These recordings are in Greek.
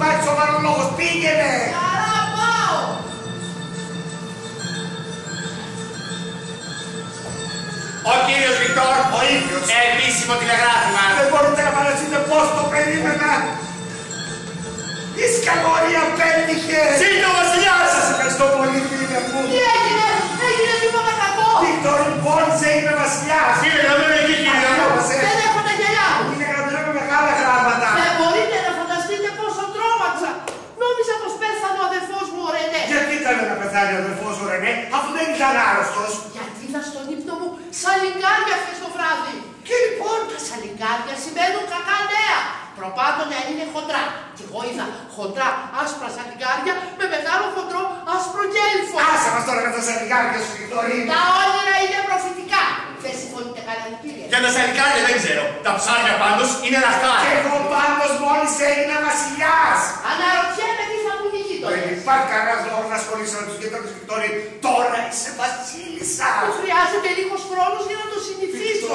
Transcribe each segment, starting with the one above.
Βάτσοβα λόγος, πήγαινε! Καλά πάω! Ο κύριος Βικτόρ, ο ίδιος, επίσημο τηλεγράφημα. Δεν μπορείτε να φανταστείτε πώς το περίμενα. Η σκαγόρια πέτυχε. Σύντομα, Βασιλιά! Σας ευχαριστώ πολύ, φίλε μου. Τι έγινε, έγινε τίποτα κακό. Βικτόρ Μπόντζε είναι βασιλιάς. Κύριε, γραμμένο εκεί, κύριε. Δεν έχω τα γυαλιά. Είναι γραμμένο με μεγάλα γράμματα. Δεν μπορείτε να φανταστείτε πόσο τρόμαξα. Νόμιζα πως πέθανε ο αδερφός μου ο Ρενέ. Γιατί ήθελε να πεθάνει ο αδερφός ο Ρενέ, αφού δεν ήταν άρρωστος. Γιατί είδα στον ύπνο μου σαλιγκάρια χθες το βράδυ. Και λοιπόν τα σαλιγκάρια σημαίνουν κακά νέα. Προπάντων αν είναι χοντρά. Και εγώ είδα χοντρά άσπρα σαλιγκάρια με μεγάλο χοντρό άσπρο κέλυφο. Άσε μας τώρα με τα σαλιγκάρια σου, Βικτόρη. Τα όνειρα είναι προφητικά. Δεν συμφωνείτε κανένα, κύριε. Για τα σαλιγκάρια δεν ξέρω. Τα ψάρια πάντως είναι ραχτάρια. Και εγώ πάντως μόλις έγινα βασιλιάς. Αναρωτιέμαι τι θα μου γίνει τώρα. Δεν υπάρχει κανένας λόγος να ασχολείσαι με τους γείτονες, Βικτόρη. Τώρα είσαι βασίλισσα. Μου χρειάζεται λίγος χρόνος για να το συνηθίσω.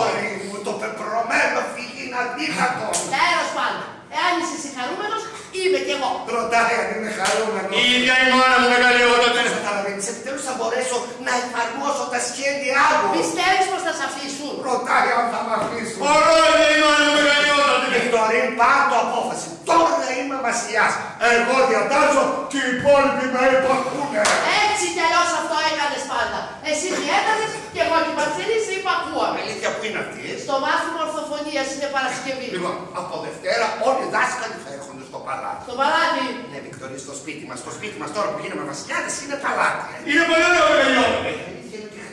Το πεπρωμένο φύγει είναι αντίθατο. Τέλος πάντων, εάν είσαι συγχαρούμενος, είμαι κι εγώ. Ρωτάει αν είμαι χαρούμενος. Η ίδια η μάνα μου μεγάλη εγώ τότε. Καταλαβαίνεις, επιτέλους θα μπορέσω να εφαρμόσω τα σχέδιά μου. Πιστεύεις πως θα σ' αφήσουν. Ρωτάει αν θα μ' αφήσουν. Ωραία η μάνα μου μεγάλη εγώ τότε. Βικτόρη, πάρ' το απόφαση. Τώρα είμαι βασιλιάς. Εγώ διατάζω και οι υπόλοιποι με υπακούνε. Έτσι κι αλλιώς αυτό έκανες πάντα. Εσύ διέταζες και εγώ και η Μαρτσελίση υπακούαμε. Αλήθεια που είναι αυτή. Στο μάθημα ορθοφωνίας είναι Παρασκευή. Λοιπόν, από Δευτέρα όλοι οι δάσκαλοι θα έρχονται στο παλάτι. Στο παλάτι. Ναι, Βικτόρη, στο σπίτι μας. Το σπίτι μας τώρα που γίναμε βασιλιάδες είναι παλάτι. Είναι πολύ ωραίο.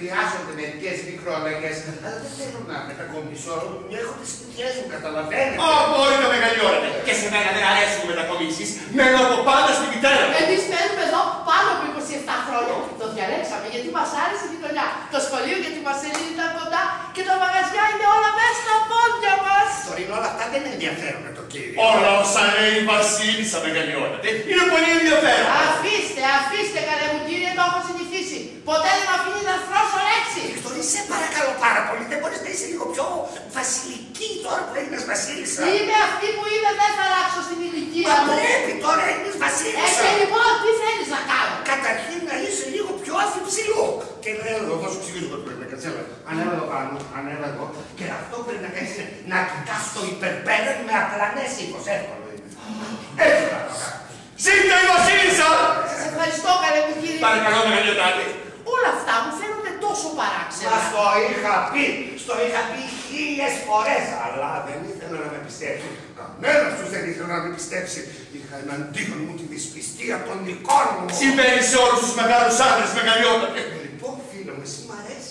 Χρειάζονται μερικές μικροαλλαγές, αλλά δεν θέλω να μετακομίσω. Έχω τις συνθήκες μου, καταλαβαίνετε. Απόλυτα μεγάλη ώρα. Και σε μένα δεν αρέσουν μετακομίσεις. Μένω από πάντα στη μητέρα μου. Εμείς μένουμε εδώ πάνω από 27 χρόνια. Το διαλέξαμε γιατί μας άρεσε η γειτονιά. Το σχολείο για τη Μαρσελίνη ήταν κοντά και τα μαγαζιά είναι όλα μέσα στα πόδια μας. Τώρα είναι όλα αυτά δεν ενδιαφέρουν το κύριο. Όλα όσα λέει η Βασίλισσα μεγάλη ώρα. Είναι πολύ ενδιαφέρον. Αφήστε, αφήστε καλέ μου κύριε, το έχω συνηθίσει. Ποτέ δεν με αφήνει να θρώσω λέξη. Βικτόρη, σε παρακαλώ πάρα πολύ. Δεν μπορείς να είσαι λίγο πιο βασιλική τώρα που έγινες βασίλισσα. Είμαι αυτή που είμαι, δεν θα αλλάξω στην ηλικία μου. Μα πρέπει τώρα, έγινες βασίλισσα. Λοιπόν, τι θέλεις να κάνω. Καταρχήν να είσαι λίγο πιο αφιψηλό. Και να έρθω εδώ, θα σου ξηγήσω το πρέπει να κάνεις. Ανέβα εδώ πάνω, ανέβα εδώ. Και αυτό πρέπει να κάνεις να κοιτάς το υπερπέραν με απλανές ύφος. Εύκολο είναι. Εύκολα το κάνω. Ζήτω η βασίλισσα! Σας ευχαριστώ καλέ μου κύριε. Παρακαλώ μεγαλειοτάτη. Όλα αυτά μου φαίνονται τόσο παράξενα. Μα το είχα πει, στο είχα πει 1000 φορές. Αλλά δεν ήθελα να με πιστέψει. Κανένας τους δεν ήθελα να με πιστέψει. Είχα εναντίον μου τη δυσπιστία των δικών μου. Συμβαίνει σε όλους τους μεγάλους άντρες, μεγαλειότατη. Λοιπόν, φίλε μου, εσύ μ' αρέσει,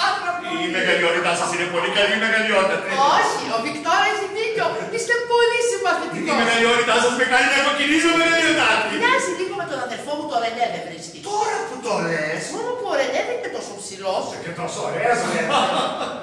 πάρα πολύ. Η μεγαλειότητά σας είναι πολύ καλή, μεγαλειότατη. Όχι, ο Βικτόρη έχει δίκιο. Είστε πολύ συμπαθητικός. Η μεγαλειότητά σας με κάνει να κοκκινίζω, μεγαλειοτάτη. Μοιάζει λίγο με τον αδερφό μου, τον Ρενέ δεν βρίσκει. Τώρα που το λες. Μόνο που ο Ρενέ δεν είναι τόσο ψηλός. Και τόσο ωραίος, Ρενέ.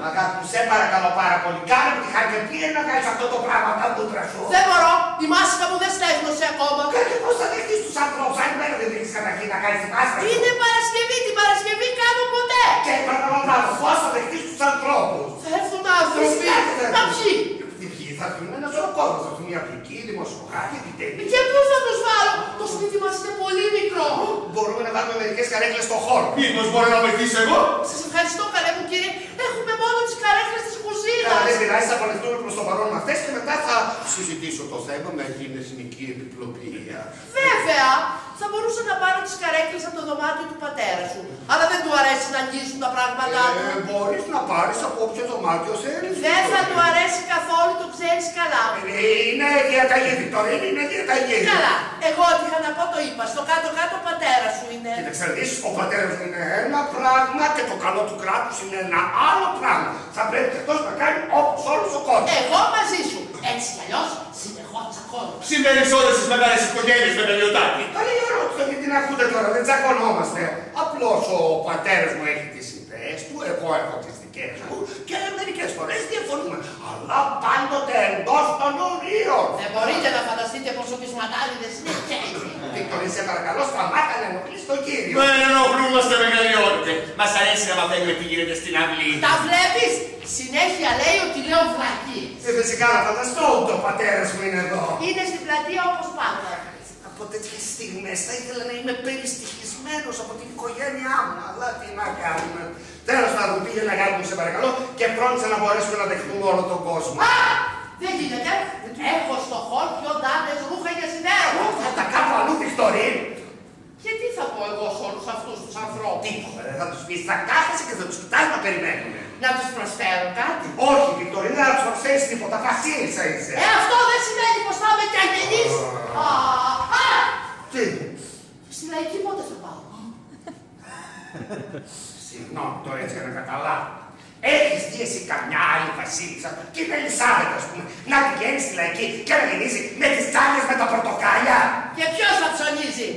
Αγάπη μου, σε παρακαλώ πάρα πολύ. Κάνε μου τη χάρη και πήγαινε να κάνεις αυτό το πράγμα, τα δούτρα σου. Δεν μπορώ, η μάσκα μου δεν στέγνωσε ακόμα. Και πώς θα δεχτείς τους ανθρώπους, αν μένα δεν δείχνεις καταρχήν να κάνεις τη μάσκα. Είναι Παρασκευή, την Παρασκευή κάνω ποτέ. Και παρακαλώ να δω, θα δεχτείς τους ανθρώπους. Θα έρθουν άνθρωποι, να πιει. Θα έρθουν ένα σωρό κόσμο, θα έρθουν οι απλικοί, οι δημοσιογράφοι, οι επιτέλους. Και πού θα τους βάλω, το σπίτι μας είναι πολύ μικρό. Μπορούμε να βάλουμε μερικές καρέκλες στον χώρο. Μήπως μπορώ να βοηθήσω εγώ. Σας ευχαριστώ καλέ μου κύριε, έχουμε μόνο τις καρέκλες της κουζίνας. Καλά, δεν πειράζει, θα απολευτούμε προς το παρόν με αυτές και μετά θα συζητήσω το θέμα με την εθνική επιπλοπία. Βέβαια, θα μπορούσα να πάρω τις καρέκλες από το δωμάτιο του πατέρα σου. Αλλά δεν του αρέσει να αγγίζουν τα πράγματα του. Μπορείς να πάρεις από όποιο δωμάτιο θέλεις. Δεν θα του αρέσει καθόλου, το ξέρεις καλά. Είναι διαταγή, Βικτόρη, είναι διαταγή. Καλά. Εγώ ό,τι είχα να πω το είπα. Στο κάτω-κάτω ο πατέρας σου είναι. Κοίταξε, δεις, ο πατέρας μου είναι ένα πράγμα και το καλό του κράτους είναι ένα άλλο πράγμα. Θα πρέπει αυτός να κάνει όπως όλος ο κόσμος. Εγώ μαζί σου. Έτσι κι αλλιώς συνεχώ τσακώνω. Σημαίνεις όλες τις μεγάλες οικογένειες με τελειωτάκι. Καλή ερώτηση, γιατί την ακούτε τώρα, δεν τσακωνόμαστε. Απλώς ο πατέρας μου έχει τις ιδέες του, εγώ έχω τις δικές μου και μερικές φορές διαφωνούμε. Αλλά πάντοτε εντός των ορίων. Δεν μπορείτε να φανταστείτε πόσο πεισματάριδες είναι και έτσι. Βικτόρη, σε παρακαλώ, σταμάτα να ενοχλείς τον κύριο. Δεν ενοχλούμαστε μεγαλειότητε. Μας αρέσει να μαθαίνουμε τι γίνεται στην αυλή. Τα βλέπεις. Συνέχεια λέει ότι λέω βλακή. Φυσικά να φανταστώ ότι ο πατέρας μου είναι εδώ. Είναι στην πλατεία όπως πάντα. στιγμές θα ήθελα να είμαι περιστοιχισμένος από την οικογένειά μου, αλλά τι να κάνουμε. Τέλος πάντων, πήγαινε αγάπη μου, σε παρακαλώ, και πρόμισα να μπορέσουμε να δεχτούμε όλο τον κόσμο. Α! Δεν γίνεται. Έχω στο χώρο πιο ντάνες ρούχα για συνέργο. Θα τα κάνω αλλού, Βικτωρή. Και τι θα πω εγώ σε όλους αυτούς τους ανθρώπους. Τίποτα, δεν θα τους πεις. Θα κάθεσαι και θα τους κοιτάς να περιμένουν. Να τους προσφέρω κάτι. Όχι, Βικτωρή, δεν θα τους προσφέρεις τίποτα. Βασίλισσα είσαι. Αυτό δεν σημαίνει πως θα είμαι και αγενής. Τι. Στη λαϊκή πότε θα πάω. Συγγνώμη, το έτσι για να καταλάβω. Έχεις δει εσύ καμιά άλλη βασίλισσα, και την Ελισάβετ, ας πούμε, να πηγαίνει στη λαϊκή και να γυρίζει με τις τσάνες με τα πορτοκάλια. Και ποιος θα ψωνίζει.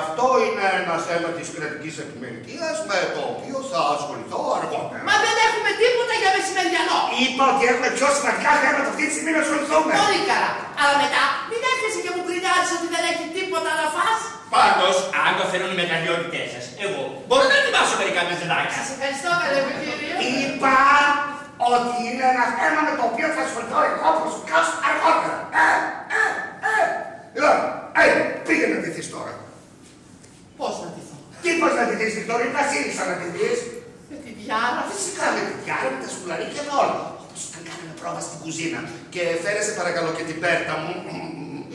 Αυτό είναι ένα θέμα της κρατικής επιμελητίας με το οποίο θα ασχοληθώ αργότερα. Μα δεν έχουμε τίποτα για μεσημεριανό. Είπα ότι έχουμε πιο σημαντικά θέματα αυτή τη στιγμή να ασχοληθούμε. Πολύ καλά. Αλλά μετά μην έρχεσαι και μου κρινιάζεις ότι δεν έχει τίποτα να φας. Πάντως, αν το θέλουν οι μεγαλειότητές σας, εγώ μπορώ να ετοιμάσω μερικά μεζεδάκια. Σας ευχαριστώ, καλέ μου κύριε. Είπα ότι είναι ένα θέμα με το οποίο θα ασχοληθώ εγώ προσωπικά αργότερα. Λοιπόν, πήγε να ντυθείς τώρα. Πώς να ντυθώ. Τι πώς να ντυθείς, Βικτωρή, Βασίλισσα να ντυθείς. Με τη διάρα. Φυσικά με τη διάρα, με τα σκουλαρίκια με όλα. Όπως αν κάνουμε πρόβα στην κουζίνα. Και φέρεσαι παρακαλώ και την πέρτα μου.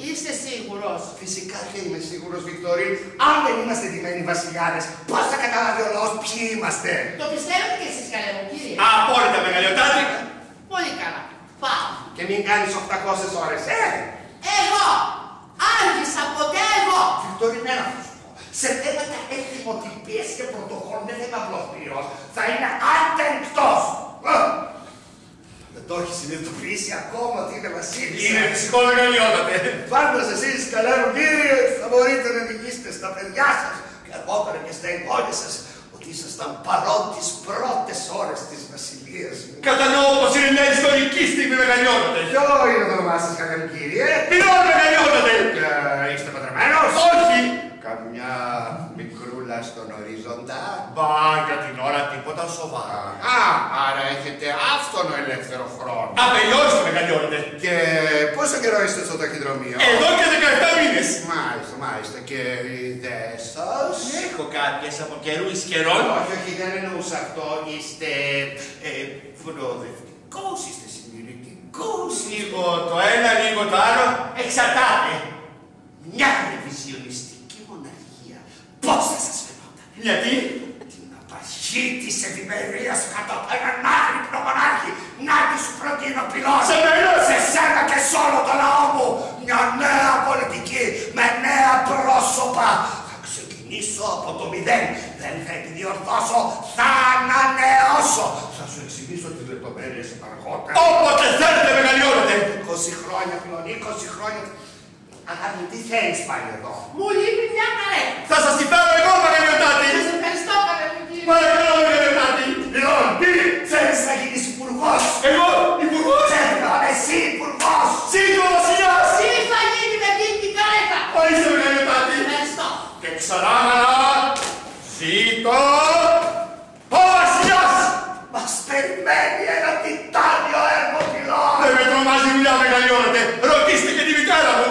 Είστε σίγουρος. Φυσικά και είμαι σίγουρος, Βικτωρή. Αν δεν είμαστε ντυμένοι βασιλιάδες, πώς θα καταλάβει ο λαός ποιοι είμαστε. Το πιστεύετε και εσείς, καλέ μου κύριε. Απόλυτα, μεγαλειοτάτρικα. Πολύ καλά. Πάω. Και μην κάνεις 800 ώρες. Εγώ. Άργησα ποτέ εγώ. Βικτωρή, ναι, να σου πω. Σε θέματα εθιμοτυπίας και πρωτοχών δεν είμαι απλός ποιός. Θα είναι άτεγκτος. Δεν το έχει συνειδητοποιήσει ακόμα ότι είναι βασίλισσα. Είναι φυσικό μεγαλειότατε. Πάντως εσείς, καλέ μου κύριε, θα μπορείτε να διηγήσετε στα παιδιά σας και αργότερα και στα εγγόνια σας ότι ήσασταν παρόν τις πρώτες ώρες της βασιλείας μου. Κατανοώ πως είναι μια ιστορική στιγμή μεγαλειότατε. Ποιο είναι το όνομά σας, καλέ μου κύριε. Ποιο μεγαλειότατε. Είστε παντρεμένος. Όχι. Καμιά μικρούλα στον ορίζοντα. Μπα, για την ώρα τίποτα σοβαρά. Α, άρα έχετε άφθονο ελεύθερο χρόνο. Απελειώστε, μεγαλειώνετε. Και πόσο καιρό είστε στο ταχυδρομείο. Εδώ και 17 μήνες. Μάλιστα, μάλιστα. Και οι ιδέες σας. Έχω κάποιες από καιρού εις καιρών. Όχι, όχι, δεν εννοούσα αυτό. Είστε προοδευτικός, είστε συμμηρητικός. Λίγο το ένα, λίγο το άλλο. Εξαρτάται. Μια ρεβιζιονιστική. Πώς θα σας φαινόταν. Γιατί. Την απαρχή της ευημερίας κατά από έναν άγρυπνο μονάρχη. Να τη σου προτείνω πιλότη. Σε μένα. Σε σένα και σε όλο το λαό μου. Μια νέα πολιτική με νέα πρόσωπα. Θα ξεκινήσω από το μηδέν. Δεν θα επιδιορθώσω. Θα ανανεώσω. Θα σου εξηγήσω τις λεπτομέρειες αργότερα. Όποτε θέλετε μεγαλειώνετε. 20 χρόνια πλέον, 20 χρόνια. Αγάπη, τι θέλεις πάλι εδώ. Μου λείπει μια καρέκλα. Θα σας τη φέρω εγώ, Μεγαλειοτάτη. Σας ευχαριστώ, Μεγαλειοτάτη. Παρακαλώ, Μεγαλειοτάτη. Λοιπόν, τι θέλεις να γίνεις υπουργός. Εγώ, υπουργός. Θέλω, εσύ υπουργός. Σύντομα, βασιλιάς. Τι θα γίνει με εκείνη την καρέκλα. Ορίστε, Μεγαλειοτάτη. Ευχαριστώ. Και ξανά, ζήτω, ο βασιλιάς. Μας περιμένει ένα τιτάνιο έργο πυλό. Δεν με τρομάζει δουλειά, Μεγαλειώνετε. Ρωτήστε και τη μητέρα μου.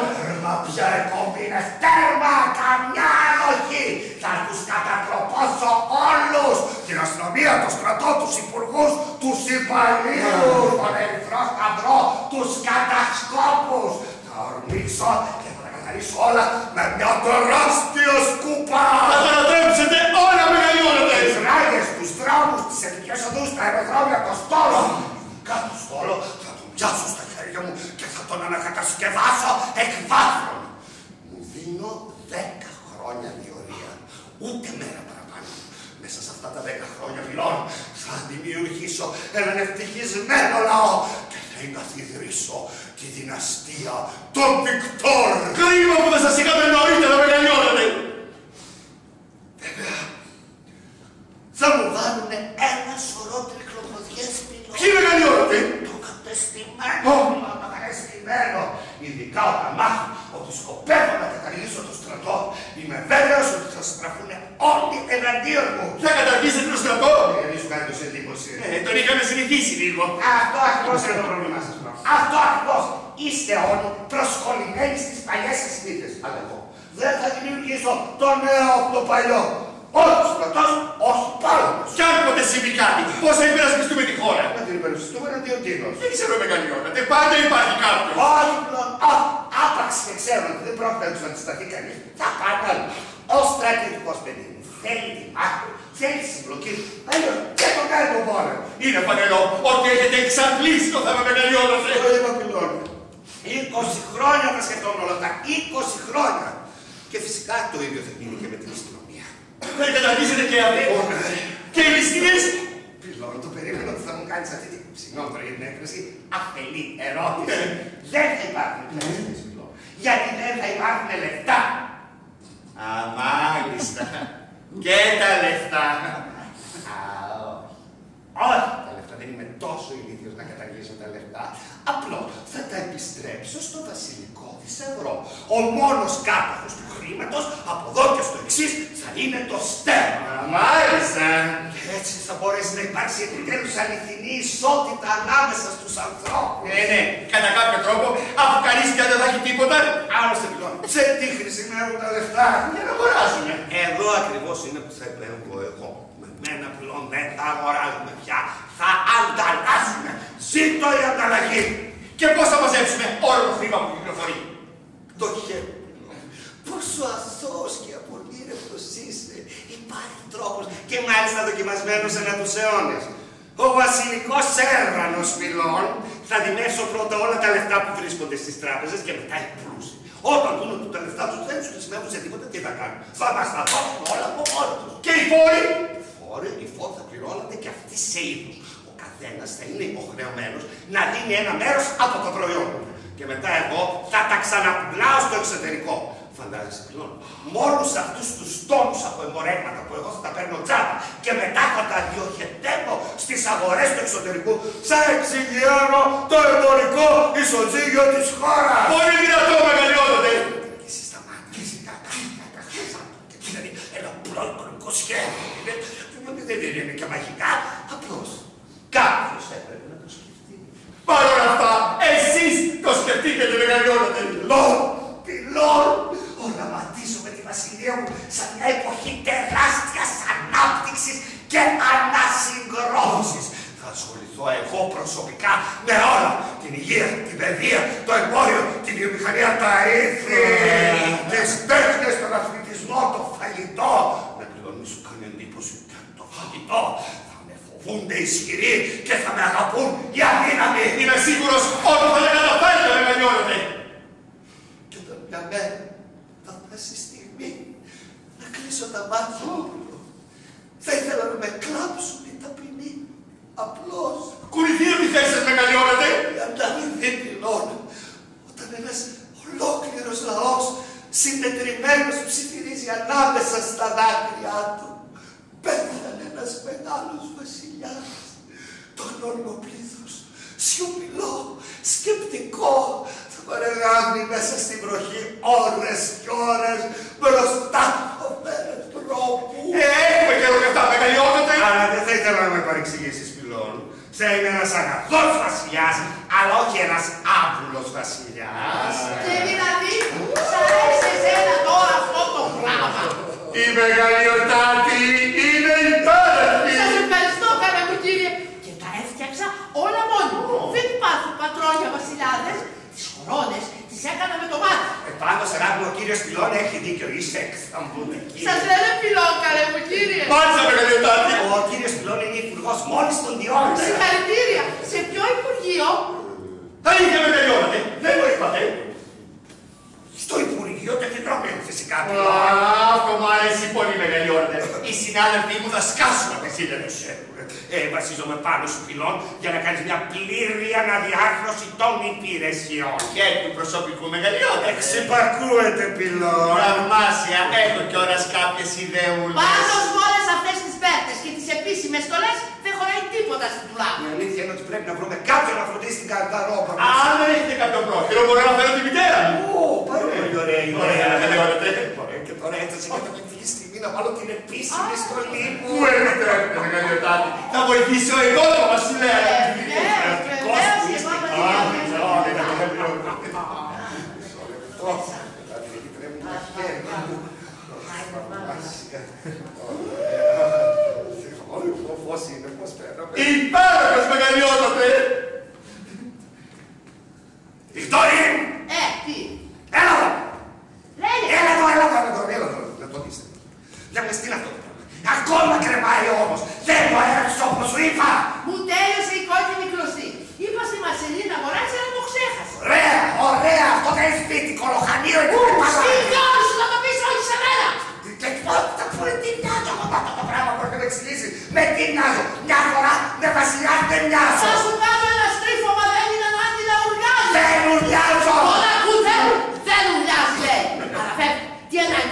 Για εκπομπίνες τέρμα, καμιά ανοχή. Θα τους κατατροπώσω όλους. Την αστυνομία, το στρατό, τους υπουργούς, τους υπαλλήλους, τον ερυθρό σταυρό, τους κατασκόπους. Θα ορμήσω και θα τα καθαρίσω όλα με μια τεράστια σκούπα. Θα τα ανατρέψετε όλα, μεγαλειώνετε. Τις ράγες, τους δρόμους, τις εθνικές οδούς, τα αεροδρόμια, το στόλο. Κάτω στόλο θα τον πιάσω στα χέρια μου και θα τον ανακατασκευάσω εκ βάθρων. Μου δίνω 10 χρόνια διορία, ούτε μέρα παραπάνω. Μέσα σε αυτά τα 10 χρόνια φιλών θα δημιουργήσω έναν ευτυχισμένο λαό και θα εγκαθιδρύσω τη δυναστεία των Βικτόρ. Κρίμα που δεν σας είχαμε νωρίτερα, μεγαλειώνατε. Βέβαια, θα μου βάλουνε ένα σωρό τριχλοποδιές πυλών. Ποιοι μεγαλειώνατε. Κατεστημένο, ειδικά όταν μάθω ότι σκοπεύω να καταργήσω το στρατό, είμαι βέβαιος ότι θα στραφούν όλοι εναντίον μου. Θα καταργήσετε το στρατό! Εμείς σου κάνετε σε εντύπωση. Τον είχαμε συνηθίσει λίγο. Αυτό ακριβώς είναι το πρόβλημά σας. Αυτό ακριβώς. Είστε όλοι προσκολλημένοι στις παλιές συνήθειες. αλεύω. Δεν θα δημιουργήσω τον νέο αυτοπαλιό. Όλος κρατός ως πάλαιος. Κι αν ποτέ συμβεί κάτι, πώς θα υπερασπιστούμε τη χώρα. Δεν την υπερασπιστούμε εναντίον τίνος. Δεν ξέρω μεγαλειότατε, πάντα υπάρχει κάποιος. Όχι πλέον, άπαξ και ξέρουν ότι δεν πρόκειται να τους αντισταθεί κανείς. Θα πάνε άλλοι. Ο στρατηγικός παιδί μου θέλει την άκρη, θέλει τη συμπλοκή του. Αλλιώς δεν το κάνει τον πόλεμο. Είναι φανερό ότι έχετε εξαντλήσει το θέμα μεγαλειότατε. Το είπα πλέον. 20 χρόνια θα σκεφτόμουν όλα αυτά. 20 χρόνια. Και φυσικά το ίδιο θα γίνει και με την αστυνομία. Δεν καταλαβαίνετε και αυτή. Και οι ληστείες. Πληρώνω το περίμενα ότι θα μου κάνεις αυτή την ψινόντρα για την έκφραση αφελή ερώτηση. Δεν θα υπάρχουν ληστείες, γιατί δεν θα υπάρχουν λεφτά. Α, μάλιστα. Και τα λεφτά. Α, όχι. Τα λεφτά δεν είμαι τόσο ηλίθιος να καταργήσω τα λεφτά. Απλώς θα τα επιστρέψω στο βασιλικό της ευρώ. Ο μόνος κάτοχος του χρήματος από εδώ και στο εξής θα είναι το στέμμα. Μάλιστα. Και έτσι θα μπορέσει να υπάρξει επιτέλους αληθινή ισότητα ανάμεσα στους ανθρώπους. Ναι. Κατά κάποιο τρόπο, αφού κανείς πια δεν θα έχει τίποτα. Άλλωστε πλέον. Σε τι χρησιμεύουν τα λεφτά. Για να αγοράζουν. Εδώ ακριβώς είναι που θα επέμβω εγώ. Εμένα πλέον δεν θα αγοράζουμε πια. Θα ανταλλάσσουμε. Ζήτω η ανταλλαγή. Και πώς θα μαζέψουμε όλο το χρήμα που κυκλοφορεί. Το χέρι. Πόσο αθώος και απονήρευτος είστε. Υπάρχει τρόπος και μάλιστα δοκιμασμένος ανά τους αιώνες. Ο βασιλικός έρβανος Πυλών θα δημεύσω πρώτα όλα τα λεφτά που βρίσκονται στις τράπεζες και μετά οι πλούσιοι. Όταν δουν ότι τα λεφτά τους δεν τους χρησιμεύουν σε τίποτα, τι θα κάνουν. Θα μας τα δώσουν όλα από μόνοι τους. Και οι φόροι. Οι φόροι θα πληρώνονται και αυτοί σε είδους. Ο καθένας θα είναι υποχρεωμένος να δίνει ένα μέρος από το προϊόν. Και μετά εγώ θα τα ξαναπουλάω στο εξωτερικό. Φαντάζεσαι πλέον. Μόλους αυτούς τους τόνους από εμπορεύματα που εγώ θα τα παίρνω τσάπα και μετά θα τα διοχετεύω στις αγορές του εξωτερικού, θα εξηγιώνω το εμπορικό ισοζύγιο της χώρας. Πολύ δυνατό, μεγαλειότατε. Εσύ σταμάτησες τα και δηλαδή ένα πλό οικονομικό σχέδιο. Δεν είναι και μαγικά, απλώς κάποιος έπρεπε να το σκεφτεί. Παρ' όλα αυτά, εσείς το σκεφτήκατε, μεγαλειότατε. Πυλών, οραματίζομαι τη βασιλεία μου σαν μια εποχή τεράστιας ανάπτυξης και ανασυγκρότησης. Θα ασχοληθώ εγώ προσωπικά με όλα. Την υγεία, την παιδεία, το εμπόριο, την βιομηχανία, τα ήθη, τις τέχνες, τον αθλητισμό, το φαγητό. Δεν πληρώνει σου κανένα εντύπωση καν το φαγητό. Θα με φοβούνται ισχυροί και θα με αγαπούν οι αδύναμοι. Είμαι σίγουρος ότι θα με καταφέρετε, μεγαλειώνετε. Για μένα θα φτάσει η στιγμή να κλείσω τα μάτια μου. Θα ήθελα να με κλάψουν οι ταπεινοί. Απλώς. Κουριδίω τη θέση σας, μεγαλειώνατε. Για να μην δίπλων. Όταν ένας ολόκληρος λαός συντετριμμένος ψιθυρίζει ανάμεσα στα δάκρυά του. Πέθανε ένας μεγάλος βασιλιάς. Τον ολοπλήθος, σιωπηλό, σκεπτικό. Παρεγάμνει μέσα στην βροχή ώρες και ώρες μπροστά από έναν τρόπο. Έχουμε και όλα αυτά, μεγαλειότατε. Αλλά δεν θα ήθελα να με παρεξηγήσεις, Πυλών. Θα είμαι ένας αγαθός βασιλιάς, αλλά όχι ένας άβουλος βασιλιάς. Και δηλαδή, σ' αρέσει εσένα τώρα αυτό το πράγμα. Η μεγαλειοτάτη είναι υπέροχη. Σας ευχαριστώ, καλά μου κύριε. Και τα έφτιαξα όλα μόνο. Δεν υπάρχουν πατρόνια βασιλιάδες. Τις χρόνες τις έκανα με το μάτι. Επάνω σε ράβει ο κύριος Πυλών έχει δίκιο. Είσαι εκθαμπούδε, κύριε. Σας λένε Πυλών, καλέ μου, κύριε. Μάλιστα, μεγαλειοτάτη. Ο κύριος Πυλών είναι υπουργός μόλις τον διόρισε. Συγχαρητήρια. Σε ποιο υπουργείο? Αλήθεια, μεγαλειότατε. Δεν μου είπατε. Στο Υπουργείο Τεχνητρόπιων, φυσικά. Αυτό μου αρέσει πολύ, μεγαλειότατε. Οι συνάδελφοί μου θα σκάσουν από εσύ, δεν ξέρουν. Βασίζομαι πάνω σου, Πυλών, για να κάνεις μια πλήρη αναδιάρθρωση των υπηρεσιών. Και του προσωπικού, μεγαλειότατε. Εξυπακούεται, Πυλών. Πραγμάσια, έχω κιόλας κάποιες ιδεούλες. Πάντως, όλες αυτές τις πέρτες και τις επίσημες στολές δεν χωράει τίποτα στην τουλάπη. Η αλήθεια είναι ότι πρέπει να βρούμε κάποιον να φροντίσει την καρταρόπα. Αν δεν έχετε κάποιο πρόχειρο, μπορώ να φέρω τη μητέρα μου. Πάρα πολύ ωραία η ωραία. Και τώρα έφτασε και καταπληκτική στιγμή να βάλω την επίσημη στολή μου. Πού επιτρέπετε, μεγαλειοτάτη. Θα βοηθήσω εγώ το βασιλέα. Βεβαίως, και πάμε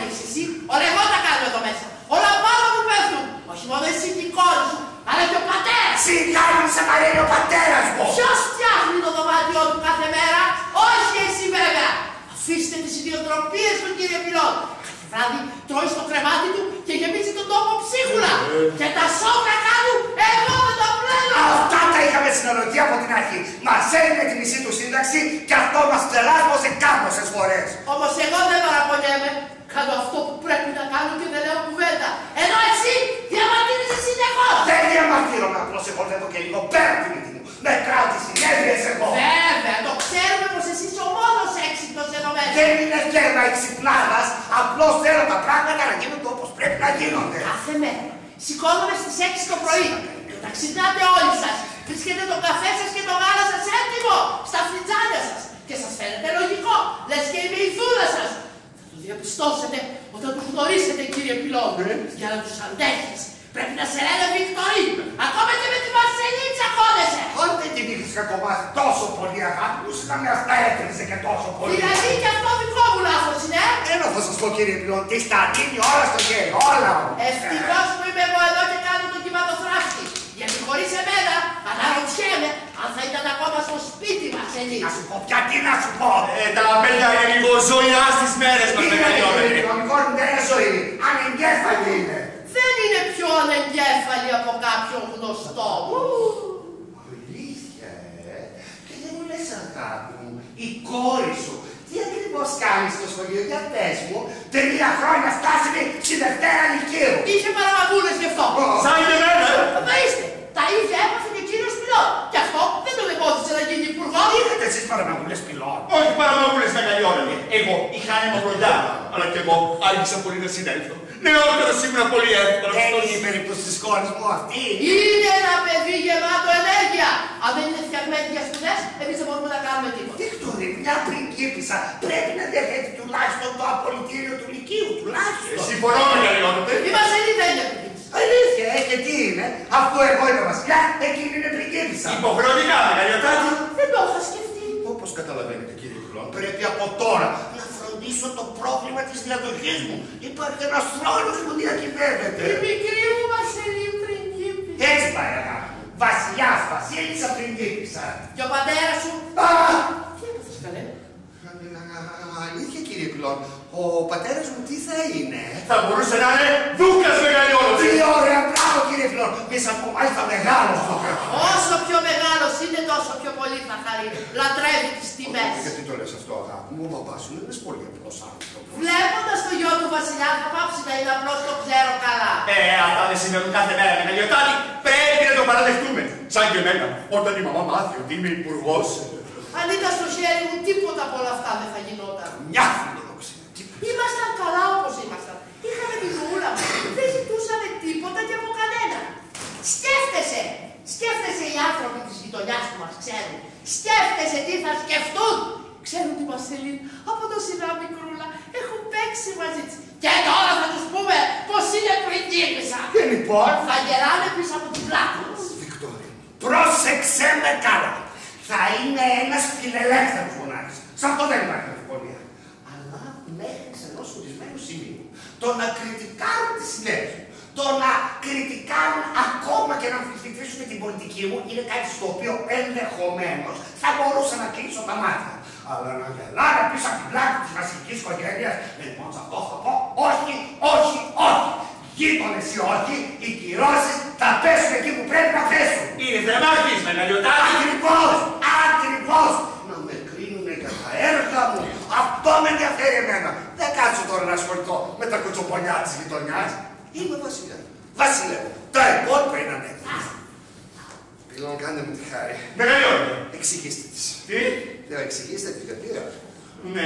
εσύ, όλα εγώ τα κάνω εδώ μέσα. Όλα πάνω μου πέφτουν. Όχι μόνο εσύ και η κόρη σου, αλλά και ο πατέρας. Συγκάλυψε παρέλει ο πατέρας μου. Ποιος φτιάχνει το δωμάτιό του κάθε μέρα? Όχι εσύ βέβαια. Αφήστε τις ιδιοτροπίες του, κύριε Πιλότ. Κάθε βράδυ τρώει στο κρεβάτι του και γεμίζει τον τόπο ψίχουλα. Και τα σόκακά του εγώ με το πλένω. Αυτά τα είχαμε συνολογεί από την αρχή. Μας έδινε τη μισή του σύνταξη και αυτό μας ξελάσπωσε κάμωσες φορές. Όμως εγώ δεν παραπονιέμαι. Κάνω αυτό που πρέπει να κάνω και δεν λέω κουβέντα. Ενώ εσύ διαμαρτύρεσαι συνεχώς. Δεν διαμαρτύρομαι απλώς, εγώ εδώ και λίγο πέμπτη μου. Με κράτη συνέδριες εγώ. Βέβαια, το ξέρουμε πως εσύ είσαι ο μόνος έξυπνος εδώ μέσα. Δεν είναι θέμα εξυπνάδας, απλώς θέλω τα πράγματα να γίνονται όπως πρέπει να γίνονται. Κάθε μέρα σηκώνομαι στις 6 το πρωί. Τα ξυπνάτε όλοι σας. Βρίσκετε τον καφέ σας και το γάλα σας έτοιμο στα φλιτζάνια σας. Και σας φαίνεται λογικό. Λες και είμαι η δούλα σας. Θα το διαπιστώσετε όταν τους γνωρίσετε, κύριε Πιλότ. Για να τους αντέχεις, πρέπει να σε λένε Βικτορή. Ακόμα και με τη Βασιλίτσα κόντεσαι. Όταν την είχες κακομάθει τόσο πολύ, αγάπη μου, σαν μια αυτά έκρινε και τόσο πολύ. Δηλαδή και αυτό δικό μου λάθος είναι. Ενώ θα σας πω, κύριε Πιλότ, τι στα αντίνει όλα στο χέρι, όλα. Ευτυχώς που είμαι εγώ εδώ και κάνω τον κυματοθράφτη. Γιατί χωρίς εμένα, αναρωτιέμαι αν θα ήταν ακόμα στο σπίτι μας εμείς. Να σου πω, γιατί να σου πω. Τα παιδιά είναι λίγο ζωιά στις μέρες μας, μεγαλειόμενοι. Ο μικρός μου δεν είναι ζωή, ανεγκέφαλη είναι. Δεν είναι πιο ανεγκέφαλη από κάποιον γνωστό μου. Αλήθεια, και δεν μου λες αγάπη μου, η κόρη σου. Τι ακριβώς κάνεις στο σχολείο, για πες μου, 3 χρόνια φτάσαμε στη Δευτέρα Λυκείου. Είχε παραμαγούλες γι' αυτό. Σαν και εμένα. Μα είστε, τα ίδια έπαθε και ο κύριος Πιλότ. Και αυτό δεν τον εμπόδισε να γίνει υπουργός. Είχατε εσείς παραμαγούλες Πιλότ? Όχι παραμαγούλες, μεγαλειώνε. Εγώ είχα ανεμοκροντιά, αλλά κι εγώ άρχισα πολύ να συνέλθω. Νεότερο σήμερα πολύ εύκολα. Δεν είναι η περίπτωση της κόρης μου αυτή. Είναι ένα παιδί γεμάτο ενέργεια. Αν δεν είναι φτιαγμένη για σπουδές, εμείς δεν μπορούμε να κάνουμε τίποτα. Βικτόρη, μια πριγκίπισσα πρέπει να διαθέτει τουλάχιστον το απολυτήριο του Λυκείου, τουλάχιστον. Συμφωνώ, μεγαλειώνεται. Η Βασιλίτσα είναι πριγκίπισσα. Αλήθεια, και τι είναι. Αφού εγώ είμαι βασιλιά, εκείνη είναι πριγκίπισσα. Υποχρεωτικά, μεγαλειωτάτη. Δεν το είχα σκεφτεί. Όπως καταλαβαίνετε, κύριε Πιλότ, πρέπει από τώρα πίσω το πρόβλημα της διαδοχής μου. Υπάρχει ένας θρόνος που διακυβεύεται. Η μικρή μου βασιλή πριγκίπισσα. Έτσι πάει αγάπη μου. Βασιλιάς, βασίλισσα, πριγκίπισσα. Και ο πατέρας σου. Τι έπαθες καλέ? Αλήθεια κύριε Πιλότ, ο πατέρας μου τι θα είναι? Θα μπορούσε να είναι δούκας μεγαλειώνος. Τι ωραία, μπράβο κύριε Πιλότ. Μες από μάλιστα μεγάλος το πράγμα. Όσο πιο μεγάλος είναι τόσο πιο πολύ θα χαρεί. Λατρεύει τις τιμές. Γιατί το λες αυτό αγάπη μου, ο μπαμπάς σου είναι πολύ απλός άνθρωπος. Βλέποντας το γιο του βασιλιά θα πάψει να είναι απλός, το ξέρω καλά. Αυτά δεν σημαίνουν κάθε μέρα μεγαλειωτάτη. Πρέπει να το παραδεχτούμε. Σαν και εμένα, όταν η μαμά μάθει ότι είμαι υπουργός. Αν ήταν στο χέρι μου, τίποτα από όλα αυτά δεν θα γινόταν. Μια φιλοδοξία, τίποτα. Ήμασταν καλά όπως ήμασταν. Είχαμε τη δουλειά μας. Δεν ζητούσαμε τίποτα και από κανένα. Σκέφτεσαι! Σκέφτεσαι οι άνθρωποι της γειτονιάς που μας ξέρουν. Σκέφτεσαι τι θα σκεφτούν. Ξέρουν τη Βασιλίν από το Σινά Μικρούλα. Έχουν παίξει μαζί της. Και τώρα θα τους πούμε πως είναι πριγκίπισσα. Και λοιπόν θα γεράνε πίσω από την πλάτη μας. Βικτόρη, πρόσεξε με καλά. Θα είναι ένας φιλελεύθερος μονάρχης. Σε αυτό δεν υπάρχει αμφιβολία. Αλλά μέχρι ενός ορισμένου σημείου, το να κριτικάρουν τις συνέπειες μου, το να κριτικάρουν ακόμα και να αμφισβητήσουν την πολιτική μου, είναι κάτι στο οποίο ενδεχομένως θα μπορούσα να κλείσω τα μάτια. Αλλά να γελάνε πίσω από την πλάτη της βασιλικής οικογένειας, λοιπόν σε αυτό θα πω όχι, όχι, όχι. Γείτονες ή όχι, οι κυρώσεις θα πέσουν εκεί που πρέπει να πέσουν. Είναι θεμάκης, μεγαλειωτάτη. Ακριβώς, ακριβώς. Να με κρίνουν για τα έργα μου. Αυτό με ενδιαφέρει εμένα. Δεν κάτσω τώρα να ασχοληθώ με τα κουτσοπολιά της γειτονιάς. Είμαι βασιλιά. Βασιλεύω. Τα υπόλοιπα είναι ανέκδοτα. Πιλόν, κάντε μου τη χάρη. Μεγαλειώνε. Εξηγήστε της. Τι? Δεν εξηγήστε τη κατήρα. Ναι.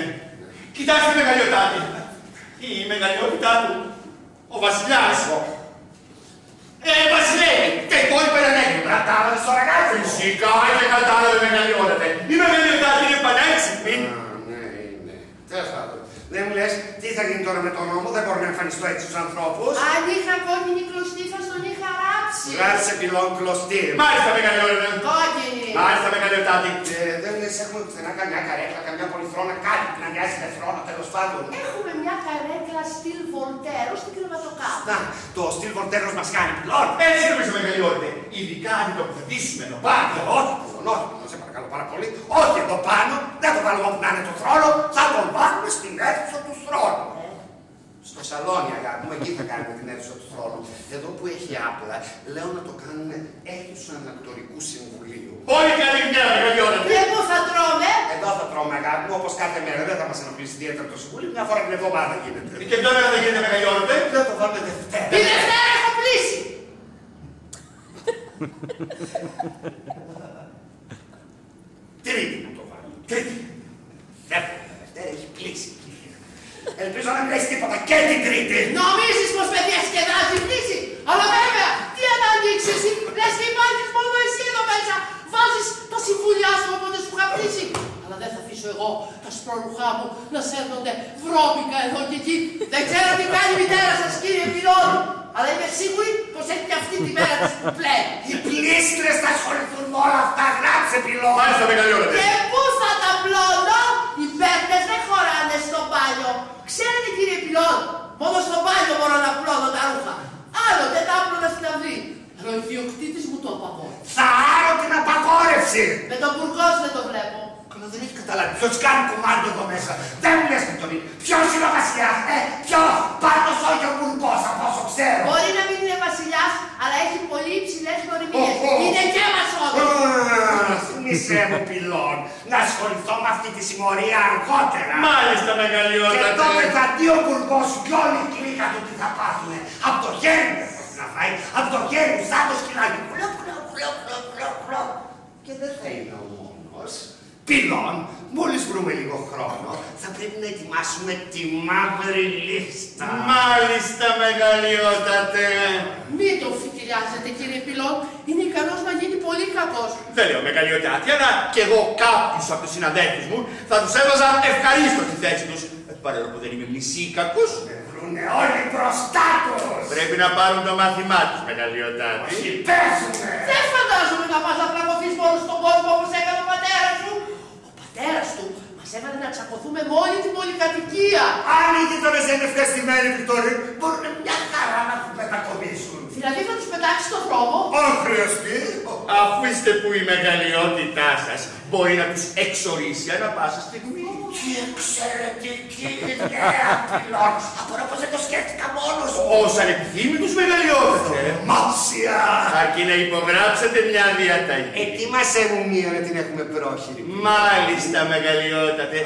Κοιτάξτε μεγαλειωτάτη. Η μεγαλειότητά του. Ο βασιλιάς, βασιλεύει, και εγώ υπερανέγει. Κατάλαβες τώρα κάτι. Φυσικά και κατάλαβε μεγαλειώνεται. Η μεγαλειωτάτη είναι πανέξυπνη. Ναι, ναι. Τέλος πάντων. Δεν μου λες τι θα γίνει τώρα με τον νόμο, δεν μπορώ να εμφανιστώ έτσι στους ανθρώπους. Αν είχα κόκκινη κλωστή θα στον είχα ράψει. Ράψε πυλόν κλωστή. Μάλιστα μεγαλειώνεται. Κόκκινη. Μάλιστα μεγαλειωτάτη. Δεν μου λες έχουμε πουθενά καμιά καρέκλα, καμιά πολυθρόνα, κάτι που να μοιάζει με θρόνα τέλος πάντων. Έχουμε μια καρέκλα στυλ Βολτέρο στην κρεβατοκάμαρα. Εντάξει, το στυλ Βολτέρο μα κάνει πλόρ. Έτσι νομίζω μεγαλειώνεται. Ειδικά αν τοποθετήσουμε εδώ πάνω. Όχι, δεν σε παρακαλώ πάρα πολύ. Όχι εδώ πάνω, δεν το βάλουμε όπου να είναι το θρόνο. Θα τον βάλουμε στην αίθουσα του θρόνου. Στο σαλόνι, αγάπη μου, εκεί θα κάνουμε την αίθουσα του θρόνου. Εδώ που έχει άπλα, λέω να το κάνουμε αίθουσα ανακτορικού συμβουλίου. Πολύ καλή μέρα, μεγαλειώνεται. Και πού θα τρώμε? Εδώ θα τρώμε, αγάπη μου, όπως κάθε μέρα. Δεν θα μας ενοχλήσει ιδιαίτερα το συμβούλιο, μια φορά την εβδομάδα γίνεται. Και τώρα δεν γίνεται, μεγαλειώνεται. Δεν θα βάλουμε Δευτέρα. Τη Δευτέρα θα πλήσει. Τρίτη μου το βάλουμε. Τρίτη. Δευτέρα έχει πλήσει. Ελπίζω να μην έχει τίποτα και την Τρίτη. Νομίζεις πως με διασκεδάζει η πλήση? Αλλά βέβαια, τι ανάγκη έχεις εσύ, λες και υπάρχεις μόνο εσύ εδώ μέσα. Βάζεις τα συμβουλιά σου όποτε σου είχα πλήσει. Αλλά δεν θα αφήσω εγώ τα σπρώρουχά μου να σέρνονται βρώμικα εδώ και εκεί. Δεν ξέρω τι κάνει η μητέρα σας, κύριε Πιλόρου. Αλλά είμαι σίγουρη πως έχει και αυτή τη μέρα της που πλέει. Οι πλήστρες θα ασχοληθούν με όλα αυτά, γράψε Πιλόρου. Μάλιστα, μεγαλειώνεται. Και πού θα τα πλώνω? Οι πέπτες δεν χωράνε στο μπάνιο. Ξέρετε κύριε Πιλόρου, μόνο στο μπάνιο μπορώ να πλώνω τα ρούχα. Άλλοτε τα άπλωνα στην αυλή. Αλλά ο ιδιοκτήτης μου το απαγόρευσε. Θα άρω την απαγόρευση! Με τον πουργό δεν το βλέπω. Καλά, δεν έχει καταλάβει. Ποιος κάνει κομμάτι εδώ μέσα? Δεν μου λες με τον ίδιο. Ποιος είναι ο βασιλιάς, ποιος? Πάντως όχι ο πουργός, από όσο ξέρω. Μπορεί να μην είναι βασιλιάς, αλλά έχει πολύ υψηλές γνωριμίες. Είναι και βασιλιάς. Μισέ μου Πιλόρ, να ασχοληθώ με αυτή τη συμμορία αργότερα. Μάλιστα, μεγαλειώτα. Και τότε θα δει ο πουργός και όλη η κλίκα του τι θα πάθουνε. Από το γέννη. Από το γέρι, σαν το σκυλάκι. Και δεν θα είναι ο μόνος. Πιλόν, μόλις βρούμε λίγο χρόνο, θα πρέπει να ετοιμάσουμε τη μαύρη λίστα. Μάλιστα, μεγαλειότατε. Μην το φικιλιάζετε, κύριε Πιλόν. Είναι ικανός να γίνει πολύ κακός. Δεν λέω μεγαλειότατε, αλλά κι εγώ κάποιους από τους συναδέλφους μου θα τους έβαζα ευχαρίστως στη θέση τους. Παρόλο που δεν είμαι μισή κακός. Είναι όλοι μπροστά τους! Πρέπει να πάρουν το μάθημά τους, μεγαλειότατε. Όχι, πέσουνε! Δεν φαντάζομαι να πας να πλακωθείς μόνο στον κόσμο όπως έκανε ο πατέρας σου! Ο πατέρας του μας έβαλε να τσακωθούμε με όλη την πολυκατοικία! Αν οι γείτονες δεν είναι ευχαριστημένοι, Βικτόρη, μπορούν μια χαρά να τους μετακομίσουν. Δηλαδή θα τους πετάξεις στον δρόμο? Αν χρειαστεί! Αφού είστε που η μεγαλειότητά σας μπορεί να τους εξορίσει ανά πάσα στιγμή. Τι εξαιρετική ιδέα, Πιλόρ! Απορώ πως δεν το σκέφτηκα μόνος μου. Ως ανεπιθύμητους μεγαλειώσατε. Μάψια! Αρκεί να υπογράψετε μια διαταγή. Ετοίμασε μου μία να την έχουμε πρόχειρη. Μάλιστα, μεγαλειότατε.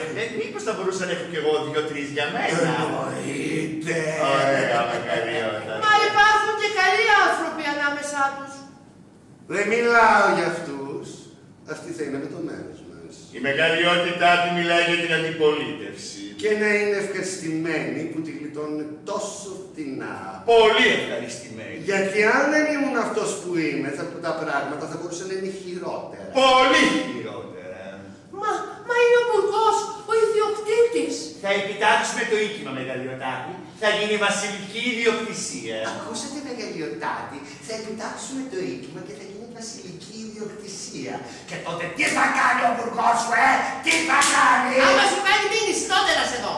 Μήπως θα μπορούσα να έχω κι εγώ 2-3 για μένα? Εννοείται. Ωραία, μεγαλειότατε. Μα υπάρχουν και καλοί άνθρωποι ανάμεσά τους. Δεν μιλάω για αυτούς. Αυτή θα είναι με το μέρος. Η μεγαλειότητά του μιλάει για την αντιπολίτευση. Και να είναι ευχαριστημένοι που τη γλιτώνουν τόσο φτηνά. Πολύ ευχαριστημένοι. Γιατί αν δεν ήμουν αυτός που είμαι, τα πράγματα θα μπορούσαν να είναι χειρότερα. Πολύ χειρότερα. Μα είναι ο πουργός, ο ιδιοκτήτης. Θα επιτάξουμε το οίκημα, μεγαλειοτάτη. Θα γίνει βασιλική ιδιοκτησία. Ακούσατε, μεγαλειοτάτη, θα επιτάξουμε το οίκημα και θα γίνει βασιλική ιδιοκτησία. Και τότε τι θα κάνει ο πουργός σου, τι θα κάνει? Άμα σου κάνει μήνυση τότε να σε δω.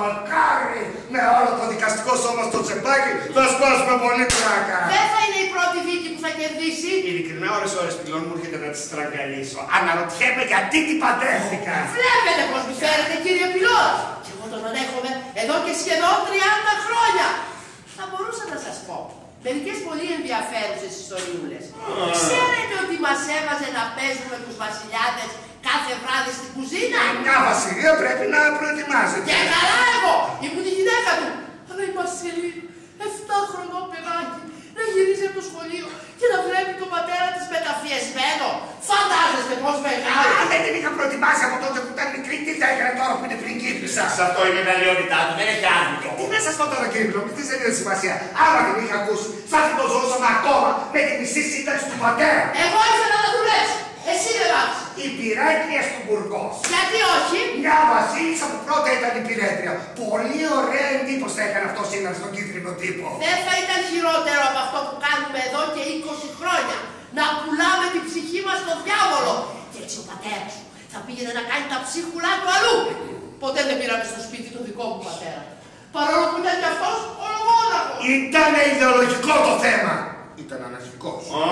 Μακάρι, με όλο το δικαστικό σώμα στο τσεπάκι θα σπάσουμε πολύ πράκα. Δεν θα είναι η πρώτη δίκη που θα κερδίσει. Ειλικρινά, ώρες Πιλόν μου έρχεται να τη στραγγαλίσω. Αναρωτιέμαι γιατί την παντρεύτηκα. Βλέπετε πως μη φέρετε, κύριε Πιλόν. Και εγώ τον ανέχομαι εδώ και σχεδόν 30 χρόνια. Θα μπορούσα να σας πω μερικές πολύ ενδιαφέρουσες ιστοριούλες. Ξέρετε ότι μας έβαζε να παίζουμε τους βασιλιάδες κάθε βράδυ στην κουζίνα? Μια βασιλεία πρέπει να προετοιμάζεται. Και καλά εγώ! Ήμουν η γυναίκα του. Αλλά η Βασιλή, 7χρονο παιδάκι, να γυρίζει από το σχολείο και να βλέπει τον πατέρα της μεταφιεσμένο. Φαντάζεστε πως μεγάλο! Αν δεν την είχα προετοιμάσει από τότε που ήταν μικρή, τι θα έκανε τώρα που είναι πριγκίπισσα? Σε αυτό η μεγαλειότητά του δεν έχει άδικο. Τι να σας πω τώρα, κύριε Πιλόρ, τι δεν είναι σημασία. Άμα την είχα ακούσει, θα την ποζούσαμε ακόμα με τη μισή σύνταξη του πατέρα. Εγώ ήθελα να δουλέψω. Εσύ δεν βάζει. Η πυρέτρια του Μπουργό. Γιατί όχι? Μια βασίλισσα που πρώτα ήταν η πυρέτρια. Πολύ ωραία εντύπωση έκανε αυτό σήμερα στον κίτρινο τύπο. Δεν θα ήταν χειρότερο από αυτό που κάνουμε εδώ και 20 χρόνια. Να πουλάμε την ψυχή μας στον διάβολο. Και έτσι ο πατέρας σου θα πήγαινε να κάνει τα ψίχουλά του αλλού. Ποτέ δεν πήραμε στο σπίτι το δικό μου πατέρα. Παρόλο Ήτανε ιδεολογικό το θέμα. Ήταν αναρχικός. Α,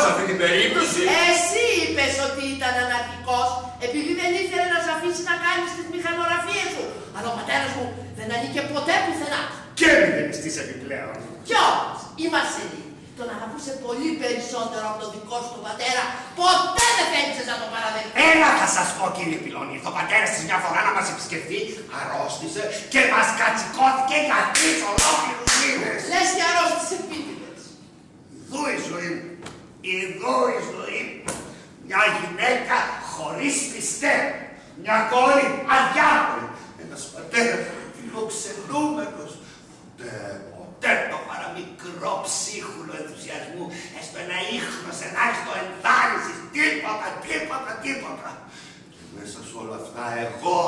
σε αυτή την περίπτωση. Εσύ είπες ότι ήταν αναρχικός επειδή δεν ήθελε να σε αφήσει να κάνεις τις μηχανογραφίες σου. Αλλά ο πατέρας μου δεν ανήκε ποτέ πουθενά. Και μηδενιστής επιπλέον. Κι όμως, η Μαρσελή τον αγαπούσε πολύ περισσότερο από τον δικό σου τον πατέρα. Ποτέ δεν θέλησες να το παραδεχτεί. Έλα θα σας πω κύριε Πυλώνη, ο πατέρας της μια φορά να μας επισκεφθεί, αρρώστησε και μας κατσικώθηκε για 3 ολόκληρους μήνες. Λες και αρρώστησε επίτηδες. Ιδού η ζωή μου, ιδού η ζωή μου. Μια γυναίκα χωρίς πιστέ, μια κόρη αδιάφορη, ένας πατέρας φιλοξενούμενος. Ποτέ το παραμικρό ψύχουλο ενθουσιασμού, έστω ένα ίχνος, ελάχιστο ενθάρρυνσης, τίποτα. Και μέσα σε όλα αυτά εγώ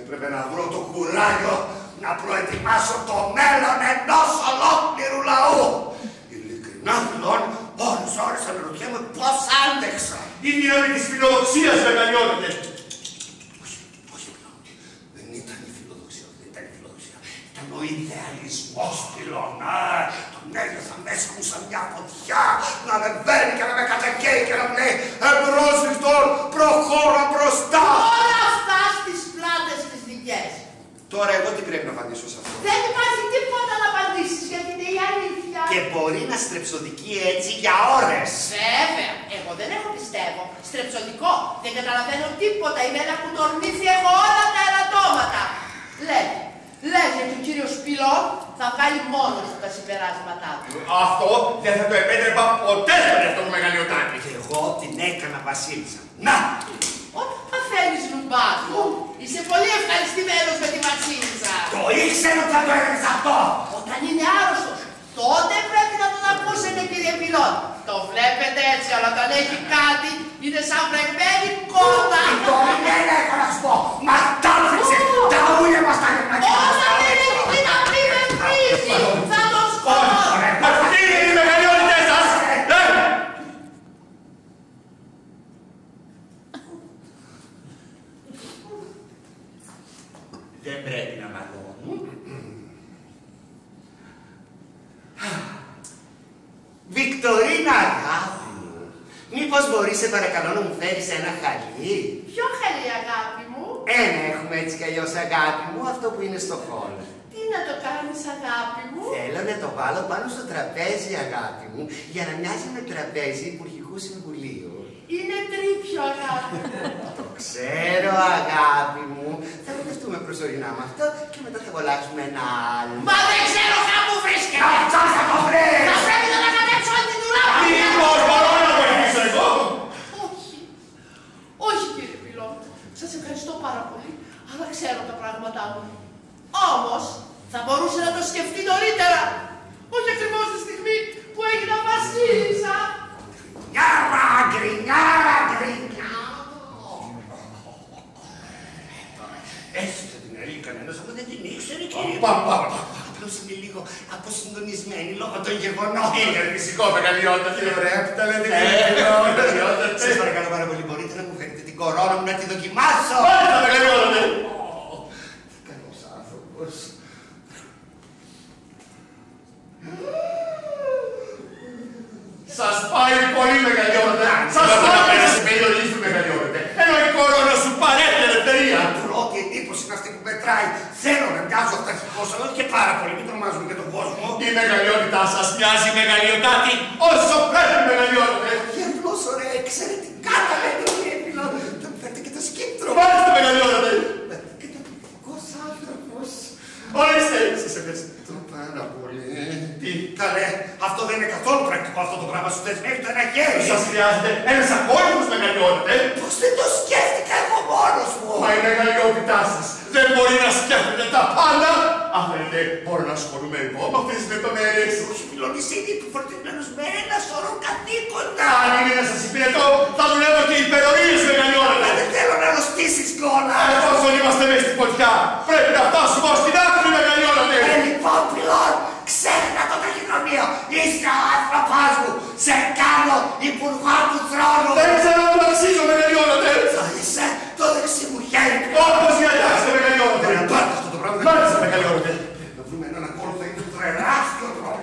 έπρεπε να βρω το κουράγιο να προετοιμάσω το μέλλον ενός ολόκληρου λαού. Ειλικρινά φιλών, όλες ώρες αναρωτιέμαι πώς άντεξα. Είναι η ώρα της φιλοδοξίας να μεγαλώνεται. Ο ιδεαλισμός Πυλώνα, τον έδιωσα μέσα μου σαν μια φωτιά να με μπαίνει και να με κατακαίει και να μου λέει «Εμπρός Βικτόρ, προχώρα μπροστά!» Όλα αυτά στις πλάτες τις δικές. Τώρα εγώ τι πρέπει να απαντήσω σε αυτό? Δεν υπάρχει τίποτα να απαντήσεις γιατί είναι η αλήθεια. Και μπορεί να στρεψοδικεί έτσι για ώρες. Βέβαια, εγώ δεν έχω πιστεύω. Στρεψοδικό, δεν καταλαβαίνω τίποτα. Είμαι ένα κουτορνήθι, έχω όλα τα ερατώματα. Λες γιατί ο κύριος Πυλών θα βγάλει μόνος του τα συμπεράσματά του. Αυτό δεν θα το επέτρεπα ποτέ στον εαυτό μου μεγαλειοτάκη. Και εγώ την έκανα βασίλισσα. Να! Όταν παθαίνεις λουμπάκου, είσαι πολύ ευχαριστημένος με τη βασίλισσα. Το ήξερα ότι θα το έκανες αυτό. Όταν είναι άρρωστος, τότε πρέπει να τον ακούσετε κύριε Πυλών. Το βλέπετε έτσι, αλλά όταν έχει κάτι, είναι σαν βρεγμένη κότα. Το δεν έχω να σου πω. Μα τάφεξε, τα ούλια μας τα γεμάκια. Όταν είναι εκεί να πει με βρίζει, θα τον σκοτώ. Αυτή είναι η μεγαλειότητά σας. Δεν πρέπει να μαλώνουν. Βικτορίνα, αγάπη μου, μήπως μπορείς σε παρακαλώ να μου φέρεις ένα χαλί? Ποιο χαλί, αγάπη μου? Ένα έχουμε έτσι κι αλλιώς, αγάπη μου, αυτό που είναι στο χώρο. Τι να το κάνεις, αγάπη μου? Θέλω να το βάλω πάνω στο τραπέζι, αγάπη μου, για να μοιάζει με τραπέζι Υπουργικού Συμβουλίου. Είναι τρίπιο, αγάπη μου. Το ξέρω, αγάπη μου. Θα βολευτούμε προσωρινά με αυτό και μετά θα κολλάξουμε ένα άλλο. Μα δεν ξέρω κάπου βρίσκεται! Αυτό θα το βρεις! Θα πρέπει να ανακατέψω όλη την δουλειά! Μήπως μπορώ να βοηθήσω εγώ? Όχι. Όχι, κύριε Πυλών. Σας ευχαριστώ πάρα πολύ, αλλά ξέρω τα πράγματά μου. Όμως, θα μπορούσε να το σκεφτεί νωρίτερα. Όχι ακριβώς τη στιγμή που έγινα βασίλισσα. Γκρινιάρα, γκρινιάρα, γκρινιάρα. Έστω την Ελένη κανένας, αλλά δεν την ήξερε κύριε. Απλώς είναι λίγο αποσυντονισμένη λόγω των γεγονότων. Είναι φυσικό μεγαλειότητα κύριε. Ωραία που τα λέτε κύριε. Σας παρακαλώ πάρα πολύ, μπορείτε να μου φέρετε την κορώνα μου να τη δοκιμάσω? Πάλι θα μεγαλειώνετε. Τι καλός άνθρωπος. Σας πάει πολύ μεγαλειώνετε. Σας πάει να συμπεριορίζει του μεγαλειώνετε. Ενώ η κορώνα σου παρέχει ελευθερία. Πρώτη εντύπωση είναι αυτή που μετράει. Θέλω να μοιάζω αυταρχικός αλλά και πάρα πολύ. Μην τρομάζουμε και τον κόσμο. Η μεγαλειότητά σας μοιάζει μεγαλειοτάτη όσο πρέπει μεγαλειώνετε. Και απλώς ωραία, εξαιρετικά τα λέτε κύριε Πυλών. Θα μου φέρετε και το σκύπτρο. Μάλιστα μεγαλειώνετε. Καταπληκτικός άνθρωπος. Ορίστε, σας ευχαριστώ πάρα πολύ. Τι, καλέ, αυτό δεν είναι καθόλου πρακτικό αυτό το πράγμα, σου δεσμεύει το ένα χέρι. Σας χρειάζεται ένας απόλυτος μεγαλειότητας. Πώς δεν το σκέφτηκα εγώ μόνος μου. Μα η μεγαλειότητά σας δεν μπορεί να σκέφτεται τα πάντα. Αν δεν μπορώ να ασχολούμαι εγώ με αυτές τις λεπτομέρειες. Ο Σπυλώνης είναι επιφορτισμένος με ένα σωρό καθήκοντα. Αν είναι να σας υπηρετώ, θα δουλεύω και υπερορίες μεγαλειότητας. Δεν θέλω να ρωτήσεις κιόλα. Εφόσον είμαστε μέσα στην φωτιά, πρέπει να φτάσουμε ως την άκρη μεγαλειότητας. Λοιπόν, Πυλών, ξέχνα το ταχυδρομείο. Είσαι ο άνθρωπάς μου. Σε κάνω υπουργό του θρόνου. Δεν ξέρω να το αξίζω, μεγαλειώνατε. Θα είσαι το δεξί μου χέρι. Όπως για αλλιάξτε, μεγαλειώνατε. Πάρτε αυτό το πράγμα. Μάλιστα, μεγαλειώνατε. Να βρούμε έναν ακόλουθο, είναι τεράστιο τρόπο.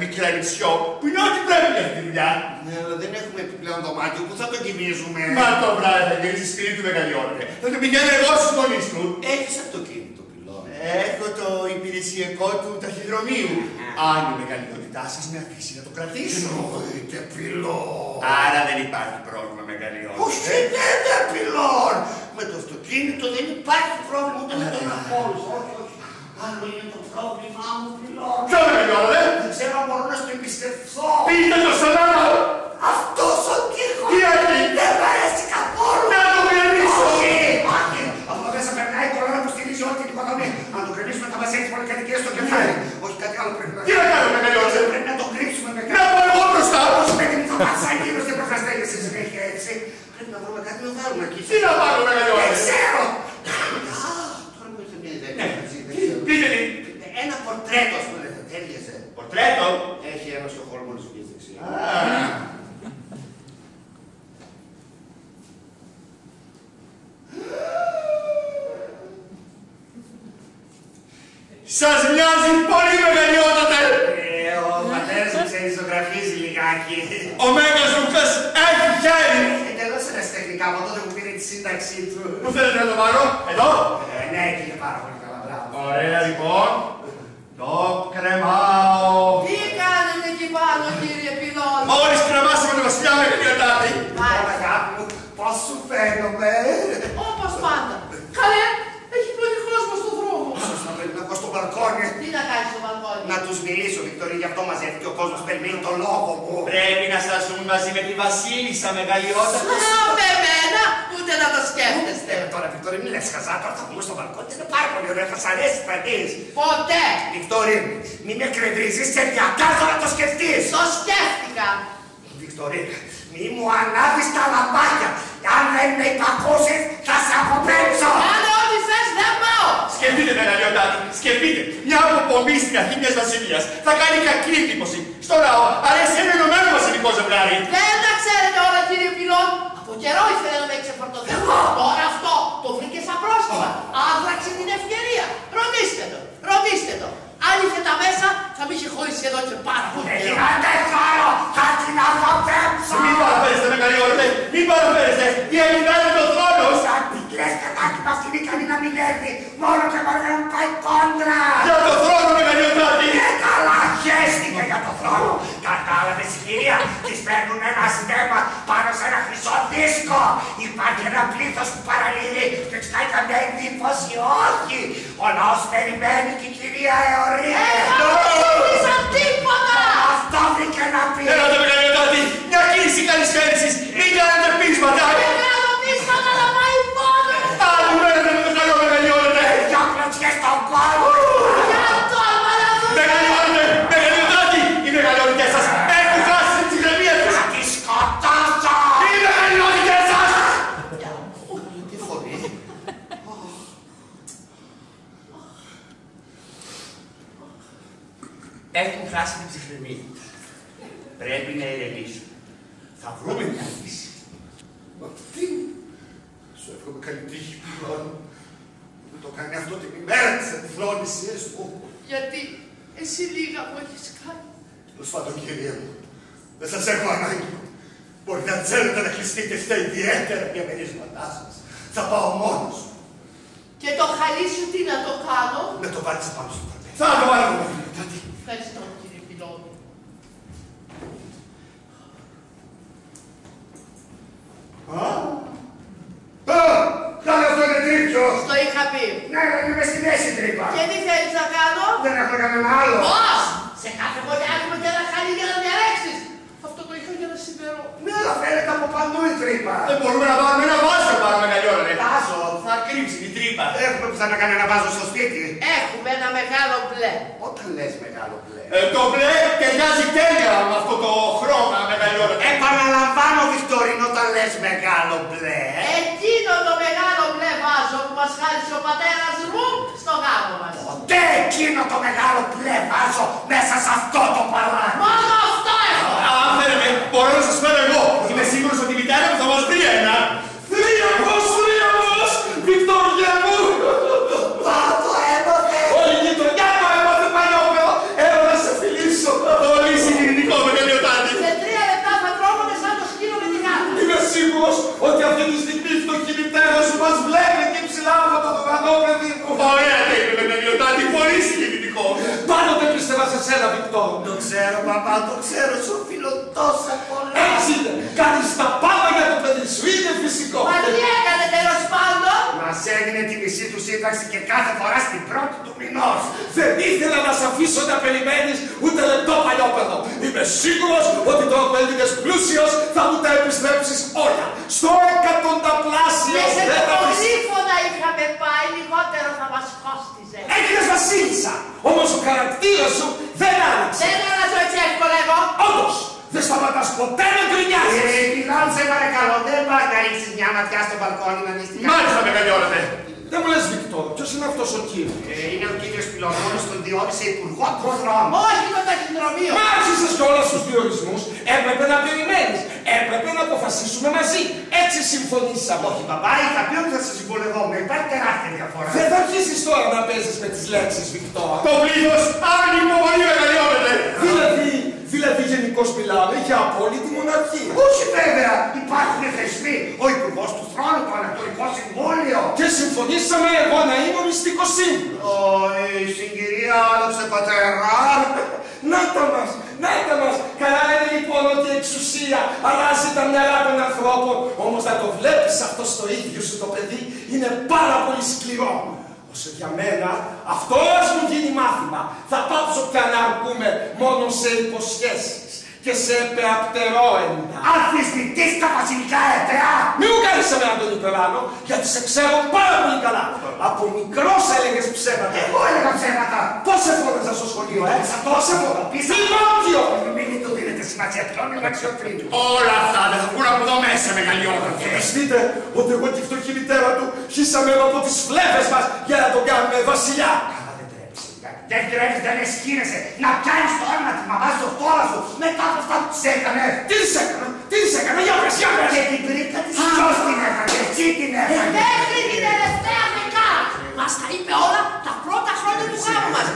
μην κλαρισιό, που είναι ό,τι πρέπει αυτή τη δουλειά. Ναι, αλλά δεν έχουμε επιπλέον δωμάτιο, πού θα το κοιμίζουμε. Μα το βράδυ θα γίνει σπίτι του μεγαλειώνεται. Θα το πηγαίνω εγώ στους γονείς του. Έχεις αυτοκίνητο, πιλότ. Έχω το υπηρεσιακό του ταχυδρομείου. Αν η μεγαλειότητά σας με αφήσει να το κρατήσω. Εννοείται, πιλότ. Άρα δεν υπάρχει πρόβλημα μεγαλειότητας. Όχι, δεν είναι πιλότ. Με το αυτοκίνητο δεν υπάρχει πρόβλημα ούτε με τον απόλυτο. Άλλο είναι το πρόβλημά μου, πιλότ. Ποιο είναι πιλότ, ε! Δεν ξέρω αν μπορώ να στο εμπιστευτώ. Πείτε το στον άλλο! Αυτός ο τείχος! Τι έγινε! Δεν μ' αρέσει καθόλου! Να το κρατήσω! Όχι! Όχι! Από μέσα περνάει η κορώνα που στηρίζει όλη την οικονομία. Αν το κρατήσουμε θα μας έχει πολυκατοικία στο κεφάλι. Όχι, κάτι άλλο πρέπει να... Τι να κάνουμε, μεγαλειώσε! Πρέπει να το κρύψουμε με κάτι. Να πάω εγώ μπροστά! Όσο με την φαμάσα γύρω στην προστασία σε συνέχεια έτσι. Πρέπει να βρούμε κάτι να βάλουμε εκεί. Τι να βάλουμε, μεγαλειώσε! Δεν ξέρω! Ένα πορτρέτο, ας πούμε, θα τέλειωσε. Πορτρέτο! Έχει ένα στο χώρο μόλις βγες δεξιά. Σας μοιάζει πολύ μεγαλειότατε! Ο πατέρας μου ξέρει, ζωγραφίζει λιγάκι. Ο Μέγας Λουκάς έχει χέρι! Εντελώς ένας τεχνικά, από τότε που πήρε τη σύνταξή του. Πού θέλετε να το πάρω, εδώ! Ναι, εκεί είναι πάρα πολύ καλά, μπράβο. Ωραία, λοιπόν. Το κρεμάω! Τι κάνετε εκεί πάνω, κύριε πιλότ! Μόλις κρεμάσαμε το βασιλιά με κρυωτάτη! Μάλιστα, αγάπη μου, πώς σου φαίνομαι! Όπως πάντα! Καλέ, έχει πλούνει κόσμο στον δρόμο! Ίσως να πρέπει να βγω στο μπαλκόνι! Τι να κάνεις στο μπαλκόνι! Να τους μιλήσω, Βικτωρή, γι' αυτό μαζεύτηκε ο κόσμος, περιμένει τον λόγο μου! Πρέπει να σταθούν μαζί με τη βασίλισσα μεγαλειότητα! Σαν με εμένα, ούτε να το σκέφτεστε! Τώρα, Βικτωρή, μην λες χαζά, τώρα θα βγούμε στο μπαλκόνι, δεν είναι πάρα πολύ ωραία, θα σ' αρέσει, θα δεις! Ποτέ! Βικτωρή, μην με κρεβρίζεις, σε διακάζω να το σκεφτείς! Το σκέφτηκα! Βικτωρή, μη μου ανάβεις τα λαμπάκια! Αν δεν με υπακούσεις, θα σε αποπέμψω! Κάνω ό,τι θες, δεν πάω! Σκεφτείτε, μεγαλειότατη, σκεφτείτε! Μια αποπομπή στην αρχή μιας βασιλείας θα κάνει κακή εντύπωση. Στο λαό, αρέσει ένα ενωμένο βασιλικό ζευγάρι. Δεν τα ξέρετε όλα, κύριε πιλότ. Από καιρό ήθελε να με ξεφορτωθεί. Τώρα αυτό το βρήκε σαν πρόσχημα. Άδραξε την ευκαιρία. Ρωτήστε το, ρωτήστε το. Αν είχε τα μέσα, θα μη είχε χωρίσει εδώ και πάρα πολύ. Αν δεν πάρω, θα την αποπέμψω. Μην παραφέρεστε, μεγαλειότατε, μην παραφέρεστε. Η Ελληνά είναι το θρόνο. Σαν την κλαις κατάκι μας την ικανή να μην έρθει. Μόνο και μόνο να πάει κόντρα. Για το θρόνο, μεγαλειοτάτη. Και καλά χέστηκε για το θρόνο. Κατάλαβες, κυρία, της παίρνουν ένα στέμα πάνω σε ένα χρυσό δίσκο. Υπάρχει ένα πλήθος που παραλύει και ξεχνάει καμιά εντύπωση, όχι. Ο λαός περιμένει και η κυρία Εωρία. Έχα τίποτα. Αυτό βρήκε να πει. Έλατε, μεγαλειοτάτη, μια κίνηση καλησπέρυσης. Μην κάνετε πείσματα. Δεν κάνω πείσματα, αλλά πάει μόνο. Άλλου μένετε με τον καλό, μεγαλειότατε. Δυο κλωτσιές στον κόλο. Για το αμαλαδούσα. Μεγαλειότατε, μεγαλειοτάτη, οι μεγαλειότητες σας έχουν χάσει τις γραμμίες τους. Θα τις σκοτώσω. Οι μεγαλειότητες σας. Τι φωνή. Έχουν χάσει την ψυχραιμία. Πρέπει να ηρεμήσουν. Θα βρούμε μια λύση. Μα τι! Σου εύχομαι καλή τύχη, πιλότ. Δεν το κάνει αυτό την ημέρα της επιφλόνησης μου. Γιατί εσύ λίγα μου έχεις κάνει. Τέλος πάντων, κυρία μου, δεν σας έχω ανάγκη. Μπορεί να ξέρετε να κλειστείτε στα ιδιαίτερα διαμερίσματά σας. Θα πάω μόνος. Και το χαλί σου τι να το κάνω. Με το βάλεις πάνω στο τραπέζι. Θα το βάλω πάνω στο τραπέζι. Ευχαριστώ, κύριε πιλότ. Τώρα αυτό είναι τρίπιο! Το είχα πει. Ναι, αλλά είμαι στη μέση τρύπα. Και τι θέλεις να κάνω? Δεν έχω κανένα άλλο. Πώς! Σε κάθε γωνιά έχουμε και ένα χαλί για να διαλέξεις. Αυτό το είχα για να συμπερώ. Ναι, αλλά φαίνεται από παντού η τρύπα. Δεν μπορούμε να βάλουμε ένα βάζο πάνω, μεγαλειότατε. Βάζο. Θα κρύψει την τρύπα. Έχουμε που θα να κάνει ένα βάζο στο σπίτι. Έχουμε ένα μεγάλο μπλε. Όταν λες μεγάλο μπλε. Το μπλε ταιριάζει τέλεια με αυτό το χρώμα, μεγαλειότατε. Επαναλαμβάνω, Βικτωρίνο, όταν λες μεγάλο μπλε. Εκείνο το μεγάλο μπλε βάζο που μας χάρισε ο πατέρας Ρουπ στο γάμο μας. Ποτέ εκείνο το μεγάλο μπλε βάζο μέσα σε αυτό το παλάτι. Μόνο αυτό έχω. Αν θέλετε, μπορώ να σας φέρω εγώ. Είμαι σίγουρος ότι η μητέρα μου θα μας πει ένα. Θρίαμβος, Βικτωρία μου. Πάω το έμαθε. Όλη η γειτονιά το έμαθε, παλιόπαιο. Έλα να σε φιλήσω. ότι αυτή τη στιγμή φτωχημητέρα σου μας βλέπει και ψηλά από το κατόπεδι του. Ωραία τα είπε με Μελιωτάτη, πολύ συγκινητικό. Πάντοτε πίστευα σε σένα, Βικτόρ. Το ξέρω, παπά, το ξέρω, σου οφείλω τόσα πολλά. Έτσι είναι, κάνεις τα πάντα για το παιδί σου, είναι φυσικό. Μα τι έκανε τέλος πάντων. Μας έγινε τη μισή του σύνταξη και κάθε φορά στην πρώτη του μηνός. Δεν ήθελα να σε αφήσω να περιμένεις ούτε λεπτό παλιόπαιδο. Είμαι σίγουρος ότι το απέλτηκες πλούσιος θα μου τα επιστρέψεις όλα. Στο 100 πλάσιο δεν θα μας... Με σε το είχαμε πάει, λιγότερο θα μας κόστιζε. Έγινες βασίλισσα, όμως ο χαρακτήρας σου δεν άλλαξε. Δεν άλλαζω έτσι εύκολα εγώ. Όμως, δεν σταματάς ποτέ να γκρινιάζεις. Πιλόν, σε παρακαλώ, δεν πάει να ρίξεις μια ματιά στο μπαλκόνι να μην στείλεις. Μάλιστα μεγαλειώνεται. Δεν μου λες, Βικτόρ, ποιος είναι αυτός ο κύριος? Είναι ο κύριος Πυλωνώνης, τον διόρισε υπουργό προδρόμου. Όχι το ταχυδρομείο! Μ' άξισες κιόλας τους διορισμούς, έπρεπε να περιμένεις, έπρεπε να αποφασίσουμε μαζί. Έτσι συμφωνήσαμε. Όχι, μπαμπά, είχα πει ότι θα σε συμβολευόμουν, υπάρχει τεράστια διαφορά. Δεν θα αρχίσεις τώρα να παίζεις με τις λέξεις, Βικτόρ. Το πλήθος άνοιγμα πολύ μεγαλειώνεται. Δηλαδή γενικώς μιλάμε για απόλυτη μοναρχία. Όχι βέβαια, υπάρχουν θεσμοί. Ο υπουργός του Θρόνου, το Ανατολικό Συμβούλιο. Και συμφωνήσαμε εγώ να είμαι ο μυστικός σύμβουλος. Η συγκυρία άλλαξε πατέρα. Να τα μας, να τα μας. Καλά είναι λοιπόν ότι η εξουσία αλλάζει τα μυαλά των ανθρώπων. Όμως να το βλέπεις αυτό στο ίδιο σου το παιδί είναι πάρα πολύ σκληρό. Όσο για μένα, αυτός μου γίνει μάθημα. Θα πάψω πια να αρκούμε μόνο σε υποσχέσεις και σε επεαπτερόεντα. Αθληστητής τα βασιλικά έτρεα! Μη μου κάνεις εμένα τον υπεράνω, γιατί σε ξέρω πάρα πολύ καλά. Από μικρός έλεγες ψέματα. Εγώ έλεγα ψέματα. Πώς σε φώναζα στο σχολείο, έξα τόσα φώνα. Πίσω νότιο! Μην του δίνετε σημασία πλέον, είναι αξιοπρίτου. Όλα αυτά δεν θα βγουν από εδώ μέσα, μεγαλειόγραφε. Πιστείτε ότι εγώ και η φτωχή μητέρα του χύσαμε από τις φλέφες μας για να τον κάνουμε βασιλιά. Δεν τρέχει, δεν εσχύνεσαι να πιάνεις το όνομα της μαμάς στο φτώμα σου μετά από αυτά που της έκανε. Τι της έκανε, τι της έκανε, για βρες, για βρες. Και την πρίκα της ποιος την έκανε, εσύ την έκανε. Μέχρι την τελευταία δεκάρα μας τα είπε όλα τα πρώτα χρόνια του γάμου μας.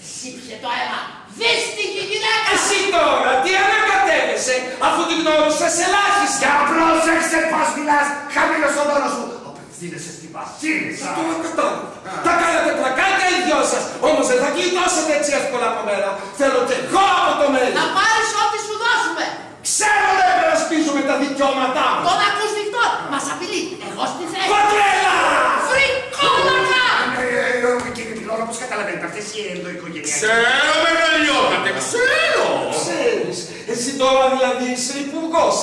Της ήπιε το αίμα, δύστυχη γυναίκα. Εσύ τώρα, τι ανακατεύεσαι αφού την γνώρισες ελάχιστα. Για πρόσεξε πώς μιλάς, χαμήλωσε ο δόνος σου. Δίνεσαι στη βασίλισσα. Το κατάλαβα. Τα κάνατε πλακάκια οι δυο σας. Όμως δεν θα κλειτώσετε έτσι εύκολα από μένα. Θέλω και εγώ από το μέλλον. Να πάρεις ό,τι σου δώσουμε. Ξέρω να επερασπίζουμε τα δικαιώματά μου. Τον ακούς, Βικτόρ. Μας απειλεί. Εγώ στη θέση. Πατρέλα! Φρικόλακα! Κύριε Πυλώνα, όπως καταλαβαίνετε, αυτές οι ενδοοικογενειακές. Ξέρω, μεγαλειότατε, ξέρω. Ξέρεις, εσύ τώρα δηλαδή είσαι υπουργός,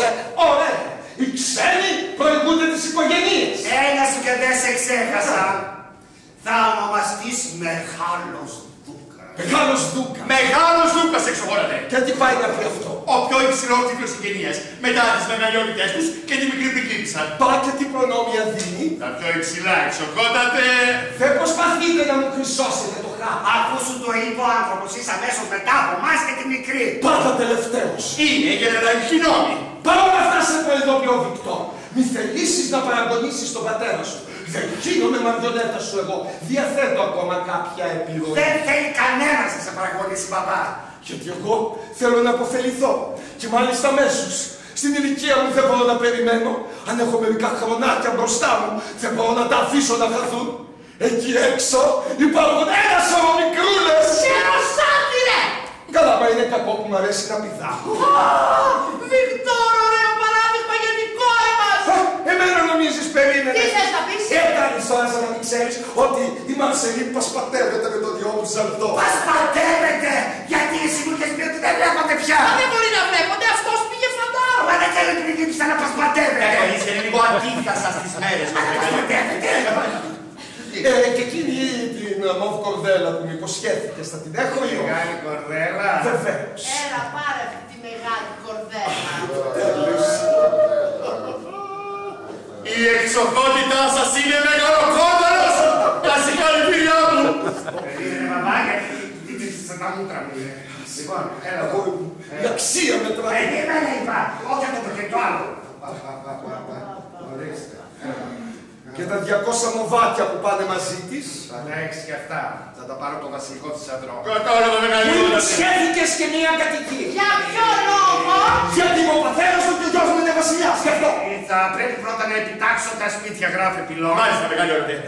ωραία. Οι ξένοι προηγούνται τις οικογένειες. Ένα σου και δεν σε ξέχασα. Θα ονομαστείς Μεγάλος Δούκα. Μεγάλος Δούκα. Μεγάλος Δούκα εξοχόρατε. Και τι πάει να πει αυτό. Ο πιο υψηλόκτυπλος συγγενείας. Μετά τις μεγαλειότητες τους και τη μικρή πικίνησαν. Πά και τι προνόμια δίνει. Τα πιο υψηλά εξοχότατε. Δεν προσπαθείτε να μου χρυσώσετε το χάμα. Ακούσου το είπε ο άνθρωπος. Είσαι αμέσως μετά από εμάς και τη μικρή. Πάντα τελευταίος. Είναι και δεν έχει νόμη. Παρ' όλα αυτά σε προειδοποιώ, Βικτόρ. Μη θελήσεις να παραγωνίσεις τον πατέρα σου. Δεν γίνομαι μαριονέτα σου εγώ. Διαθέτω ακόμα κάποια επιλογή. Δεν θέλει κανένας να σε παραγωνίσει, μπαμπά. Γιατί εγώ θέλω να αποφεληθώ. Και μάλιστα αμέσως. Στην ηλικία μου δεν μπορώ να περιμένω. Αν έχω μερικά χρονάκια μπροστά μου, δεν μπορώ να τα αφήσω να χαθούν. Εκεί έξω υπάρχουν ένα σωρό μικρούλες. Χεροσάντηρε! Καλά, μα είναι κακό που μου αρέσει να πηδάω. Βικτόρ, ωραίο παράδειγμα για την κόρη μας! Εμένα νομίζεις, περίμενε. Τι θες να πεις? Έκανες τώρα να μην ξέρεις ότι η Μαρσελή πασπατεύεται με το δυο μου ζαλτό. Πασπατεύεται! Γιατί εσύ μου είχες πει ότι δεν βλέπονται πια. Μα δεν μπορεί να βλέπονται, αυτός πήγε φαντάρο. Μα δεν θέλω την ειδήψη να πασπατεύεται. Είσαι λίγο αντίθασα στις μέρες μας. Και εκείνη την μοβ κορδέλα που με υποσχέθηκες, θα την έχω ή όχι? Μεγάλη κορδέλα. Βεβαίως. Έλα, πάρε αυτή τη μεγάλη κορδέλα. Τέλος. Η εξοχότητά σας είναι μεγαλοκότερος. Τα συγχαρητήριά μου. Περίμενε, μαμά, γιατί δίπλησες τα μούτρα μου. Λοιπόν, έλα, εγώ ήμουν. Η αξία με τώρα. Περίμενε, είπα. Όχι αυτό και το άλλο. Ορίστε. Και και τα 200 μοβάτια που πάνε μαζί της. Θα τα έχεις και αυτά. Θα τα πάρω από το βασιλικό της αντρό. Κατάλαβα μεγάλη μου. Σχέθηκες και μία κατοικία. Για ποιο λόγο? Γιατί είμαι ο πατέρας του και ο γιος μου είναι βασιλιάς. Γι' αυτό. Θα πρέπει πρώτα να επιτάξω τα σπίτια, γράφει πυλό. Μάλιστα, μεγάλη ωραία.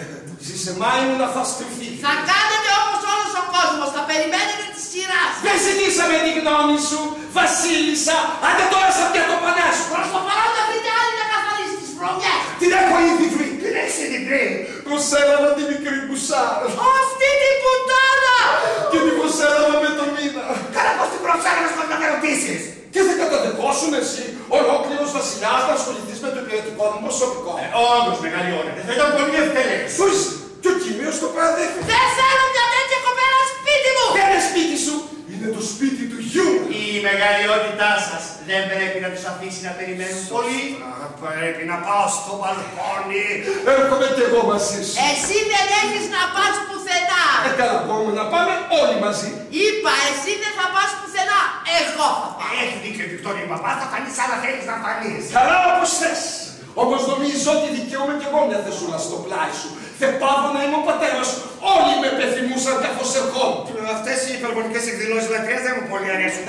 Ζησεμάινου να θα στριφθεί. Θα κάνετε όπως όλος ο κόσμος. Θα περιμένετε τη σειρά σας. Δεν ζητήσαμε τη γνώμη σου, βασίλισσα. Άντε τώρα σαν πια το πανάσου. Προς το παρόν θα βρείτε άλλη να καθαρίσει τις βρωμιές. Την έχω ήδη βρει. Την έχεις ήδη βρει. Προσέλαβα τη μικρή μπουσάρα. Αυτή την πουτάρα. Και την προσέλαβα με το μήνα. Καλά πως την προσέλαβες να με ερωτήσεις. Και θα καταδεχόσουν εσύ, ολόκληρος βασιλιάς, να ασχοληθείς με το υπηρετικό μου προσωπικό. Όντως, μεγάλη ώρα. Θα ήταν πολύ ευτελές. Πώς, και ο Κιμίος το παραδέχεται. Δεν θέλω μια τέτοια κοπέλα σπίτι μου. Δεν είναι σπίτι σου. Είναι το σπίτι του γιου. Η μεγαλειότητά σας δεν πρέπει να τους αφήσει να περιμένουν πολύ. Πρέπει να πάω στο μπαλκόνι. Έρχομαι κι εγώ μαζί σου. Εσύ δεν έχεις να πας πουθενά. Καλά, μπορούμε να πάμε όλοι μαζί. Είπα, εσύ δεν θα πας πουθενά. Εγώ θα πάω. Έχει δίκιο η Βικτόρια Μπαμπά, θα φανείς άλλα θέλεις να φανείς. Καλά όπως θες. Όμως νομίζω ότι δικαιούμαι κι εγώ μια θεσούλα στο πλάι σου. Δεν πάω να είμαι ο πατέρας. Όλοι με επιθυμούσαν καθώς ερχόμουν. Αυτές οι υπερβολικές εκδηλώσεις λατρείας δεν μου πολύ αρέσουν.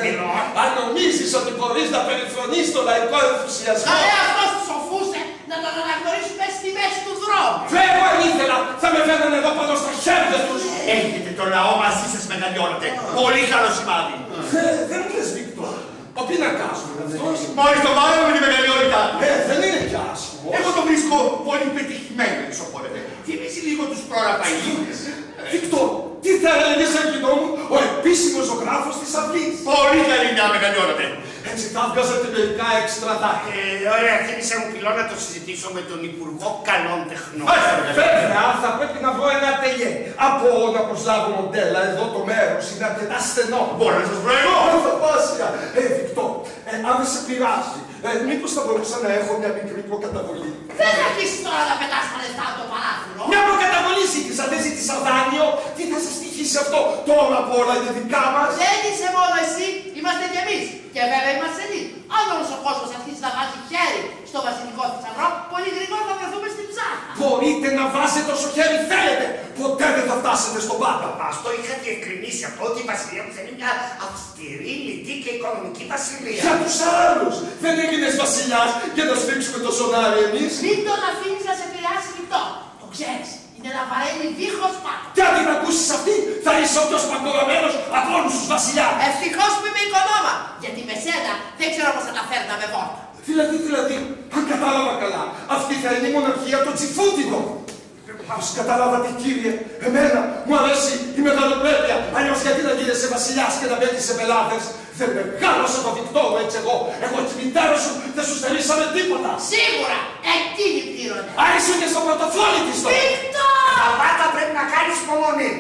Αν νομίζεις ότι μπορείς να περιφρονείς τον λαϊκό ενθουσιασμό. Καλά, αυτός τους σοφούσε να τον αναγνωρίσουμε στη μέση του δρόμου. Βέβαια, αν ήθελα, θα με φέρνουν εδώ πάνω στα χέρια τους. Έχετε το λαό μαζί σας, μεγαλειώνετε. Πολύ καλό σημάδι. Δεν μου λες, Βίκτορ. Ο πίνακας μου είναι αυτός. Μόλις το βάλαμε με τη μεγαλειότητα. Δεν είναι κι άσχημος. Εγώ το βρίσκω πολύ πετυχημένο, εξοπορεύε. Θυμίζει λίγο τους προραπαγίδες. Βίκτορ, τι θα έλεγε σαν κοινό μου ο επίσημος ζωγράφος της αυλής. Πολύ καλή μια μεγαλειώνεται. Έτσι θα βγάζατε μερικά εξτρατά. Ωραία, θύμισε μου πυλό να το συζητήσω με τον Υπουργό Καλών Τεχνών. Βέβαια, θα πρέπει να βρω ένα τελιέ. Από να προσλάβω μοντέλα, εδώ το μέρος είναι αρκετά στενό. Μπορώ να σας βρω εγώ. Φαντάσια. Βικτό, αν δεν σε πειράζει, μήπως θα μπορούσα να έχω μια μικρή προκαταβολή. Δεν θα αρχίσει τώρα να πετάς τα λεφτά από το παράθυρο. Μια προκαταβολή ζήτησα, δεν ζήτησα δάνειο. Τι θα σας τυχήσει αυτό τώρα που όλα είναι δικά μας. Δεν είσαι μόνο εσύ, είμαστε κι εμείς. Και βέβαια είμαστε λίγο. Αν όλος ο κόσμος αρχίσει να βάζει χέρι στο βασιλικό θησαυρό, πολύ γρήγορα θα βρεθούμε στην ψάχνα. Μπορείτε να βάζετε όσο χέρι θέλετε. Ποτέ δεν θα φτάσετε στον πάπα. Αυτό είχα διευκρινίσει από ότι η βασιλεία μου θέλει μια αυστηρή, λιτή και οικονομική βασιλεία. Για τους άλλους. Δεν έγινες βασιλιάς για να σφίξουμε το σονάρι εμείς. Μην τον αφήνεις να σε επηρεάσει λιτό. Το ξέρεις. Είναι να βαραίνει δίχως πάνω. Και αν την ακούσεις αυτή, θα είσαι όποιος παγκογραμμένος από όλους τους βασιλιάδες. Ευτυχώς που είμαι οικονόμα, γιατί με σένα δεν ξέρω πώς θα τα φέρναμε βόρτα. Δηλαδή, αν κατάλαβα καλά, αυτή θα είναι η μοναρχία των Τσιφούτιδων. Ας καταλάβατε κύριε, εμένα μου αρέσει η μεγαλοπρέπεια, αλλιώς γιατί να γίνεσαι βασιλιάς και να μπαίνεις σε πελάτες. Δεν μεγάλωσε το Βικτόρο έτσι εγώ. Εγώ τη μητέρα σου δεν σου στερήσαμε τίποτα. Σίγουρα! Εκείνη πλήρωνε. Άρχισε και στο πρωτοφόλι της τώρα. Βίκτορ! Τα πάντα πρέπει να κάνεις υπομονή.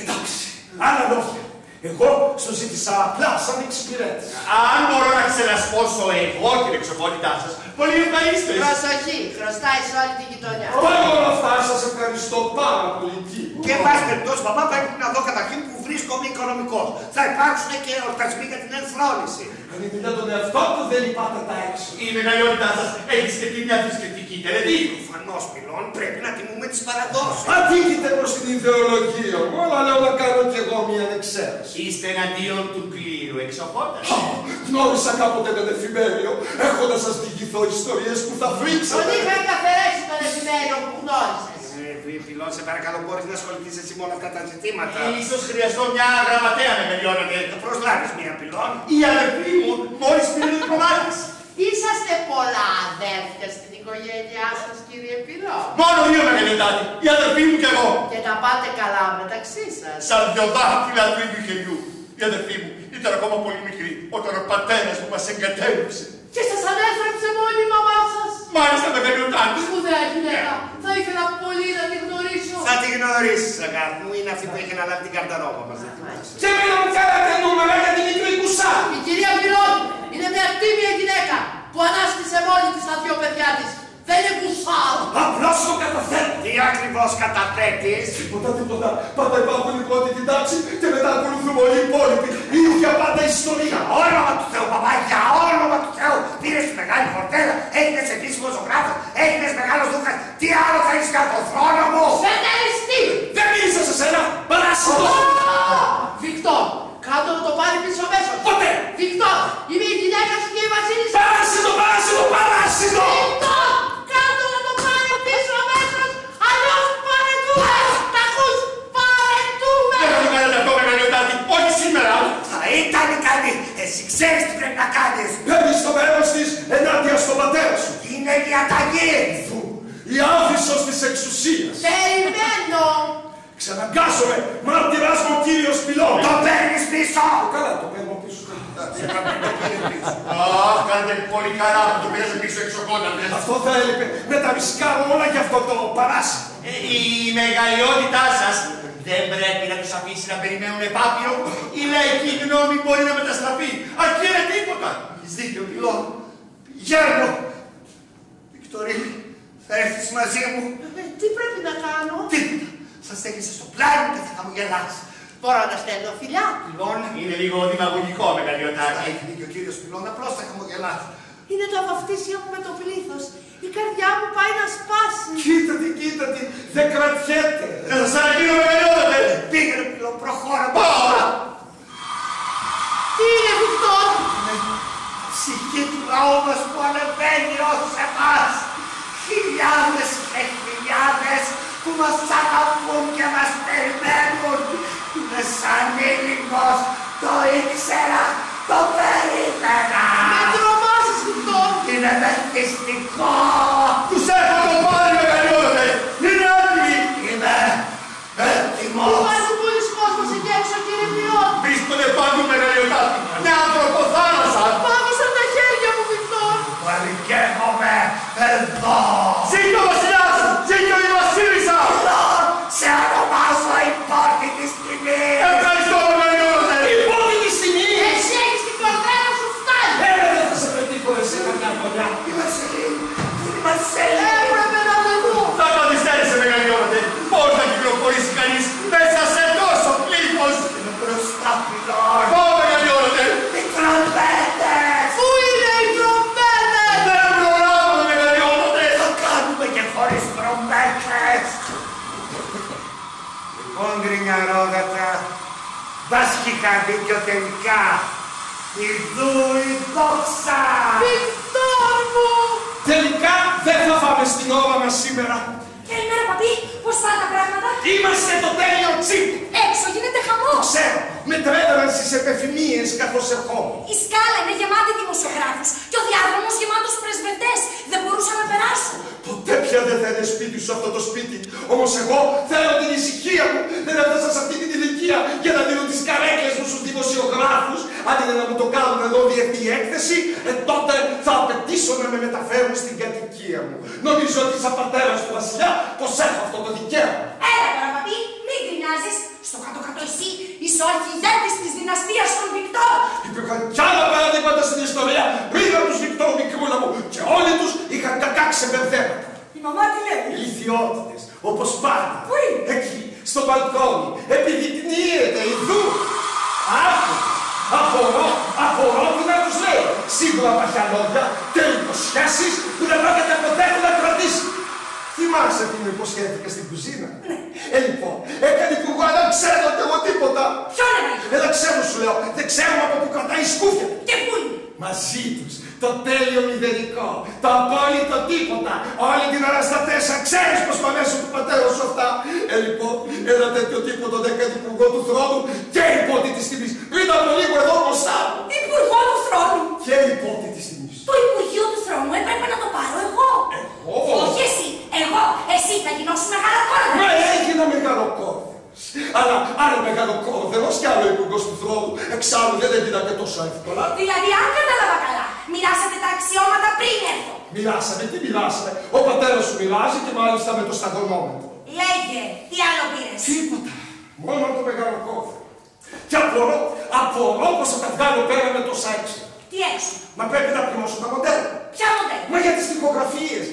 Εντάξει, άλλα λόγια. Εγώ σου ζήτησα απλά σαν εξυπηρέτηση. Αν μπορώ να ξελασπώσω εγώ την εξοχότητά σας, πολύ ευχαρίστω. Προσοχή, χρωστάει σε όλη την γειτονιά. Όλα όλα αυτά σας ευχαριστώ πάρα πολύ. Και πάση περιπτώσει, παπά, πρέπει να δω καταρχήν που βρίσκομαι οικονομικός. Θα υπάρξουν και ορτασμοί για την ενθρόνηση. Αν η δουλειά των εαυτών του δεν υπάρχει τα έξω. Η μεγαλειότητά σας έχει σκεφτεί μια θρησκευτική τελετή. Προφανώς, Πυλών, πρέπει να τιμούμε τις παραδόσεις. Αντίκειται προς την ιδεολογία μου, αλλά λέω να κάνω κι εγώ μια εξαίρεση. Είστε εναντίον του κλήρου, εξοχότας. Γνώρισα κάποτε τον εφημέριο, έχοντας σας διηγηθώ ιστορίες που θα βρίξατε. Τον είχα καθαρέσει τον εφημέριο που γνώρισε. Φιλό, σε παρακαλώ, μπορείς να ασχοληθείς εσύ με όλα αυτά τα ζητήματα. Ίσως χρειαστώ μια γραμματέα με μελιώνεται. Θα προσλάβεις μια Πυλών. Η αδερφή μου μόλις πήρε το κομμάτι. Είσαστε πολλά αδέρφια στην οικογένειά σας, κύριε Πυλών. Μόνο δύο με μελετάτε. Η αδερφή μου και εγώ. Και τα πάτε καλά μεταξύ σας. Σαν δυο δάχτυλα του ίδιου χεριού. Η αδερφή μου ήταν ακόμα πολύ μικρή όταν ο πατέρας μου μας εγκατέλειψε. Και σας ανέφερε μόνη η μαμά σας. Μάλιστα με περιοτάτη. Σπουδαία γυναίκα. Θα ήθελα πολύ να τη γνωρίσω. Θα τη γνωρίσεις, αγάπη μου. Είναι αυτή που έχει αναλάβει την καρταρόβα μας. Και μην μου κάνετε νούμερα για την μικρή κουσά. Η κυρία Πυλών είναι μια τίμια γυναίκα που ανάστησε μόνη της τα δυο παιδιά της. Δεν είναι κουσάω. Απλώς το καταθέτω. Τι ακριβώς καταθέτεις? Τίποτα. Πάντα υπάρχουν οι πρώτοι την τάξη και μετά ακολουθούν όλοι οι υπόλοιποι. Η ίδια πάντα ιστορία. Όνομα του Θεού, παπά, για όνομα του Θεού. Πήρες μεγάλη φορτέλα, έγινες επίσημος ζωγράφος, έγινες μεγάλος δούχας. Τι άλλο θα κατοφρόναμο! Σατανιστή! Δεν μίλησα σε σένα, παράσιτο! Βικτόρ, κάτω το πάρει πίσω μέσω! Ποτέ! Βικτόρ, είμαι η γυναίκα σου και η βασίλισσα! Παράσιτο, παράσιτο, παράσιτο! Βικτόρ, κάτω το πάρει πίσω μέσω! Αλλιώς παρετούμε! Τα ακούς, παρετούμε! Δεν θα το κάνω αυτό, μεγαλειοτάτη, όχι σήμερα! Θα ήταν καλή, εσύ ξέρεις τι πρέπει να κάνεις! Παίρνεις το μέρος της ενάντια στον πατέρα σου! Είναι διαταγή! Η άβυσσος της εξουσίας! Περιμένω! Ξαναγκάζομαι! Μάρτυράς μου, κύριος Πυλώνη! Το παίρνεις πίσω! Καλά, το παίρνω πίσω. Σε το πήρε πίσω. Αχ, κάνετε πολύ καλά που το πήρες πίσω εξοκόντατε. Αυτό θα έλειπε. Με τα μυσκά όλα για αυτό το παράσιτο. Η μεγαλειότητά σας δεν πρέπει να τους αφήσει να περιμένουν επάπειρο. Η λαϊκή γνώμη μπορεί να μεταστραφεί. Αρκεί ένα τίποτα. Δίκιο, Πυλώνη. Γέρνο. Βικτορίνη. Θα έρθεις μαζί μου. Τι πρέπει να κάνω. Τίποτα. Θα στέκεσαι στο πλάι μου και θα χαμογελάσει. Τώρα να στέλνω φιλιά. Πυλών. Είναι λίγο δημαγωγικό μεγαλειοτάκι. Έχει δίκιο ο κύριος Πυλών, απλώς θα χαμογελάσει. Είναι το βαφτίσιο μου με το πλήθος. Η καρδιά μου πάει να σπάσει. Κοίτα την, κοίτα την. Δεν κρατιέται. Θα σας αναγίνω μεγαλειότατε. Πήγαινε Πυλών, προχώρα. Πάω. Τι είναι Βικτόρ. Ψυχή του λαού μας που ανεβαίνει ως εμάς. Χιλιάδες και χιλιάδες που μας αγαπούν και μας περιμένουν. Είμαι σαν ήλικος, το ήξερα, το περίμενα. Με τρομάζεις αυτό. Είναι μεθυστικό. Τους έχω το πάρει μεγαλειότατε. Είναι έτοιμοι. Είμαι έτοιμος. Υπάρχει πολλοί κόσμος εκεί έξω κύριε Πυλώνη. Βρίσκονται πάντου μεγαλειοτάτη. Μια ανθρωποθάνασα. Πάγωσαν τα χέρια μου Βικτόρ. Παρικέχομαι εδώ. Ζήτω βασιλιάς. Ζήτω η βασίλισσα. Σε ονομάζω υπότη της τιμής. Ευχαριστώ μεγαλειότατε. Υπότη της τιμής. Εσύ έχεις την κορδέρα σου φτάνει. Δεν θα σε πετύχω εσύ με μια κοντά. Η Βασιλή. Η Βασιλή. Έπρεπε να το δω. Θα καθυστέρησε μεγαλειότατε. Πώς θα κυκλοφορήσει κανείς μέσα σε τόσο πλήθος. Είναι μπροστά Πυλών. Πάω μεγαλειότατε. Οι τρομπέτες. Πού είναι οι τρομπέτες. Δεν προλάβω μεγαλειότατε. Θα κάνουμε και χωρίς τρομπέτες. Λοιπόν γκρινιαρόδατα, δας είχα δίκιο τελικά. Ιδού η δόξα. Βικτόρ μου. Τελικά δεν θα φάμε στην ώρα μας σήμερα. Καλημέρα παπί, πώς πάνε τα πράγματα. Είμαστε το τέλειο τσίπ. Έξω γίνεται χαμό. Το ξέρω, μετρέδραν στις επεφημίες καθώς ερχόμουν. Η σκάλα είναι γεμάτη δημοσιογράφους και ο διάδρομος γεμάτος πρεσβευτές. Δεν μπορούσα να περάσω. Ποτέ πια δεν θα είναι σπίτι σου αυτό το σπίτι. Όμως εγώ θέλω την ησυχία μου. Δεν έφτασα σε αυτή την ηλικία για να δίνω τις καρέκλες μου στους δημοσιογράφους. Αν είναι να μου το κάνουν εδώ διεθνή έκθεση, τότε θα απαιτήσω να με μεταφέρουν στην κατοικία μου. Νομίζω ότι σαν πατέρα του βασιλιά πως έχω αυτό το δικαίωμα. Έλα τώρα παπί, μην γκρινιάζεις. Στο κάτω-κάτω εσύ είσαι ο αρχηγέτης της δυναστείας των Βικτόρ. Υπήρχαν κι άλλα παραδείγματα στην ιστορία πριν από τους Βικτόρ μικρούλα μου και όλοι τους είχαν κακά ξεμπερδέματα. Η μαμά τι λέει. Ηλικιότητες, όπως πάντα. Πού είναι. Εκεί, στο μπαλκόνι, επιδεικνύεται ιδού. Άκου. Απορώ που να τους λέω. Σίγουρα παχιά λόγια, υποσχέσεις που δεν πρόκειται ποτέ να κρατήσει. Θυμάσαι τι μου υποσχέθηκα στην κουζίνα. Ναι. Λοιπόν, έκανε υπουργό, αλλά ξέρω ότι εγώ τίποτα. Ποιο είναι. Δεν ξέρω σου λέω, δεν ξέρω από που κρατάει η σκούφια. Και πού είναι. Μαζί τους, το τέλειο μηδενικό, το απόλυτο τίποτα. Όλη την ώρα στα 4, ξέρεις πως παλέσουν του πατέρα σου αυτά. Λοιπόν, ένα τέτοιο τίποτα δεν έκανε υπουργό του θρόνου και υπότη της τιμής. Πριν από λίγο εδώ μπροστά μου. Υπουργό του θρόνου. Και υπότη της τιμής. Το Υπουργείο του Θρόνου έπρεπε να το πάρω εγώ. Εγώ. Όχι εσύ. Εγώ. Εσύ θα γινώσουν μεγαλοκόρδερος. Μα έγινα μεγαλοκόρδερος. Αλλά άλλο μεγαλοκόρδερος κι άλλο υπουργός του Θρόνου. Εξάλλου δεν έγινα και τόσο εύκολα. Δηλαδή αν κατάλαβα καλά. Μοιράσατε τα αξιώματα πριν έρθω. Μοιράσαμε. Τι μοιράσαμε. Ο πατέρας σου μοιράζει και μάλιστα με το σταγονόμετρο. Λέγε. Τι άλλο πήρες. Τίποτα. Μόνο το μεγαλοκόρδερο. Και απορώ πως θα τα βγάλω πέρα με το σάξι. Τι έξω. Μα πρέπει να πληρώσω τα μοντέλα. Ποια μοντέλα. Μα για τις τυπογραφίες.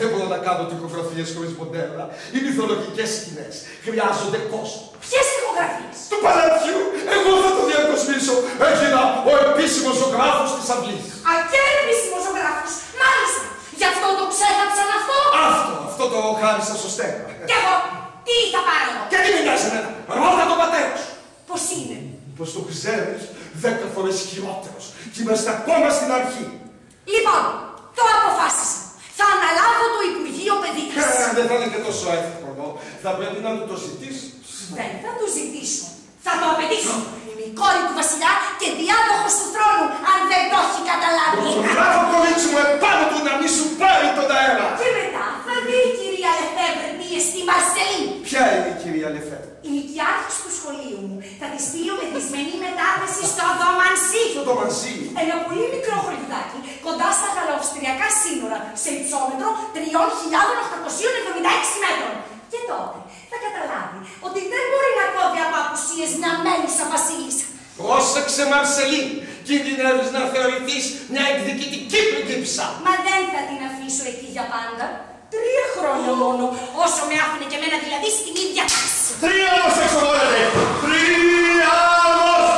Δεν μπορώ να κάνω τυπογραφίες χωρίς μοντέλα. Οι μυθολογικές σκηνές χρειάζονται κόσμο. Ποιες τυπογραφίες. Του παλατιού. Εγώ θα το διακοσμήσω. Έγινα ο επίσημος ζωγράφος της αυλής. Α, και επίσημος ζωγράφος. Μάλιστα. Γι' αυτό το ξέχαψαν αυτό. Αυτό το χάρισα στο Στέγμα. Κι εγώ! Τι θα πάρω! Και τι μοιάζει εμένα! Ρώτα το πατέρα σου! Πώς είναι! Πως το ξέρεις 10 φορές χειρότερος και είμαστε ακόμα στην αρχή. Λοιπόν, το αποφάσισα. Θα αναλάβω το Υπουργείο Παιδείας. Δεν θα είναι και τόσο εύκολο. Θα πρέπει να μου το ζητήσεις. Δεν θα το ζητήσω. Θα το απαιτήσω. Είμαι η κόρη του βασιλιά και διάδοχος του θρόνου, αν δεν το έχει καταλάβει. Μπράβο, κορίτσι μου, επάνω του να μη σου πάρει τον αέρα. Και μετά θα δει η κυρία Λεφέβρε τι εστίμα Μαρσελή. Ποια είναι η κυρία Λεφέβρε? Η νοικιάρχης του σχολείου μου. Θα τη στείλω μεθυσμένη μετάβαση στο Δομανσί. Στο Δομανσί. Ένα πολύ μικρό χωριδάκι κοντά στα γαλλο-αυστριακά σύνορα, σε υψόμετρο 3.876 μέτρων. Και τότε θα καταλάβει ότι δεν μπορεί να κόβει από απουσίες μια μέλισσα βασίλισσα. Πρόσεξε, Μαρσελή, κινδυνεύεις να θεωρηθείς μια εκδικητική πριγκίπισσα. Μα δεν θα την αφήσω εκεί για πάντα. 3 χρόνια μόνο, όσο με άφηνε και εμένα δηλαδή στην ίδια τάση. 3 όμως εξωγόνατε! 3 όμως!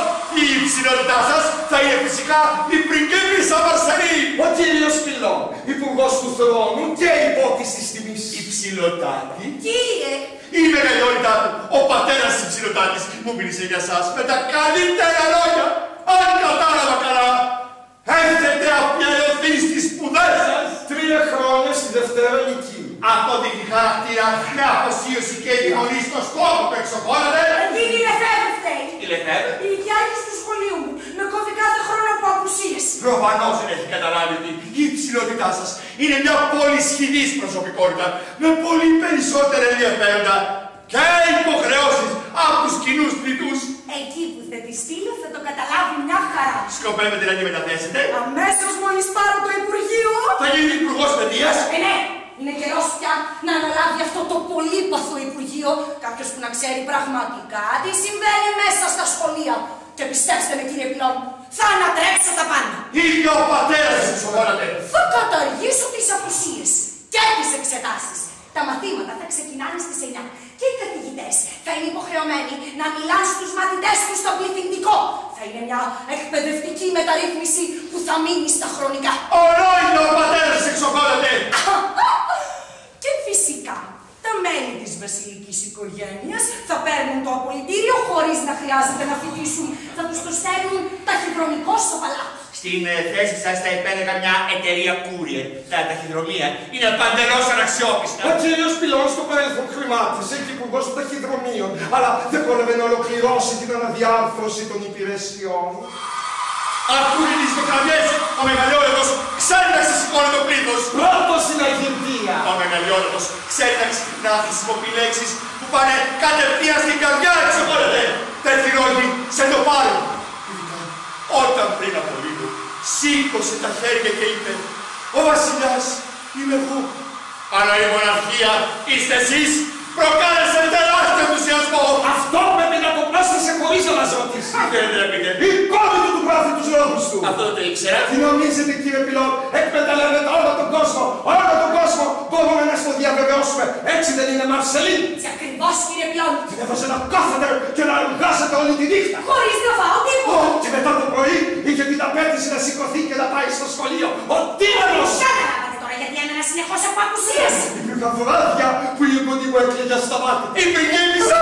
Η υψηλότητά σας θα είναι φυσικά η πριγκίπισσα Μαρσελή. Ο κύριος Πυλών, υπουργός του θρόνου και υπότης της τιμής. Υψηλοτάτη. Κύριε! Η μεγαλειότητά του, ο πατέρας της Υψηλοτάτης, μου μίλησε για σας με τα καλύτερα λόγια. Αν κατάλαβα καλά, έχετε αφιερωθεί στις σπουδές σας. 3 χρόνια στη Δευτέρα Λυκείου. Από την χαρακτήρα χρειά αφοσίωση και εγγονή στο σκόπο που εξοχώνατε. Εκείνη η Λεφέβρε φταίει. Η Λεφέβρε. Η νοικιάρχης του σχολείου μου. Με κόβει κάθε χρόνο από απουσίες. Προφανώς δεν έχει καταλάβει ότι η υψηλότητά σας είναι μια πολύ σχηδής προσωπικότητα με πολύ περισσότερα ενδιαφέροντα και υποχρεώσεις από τους κοινούς πληθούς. Εκεί που θα τη στείλω θα το καταλάβει μια χαρά. Σκοπεύετε να τη μεταθέσετε? Αμέσως μόλις πάρω το Υπουργείο. Θα γίνει Υπουργός Παιδείας. Ναι. Είναι καιρός πια να αναλάβει αυτό το πολύπαθο Υπουργείο κάποιος που να ξέρει πραγματικά τι συμβαίνει μέσα στα σχολεία. Και πιστέψτε με, κύριε Πυλών, θα ανατρέψω τα πάντα. Ήλιο ο πατέρας σας σοβαρατε. Θα καταργήσω τις απουσίες και τις εξετάσεις. Τα μαθήματα θα ξεκινάνε στις 9 και οι καθηγητές θα είναι υποχρεωμένοι να μιλάνε στους μαθητές τους στο πληθυντικό. Θα είναι μια εκπαιδευτική μεταρρύθμιση που θα μείνει στα χρονικά. Ολόιδο ο πατέρας σας εξοχώνεται. Και φυσικά τα μέλη της βασιλικής οικογένειας θα παίρνουν το απολυτήριο χωρίς να χρειάζεται να φοιτήσουν. Θα τους το στέλνουν ταχυδρομικώς στο παλάτι. Στην θέση σας θα υπέρεγα μια εταιρεία courier. Τα ταχυδρομεία είναι παντελώς αναξιόπιστα. Ο κύριος Πυλών στο παρελθόν χρημάτισε και υπουργός των ταχυδρομείων, αλλά δεν κόλευε να ολοκληρώσει την αναδιάρθρωση των υπηρεσιών. Ακούει τις δοκραδιές, ο μεγαλειόδοτος ξέρει να ξεσηκώνει το πλήθος. Πρώτος στην Αργεντία. Ο μεγαλειόδοτος ξέρει να χρησιμοποιεί λέξεις που πάνε κατευθείαν στην καρδιά, εξοχώνεται. Τέτοιοι λόγοι σε το πάρουν. Όταν πριν από λίγο σήκωσε τα χέρια και είπε «Ο βασιλιάς είμαι εγώ, αλλά η μοναρχία είστε εσείς, προκάλεσε τεράστιο ενθουσιασμό». Αυτό πρέπει να το πρόσθεσε χωρίς να μας ρωτήσει. Δεν τρέπηκε. Η κόρη του πράθη τους λόγους του. Αυτό το ήξερα. Τι νομίζετε, κύριε Πυλών, εκμεταλλεύεται όλο τον κόσμο. Όλο τον κόσμο μπορούμε να στο διαβεβαιώσουμε. Έτσι δεν είναι, Μαρσελή? Τι ακριβώς, κύριε Πυλών. Την έβαζε να κάθεται και να αργάσετε όλη τη νύχτα. Χωρίς να φάω τίποτα. Και μετά το πρωί είχε την απέτηση να σηκωθεί και να πάει στο σχολείο. Ο τύρανος. Γιατί έμενα συνεχώς από απουσίες. Υπήρχαν βράδια που η εγγονή μου έκλαιγε στα μάτια. Η πριγκίπισσα!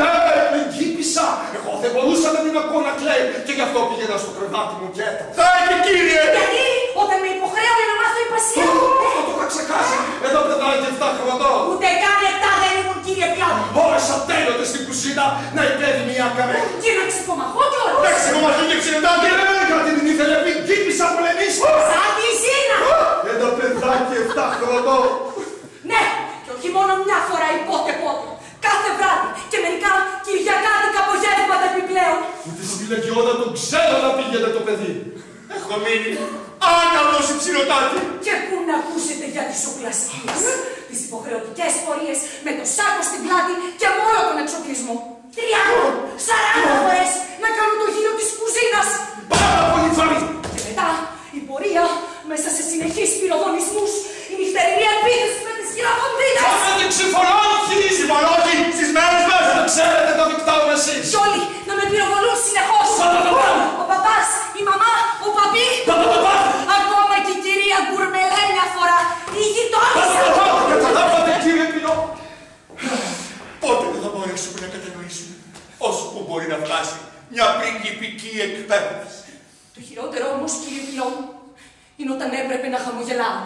Ναι, πριγκίπισσα! Εγώ δεν μπορούσα να την ακούω να κλαίει και γι' αυτό πήγαινα στο κρεβάτι μου και έτω. Θα είναι, κύριε! Γιατί όταν με υποχρέωνε να μάθω υπασία. Αυτό το είχα ξεχάσει. Εδώ πετάει και 7 χρονών. Ούτε καν 7 δεν ήμουν, κύριε Πυλών. Ώρες ατέλειωτες στην κουζίνα να υπέβει μια καμπή. Και να ξυπομαχώ κιόλας. Να ξυπομαχώ και ξυπνάτε. Γιατί την ήθελε πριγκίπισσα πολεμίσου. Σαν τη Ζήνα. Ένα παιδάκι 7 χρονών. Ναι, και όχι μόνο μια φορά ή πότε. Κάθε βράδυ και μερικά κυριακάτικα απογεύματα επιπλέον. Ούτε στη λεγιώνα τον ξέρω να πήγαινε το παιδί. Έχω μείνει άναυδος υψηλοτάτη. Και πού να ακούσετε για τις οπλασίες, τις υποχρεωτικές πορείες με το σάκο στην πλάτη και μόνο τον εξοπλισμό. 30, 40 φορές να κάνω το γύρο της κουζίνας. Πάρα πολύ φαρή. Και μετά η πορεία μέσα σε συνεχείς πυροβολισμούς, η νυχτερινή επίθεση με τις χειραγωγίδες. Πάμε την ξυφολόγη! Ξυφολόγη στις μέρες μας! Δεν ξέρετε το δικτάουν εσείς! Κι όλοι να με πυροβολούν συνεχώς! Ο παπάς, η μαμά, ο παπί! Ακόμα και η κυρία Γκουρμελέ μια φορά, η γειτόνισσα! μπορεί να φτάσει μια πριγκιπική εκπαίδευση. Το χειρότερο όμως, κύριε Πιλόν, είναι όταν έπρεπε να χαμογελάω.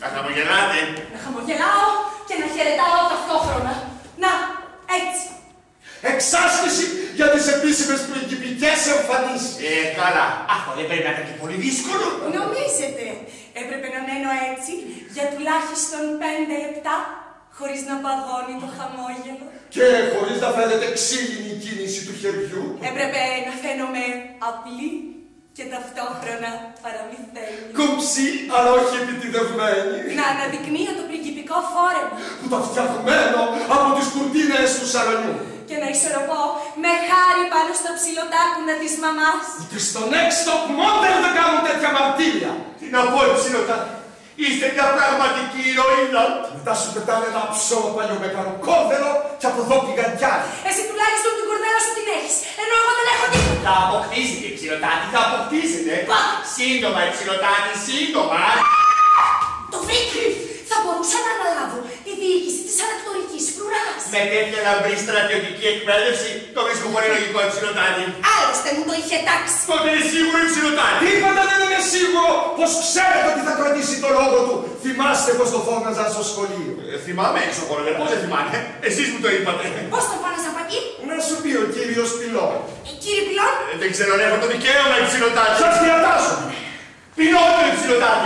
Θα χαμογελάτε. Να χαμογελάω και να χαιρετάω ταυτόχρονα. Να, έτσι. Εξάσκηση για τις επίσημες πριγκιπικές εμφανίσεις. Καλά. Αυτό δεν πρέπει να ήταν και πολύ δύσκολο. Νομίζετε. Έπρεπε να μένω έτσι για τουλάχιστον 5 λεπτά, χωρίς να παγώνει το χαμόγελο. Και χωρίς να φαίνεται ξύλινη η κίνηση του χεριού. Έπρεπε να φαίνομαι απλή και ταυτόχρονα παραμυθένη. Κομψή, αλλά όχι επιτυδευμένη. Να αναδεικνύω το πριγκιπικό φόρεμα. Που τα φτιαγμένο από τις κουρτίνες του σαλονιού. Και να ισορροπώ με χάρη πάνω στα ψιλοτάκουνα της μαμάς. Ούτε στον έξτοπ μόντερ δεν κάνουν τέτοια μαρτύρια. Τι να πω, ψιλοτάκουνα. Είστε μια πραγματική ηρωίδα. Μετά σου πετάνε ένα ψωμο παλιό μεγαλοκόβερο και από εδώ πήγαν κι άλλοι. Εσύ τουλάχιστον την κορδέλα σου την έχεις, ενώ εγώ δεν έχω τίποτα. Θα αποκτήσετε, ψιλοτάτη, θα αποκτήσετε. Πα! Σύντομα, ψιλοτάτη, σύντομα. Το βρήκε! Θα μπορούσα να αναλάβω τη διοίκηση της ανακτορικής φρουράς. Με τέτοια λαμπρή στρατιωτική εκπαίδευση, το βρίσκω πολύ λογικό, ψιλοτάτη. Άλλωστε μου το είχε τάξει. Τότε είναι σίγουρο, ψιλοτάτη. Τίποτα δεν είναι σίγουρο. Πως ξέρετε ότι θα κρατήσει το λόγο του. Θυμάστε πως το φώναζαν στο σχολείο. Θυμάμαι έξω, κοροϊδεύω. Πώς δεν θυμάμαι. Εσείς μου το είπατε. Πώς το φώναζα από εκεί. Να σου πει ο κύριος Πιλόν. Κύριε Πιλόν. Δεν ξενονεύω το δικαίωμα, ψιλοτάτη. Σας διατάσω. Πινόκιο, ψιλοτάτη.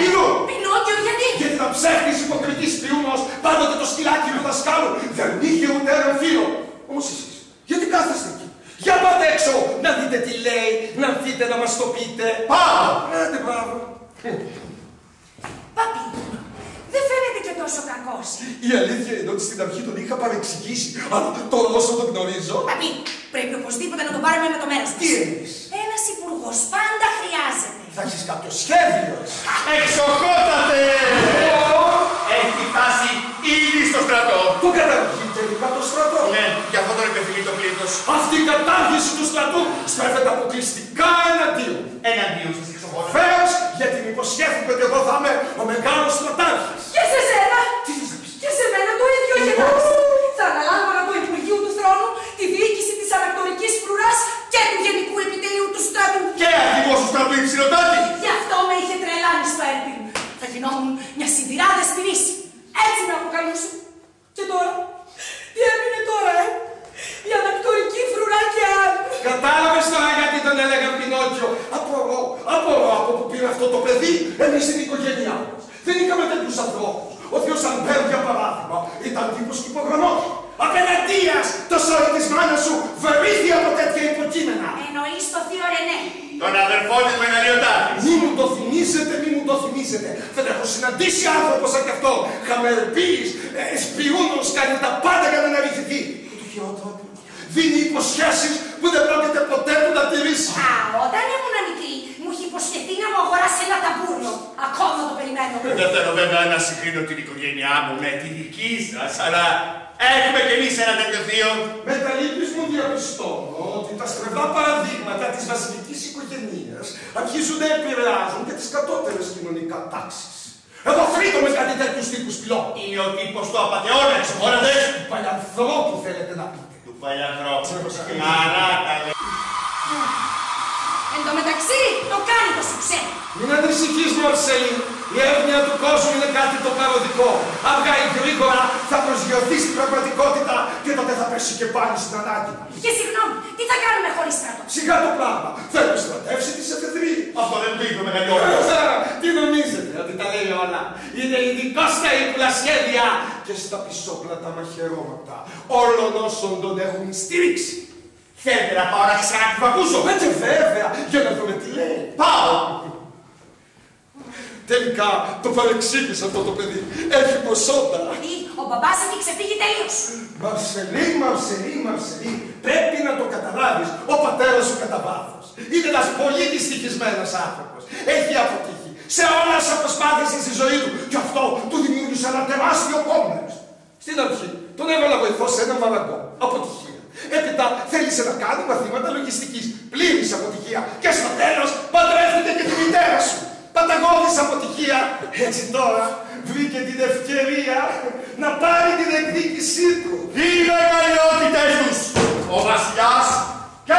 Πινόκιο, γιατί. Γιατί θα ψεύδεις υποκριτής πιούμος, πάντοτε το σκυλάκι του δασκάλου δεν είχε ούτε έναν φίλο. Όμως εσείς, γιατί κάθεστε εκεί. Για πάτε έξω, να δείτε τι λέει, να δείτε να μας το πείτε. Πάω. Άντε, μπράβο. Παπί, δεν φαίνεται και τόσο κακός. Η αλήθεια είναι ότι στην αρχή τον είχα παρεξηγήσει, αλλά τώρα όσο τον γνωρίζω. Παπί, πρέπει οπωσδήποτε να τον πάρουμε με το μέρος μας. Τι εννοείς? Ένας υπουργός πάντα χρειάζεται. Θα έχεις κάποιο σχέδιο. Εξοχότατε! Έχει φτάσει ήδη στο στρατό. Πού καταργεί τελικά το στρατό. Ναι, γι' αυτό τον επιθυμεί το πλήθος. Αυτή η κατάργηση του στρατού στρέφεται αποκλειστικά εναντίον. Εναντίον σας, εξοχότατε. Βεβαίως, γιατί μου υποσχέθηκα ότι εγώ θα είμαι ο μεγάλος στρατάρχης. Και σε σένα! Τι θες να πεις? Και σε μένα το ίδιο έχει τάξει. Θα αναλάβω από το Υπουργείο του Θρόνου τη διοίκηση της ανακτορικής φρουράς και του Γενικού Επιτελείου του Στρατού. Και αρχηγός του Στρατού, ψιλοτάτη. Γι' αυτό με είχε τρελάνει στο Έρπιν. Θα γινόμουν μια σιδηράδα στη Δύση. Έτσι με αποκαλούσουν. Και τώρα, τι έμεινε τώρα, η ανακτορική φρουρά και άλλη. Κατάλαβες τώρα γιατί τον έλεγαν Πινόκιο. Απορώ από που πήρε αυτό το παιδί, εμείς στην οικογένειά μας. Δεν είχαμε τέτοιους ανθρώπους. Ο Θεός Αμπέρ, για παράδειγμα, ήταν τύπος υπογραμμός. Απέναντίας, το σώρο της μάνας σου βαρύθει από τέτοια υποκείμενα. Εννοείς το θείο Ρενέ. Τον αδερφό της Μεγαλειοτάτης. Μη μου το θυμίζετε, μη μου το θυμίζετε. Δεν έχω συναντήσει άνθρωπο σαν κι αυτό. Χαμερπής, σπιούνος, κάνει τα πάντα για να αναβηθηθεί. Το χειρότερο. Δίνει υποσχέσεις που δεν πρόκειται ποτέ που να τηρήσει. Α, όταν ήμουν μικρή, μου είχε υποσχεθεί να μου αγοράσει ένα ταμπούρνο. Ακόμα το περιμένω. Δεν θέλω βέβαια να συγκρίνω την οικογένειά μου με τη δική σας, αλλά έχουμε κι εμείς ένα τέτοιο θείο. Με τα λύπης μου διαπιστώνω ότι τα στρεβλά παραδείγματα της βασιλικής οικογένειας αρχίζουν να επηρεάζουν και τις κατώτερες κοινωνικά τάξεις. Εδώ φρύτω με κάτι τέτοιους τύπους πυλό. Είναι ο τύπος του απατεώνα, εξοχόρατε. Του παλιανθρώπου θέλετε να πείτε. Του παλιανθρώπου. Παράταλε. Εν τω μεταξύ, το κάνει το σουξέ. Μην ανησυχείς, Μορσέλη. Η εύνοια του κόσμου είναι κάτι το παροδικό. Αργά ή γρήγορα θα προσγειωθεί στην πραγματικότητα και τότε θα πέσει και πάλι στην ανάγκη. Και συγγνώμη, τι θα κάνουμε χωρίς στρατό. Σιγά το πράγμα. Θα επιστρατεύσει τις εφεδρίες. Αυτό δεν το είπε μεγαλύτερο. Τι νομίζετε ότι τα λέει όλα. Είναι ειδικό στα ύπουλα σχέδια και στα πισόπλατα μαχαιρώματα όλων όσων τον έχουν στηρίξει. Θέλετε να πάω να ξανακουμπακούσω. Έτσι βέβαια, για να δούμε τι λέει. Πάω. Τελικά το παρεξήγησε αυτό το παιδί. Έχει ποσότα. Δηλαδή ο μπαμπάς έχει ξεφύγει τελείως. Μαρσελή, Μαρσελή, Μαρσελή. Πρέπει να το καταλάβεις. Ο πατέρας σου κατά βάθος. Είναι ένας πολύ δυστυχισμένος άνθρωπος. Έχει αποτύχει σε όλα τις προσπάθειες στη ζωή του. Κι αυτό του δημιούργησε ένα τεράστιο κόμπλεξ. Στην αρχή τον έβαλα βοηθό σε έναν μαλακό. Αποτυχία. Έπειτα θέλησε να κάνει μαθήματα λογιστικής. Πλήρης αποτυχία. Και στο τέλος παντρεύτηκε και τη μητέρα σου. Παταγώδης αποτυχία. Έτσι τώρα βρήκε την ευκαιρία να πάρει την εκδίκησή του. Οι μεγαλειότητες τους. Ο βασιλιάς και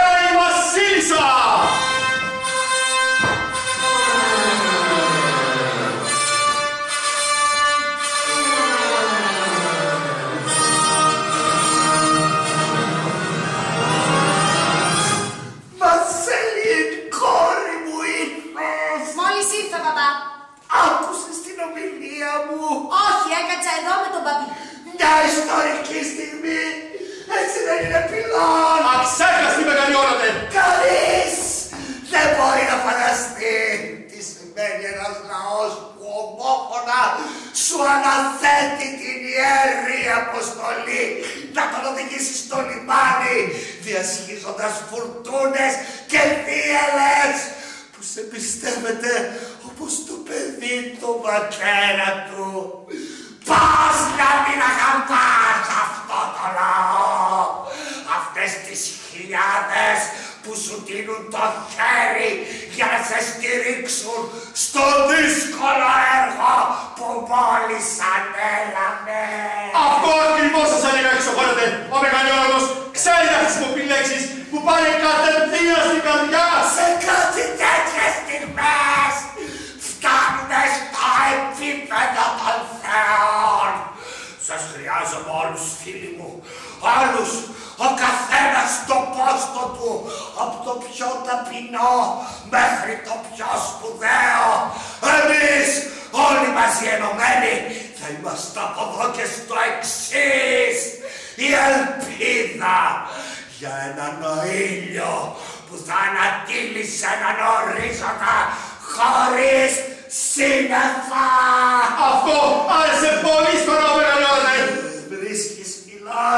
ιστορική στιγμή, έτσι δεν είναι πυλών. Αξέχαστη μεγαλειώνονται. Κανείς δεν μπορεί να φανταστεί τι σημαίνει ένας λαός που ομόφωνα σου αναθέτει την ιερή αποστολή να τον οδηγήσει στο λιμάνι, διασχίζοντας φουρτούνες και θύελες που σε πιστεύετε όπως το παιδί του πατέρα του. Πώς να μην αγαπάς αυτό το λαό, αυτές τις χιλιάδες που σου δίνουν το χέρι για να σε στηρίξουν στο δύσκολο έργο που μόλις ανέλαβε. Αυτό ακριβώς σας έλεγα εξωχώνεται. Ο μεγαλειώνοντος ξέρει να χρησιμοποιεί λέξεις που πάνε κατευθείαν στην καρδιά. Σε κάτι τέτοιες στιγμές φτάνουμε στο επίπεδο των θεών. Σας χρειάζομαι όλους, φίλοι μου, όλους. Ο καθένας στο πόστο του, από το πιο ταπεινό μέχρι το πιο σπουδαίο. Εμείς όλοι μαζί ενωμένοι θα είμαστε από εδώ και στο εξής. Η ελπίδα για έναν ήλιο που θα ανατείλει σε έναν ορίζοντα χωρίς σύννεφα. Αυτό άρεσε πολύ στον Αβερανιώδη.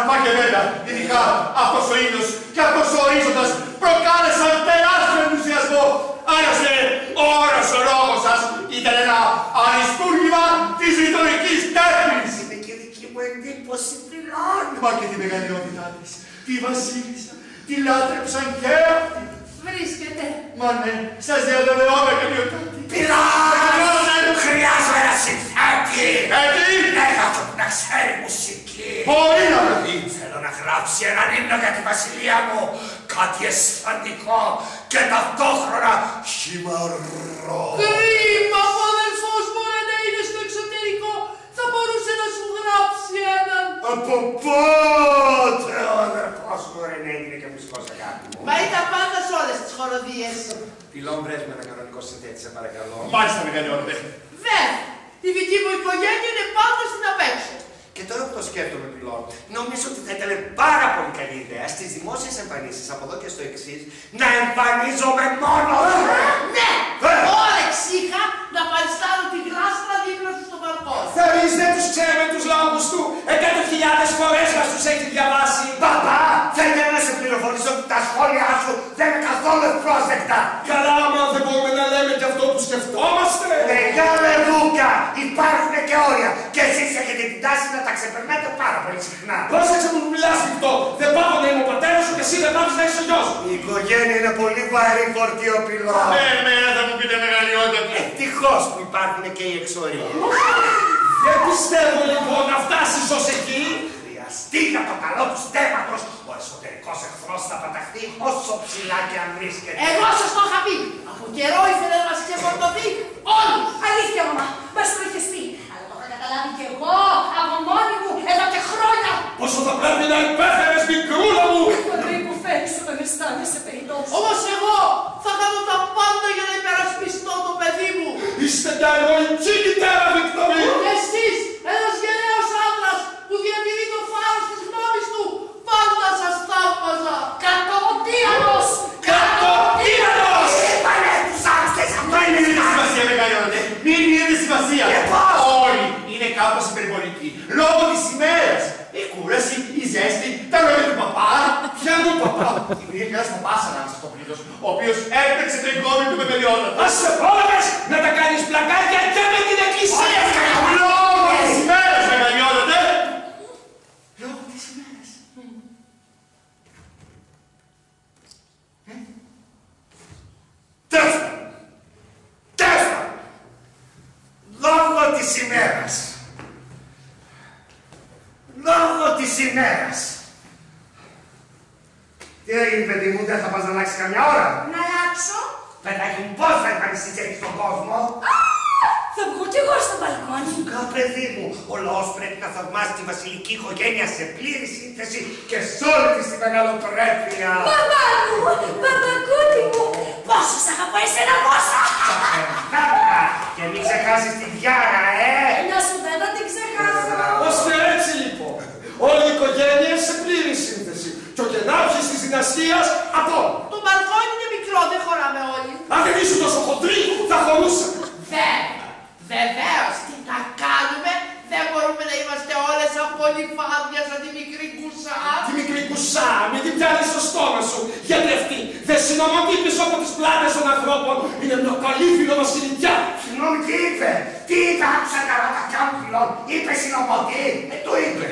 Μα και βέβαια, ειδικά αυτός ο ήλιος και αυτός ο ορίζοντας προκάλεσαν τεράστιο ενθουσιασμό. Άρασε όρος ο λόγος σας ήταν ένα αριστούργημα της ρητορικής τέχνης. Είναι και δική μου εντύπωση πυλών. Μα και τη μεγαλειότητά της, τη βασίλισσα, τη λάτρεψαν και αυτή. Βρίσκεται. Μα ναι, σας διαβεβαιώμαι και πιο κάτι. Πυλών, χρειάζομαι ένα συνθέτη. Έτσι. Έχω αυτό που να ξέρει μουσική. Μπορεί να βρεθεί. Θέλω να γράψει έναν ύμνο για τη βασιλεία μου, κάτι αισθαντικό και ταυτόχρονα χυμαρό. Κρίμα που ο αδελφός μου να είναι στο εξωτερικό, θα μπορούσε να σου γράψει έναν. Από πότε ο αδελφός μου να είναι και μουσικός αγάπη μου. Μα ήταν πάντα σε όλες τις χοροδίες. Πυλών, βρες με ένα κανονικό συνθέτη, σε παρακαλώ. Μάλιστα, μεγαλειώνεται. Βέβαια, η δική μου οικογένεια είναι πάντα στην απέξω. Και τώρα που το σκέφτομαι, Πυλών, νομίζω ότι θα ήταν πάρα πολύ καλή ιδέα στις δημόσιες εμφανίσεις από εδώ και στο εξής να εμφανίζομαι μόνο. Ναι! Όρεξη είχα να παλιστάρω τη γλάστρα δίπλα του στο μπαλκόνι. Θεωρείς δεν τους ξέρουμε τους λόγους του, 100.000 φορές μας τους έχει διαβάσει. Παπά, θα ήθελα να σε πληροφορήσω ότι τα σχόλιά σου δεν είναι καθόλου ευπρόσδεκτα. Καλά, μα δεν μπορούμε να λέμε και αυτό που σκεφτόμαστε. Μεγάλε Λούκα, υπάρχουν και όρια. Και εσείς έχετε την τάση να τα ξεπερνάτε πάρα πολύ συχνά. Πρόσεξε που μου μιλάς, Βικτό. Δεν πάω να είμαι ο πατέρας σου και εσύ δεν πάβεις να έχεις ο γιος. Η οικογένεια είναι πολύ βαρύ φορτίο, Πυλών. Εμένα θα μου πείτε μεγαλειότατα. Ευτυχώς που υπάρχουν και οι εξορίες. Δεν πιστεύω λοιπόν να φτάσεις ως εκεί. Χρειαστεί για το καλό του στέματος. Ο εσωτερικός εχθρός θα παταχθεί όσο ψηλά και αν βρίσκεται. Εγώ σας το είχα πει. Από καιρό ήθελε να μας ξεφορτωθεί όλους. Αλήθεια, μαμά, μας το είχες πει. Αλλά το είχα καταλάβει κι εγώ από μόνη μου εδώ και χρόνια. Πόσο θα πρέπει να υπέφερες, μικρούλα μου. Παντρί που φέρεις όταν αισθάνεσαι περιττός. Όμως εγώ θα κάνω τα πάντα για να υπερασπιστώ το παιδί μου. Είστε μια εγωιτή μητέρα, Βικτωρή. Και εσείς, ένας γενναίος άντρας που διατηρεί το φάρος της γνώμης του, πάντα σας θαύμαζα. Κατωτίανος! Κατωτίανος! Είπανε τους άξτες, αυτό είναι η σημασία, μεγαλειώνεται. Μην είναι σημασία. Όλοι είναι κάπως υπερβολικοί, λόγω της ημέρας. Η κούραση, η ζέστη, τα λόγια του παπά. Ποια του παπά. Υπήρχε ένας παπάς ανάμεσα στο πλήθος, ο οποίος έπαιξε το εγκόμι του μεγαλειώνοντας. Ας σε πόλεμες να τα κάνεις πλακάκια και με την εκκλησία. Λόγω της ημέρας, μεγαλειώνεται. Λόγω της ημέρας. Τέστα. Τέστα. Λόγω της ημέρας. Λόγω της ημέρας. Τι έγινε, παιδί μου, δεν θα πας να αλλάξεις καμιά ώρα. Να αλλάξω. Παιδάκι μου, πώς θα εμφανιστείς έτσι στον κόσμο. Α, θα βγω κι εγώ στο μπαλκόνι. Κα, παιδί μου, ο λαός πρέπει να θαυμάσει τη βασιλική οικογένεια σε πλήρη σύνθεση και σ' όλη τη μεγαλοπρέπεια. Παπά μου, παπακούτι μου, πόσο σ' αγαπάει εσένα πόσα. Και μην ξεχάσεις τη Διάρα, Να σου δεν θα την ξεχάσω. Ωστε έτσι λοιπόν. και ο κενάρχης της δυναστείας Απόλλων. Το μπαλκόνι είναι μικρό, δεν χωράμε όλοι. Αν δεν ήσουν τόσο χοντροί, θα χωρούσαμε. Βεβαίως, τι να κάνουμε, δεν μπορούμε να είμαστε όλες σαν πολυφάδια, σαν τη μικρή κουσά. Τη μικρή κουσά, μην την πιάνεις στο στόμα σου, γιατί αυτή δεν συνομωτεί πίσω από τις πλάτες των ανθρώπων. Είναι μια καλή φιλοβασιλικιά. Συγγνώμη, τι είπε, τι είπε, άκουσα καλά τα κιάμπουλον, είπε συνομωτεί, το είπε.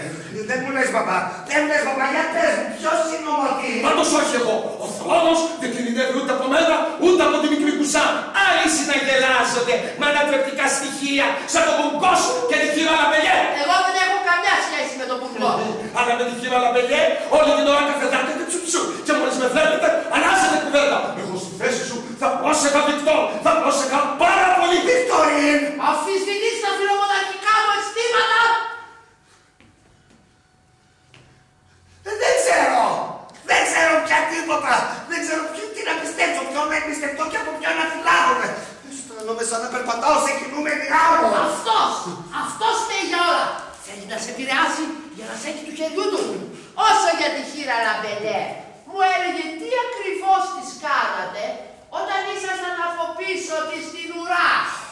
Δεν μου λες μπαμπά, δεν μου λες μπαμπά, για πες μου, ποιος συνομωτεί. Πάντως όχι εγώ, ο θρόνος δεν κινητεύει ούτε από μένα, ούτε από τη μικρή κουσά. Άλλοι συναγελάζονται με ανατρεπτικά στοιχεία, σαν τον Μπουγκός και τη Χειρολαμπελιέ. Εγώ δεν έχω καμιά σχέση με τον Μπουγκό. Αλλά με τη Χειρολαμπελιέ όλη την ώρα καφεδάτε και τσουτσου και μόλις με θέλετε, ανάσετε κουβέντα. Εγώ στη θέση σου θα πρόσεχα Βικτόρ, θα πρόσεχα πάρα πολύ Βικτόριν. Αφισβητείς τα φιλομοναρχικά μου αισθήματα. Δεν ξέρω! Δεν ξέρω πια τίποτα! Δεν ξέρω τι να πιστέψω, ποιον να εμπιστευτώ και από ποιον να φυλάγομαι! Αισθάνομαι σαν να περπατάω σε κινούμενη άμμο! Αυτός! Αυτός είναι για όλα! Θέλει να σε επηρεάσει για να σε έχει του χεριού του! Όσο για τη Χειρολαμπελιέ, μου έλεγε τι ακριβώς της κάνατε όταν ήσασταν από πίσω της στην ουρά!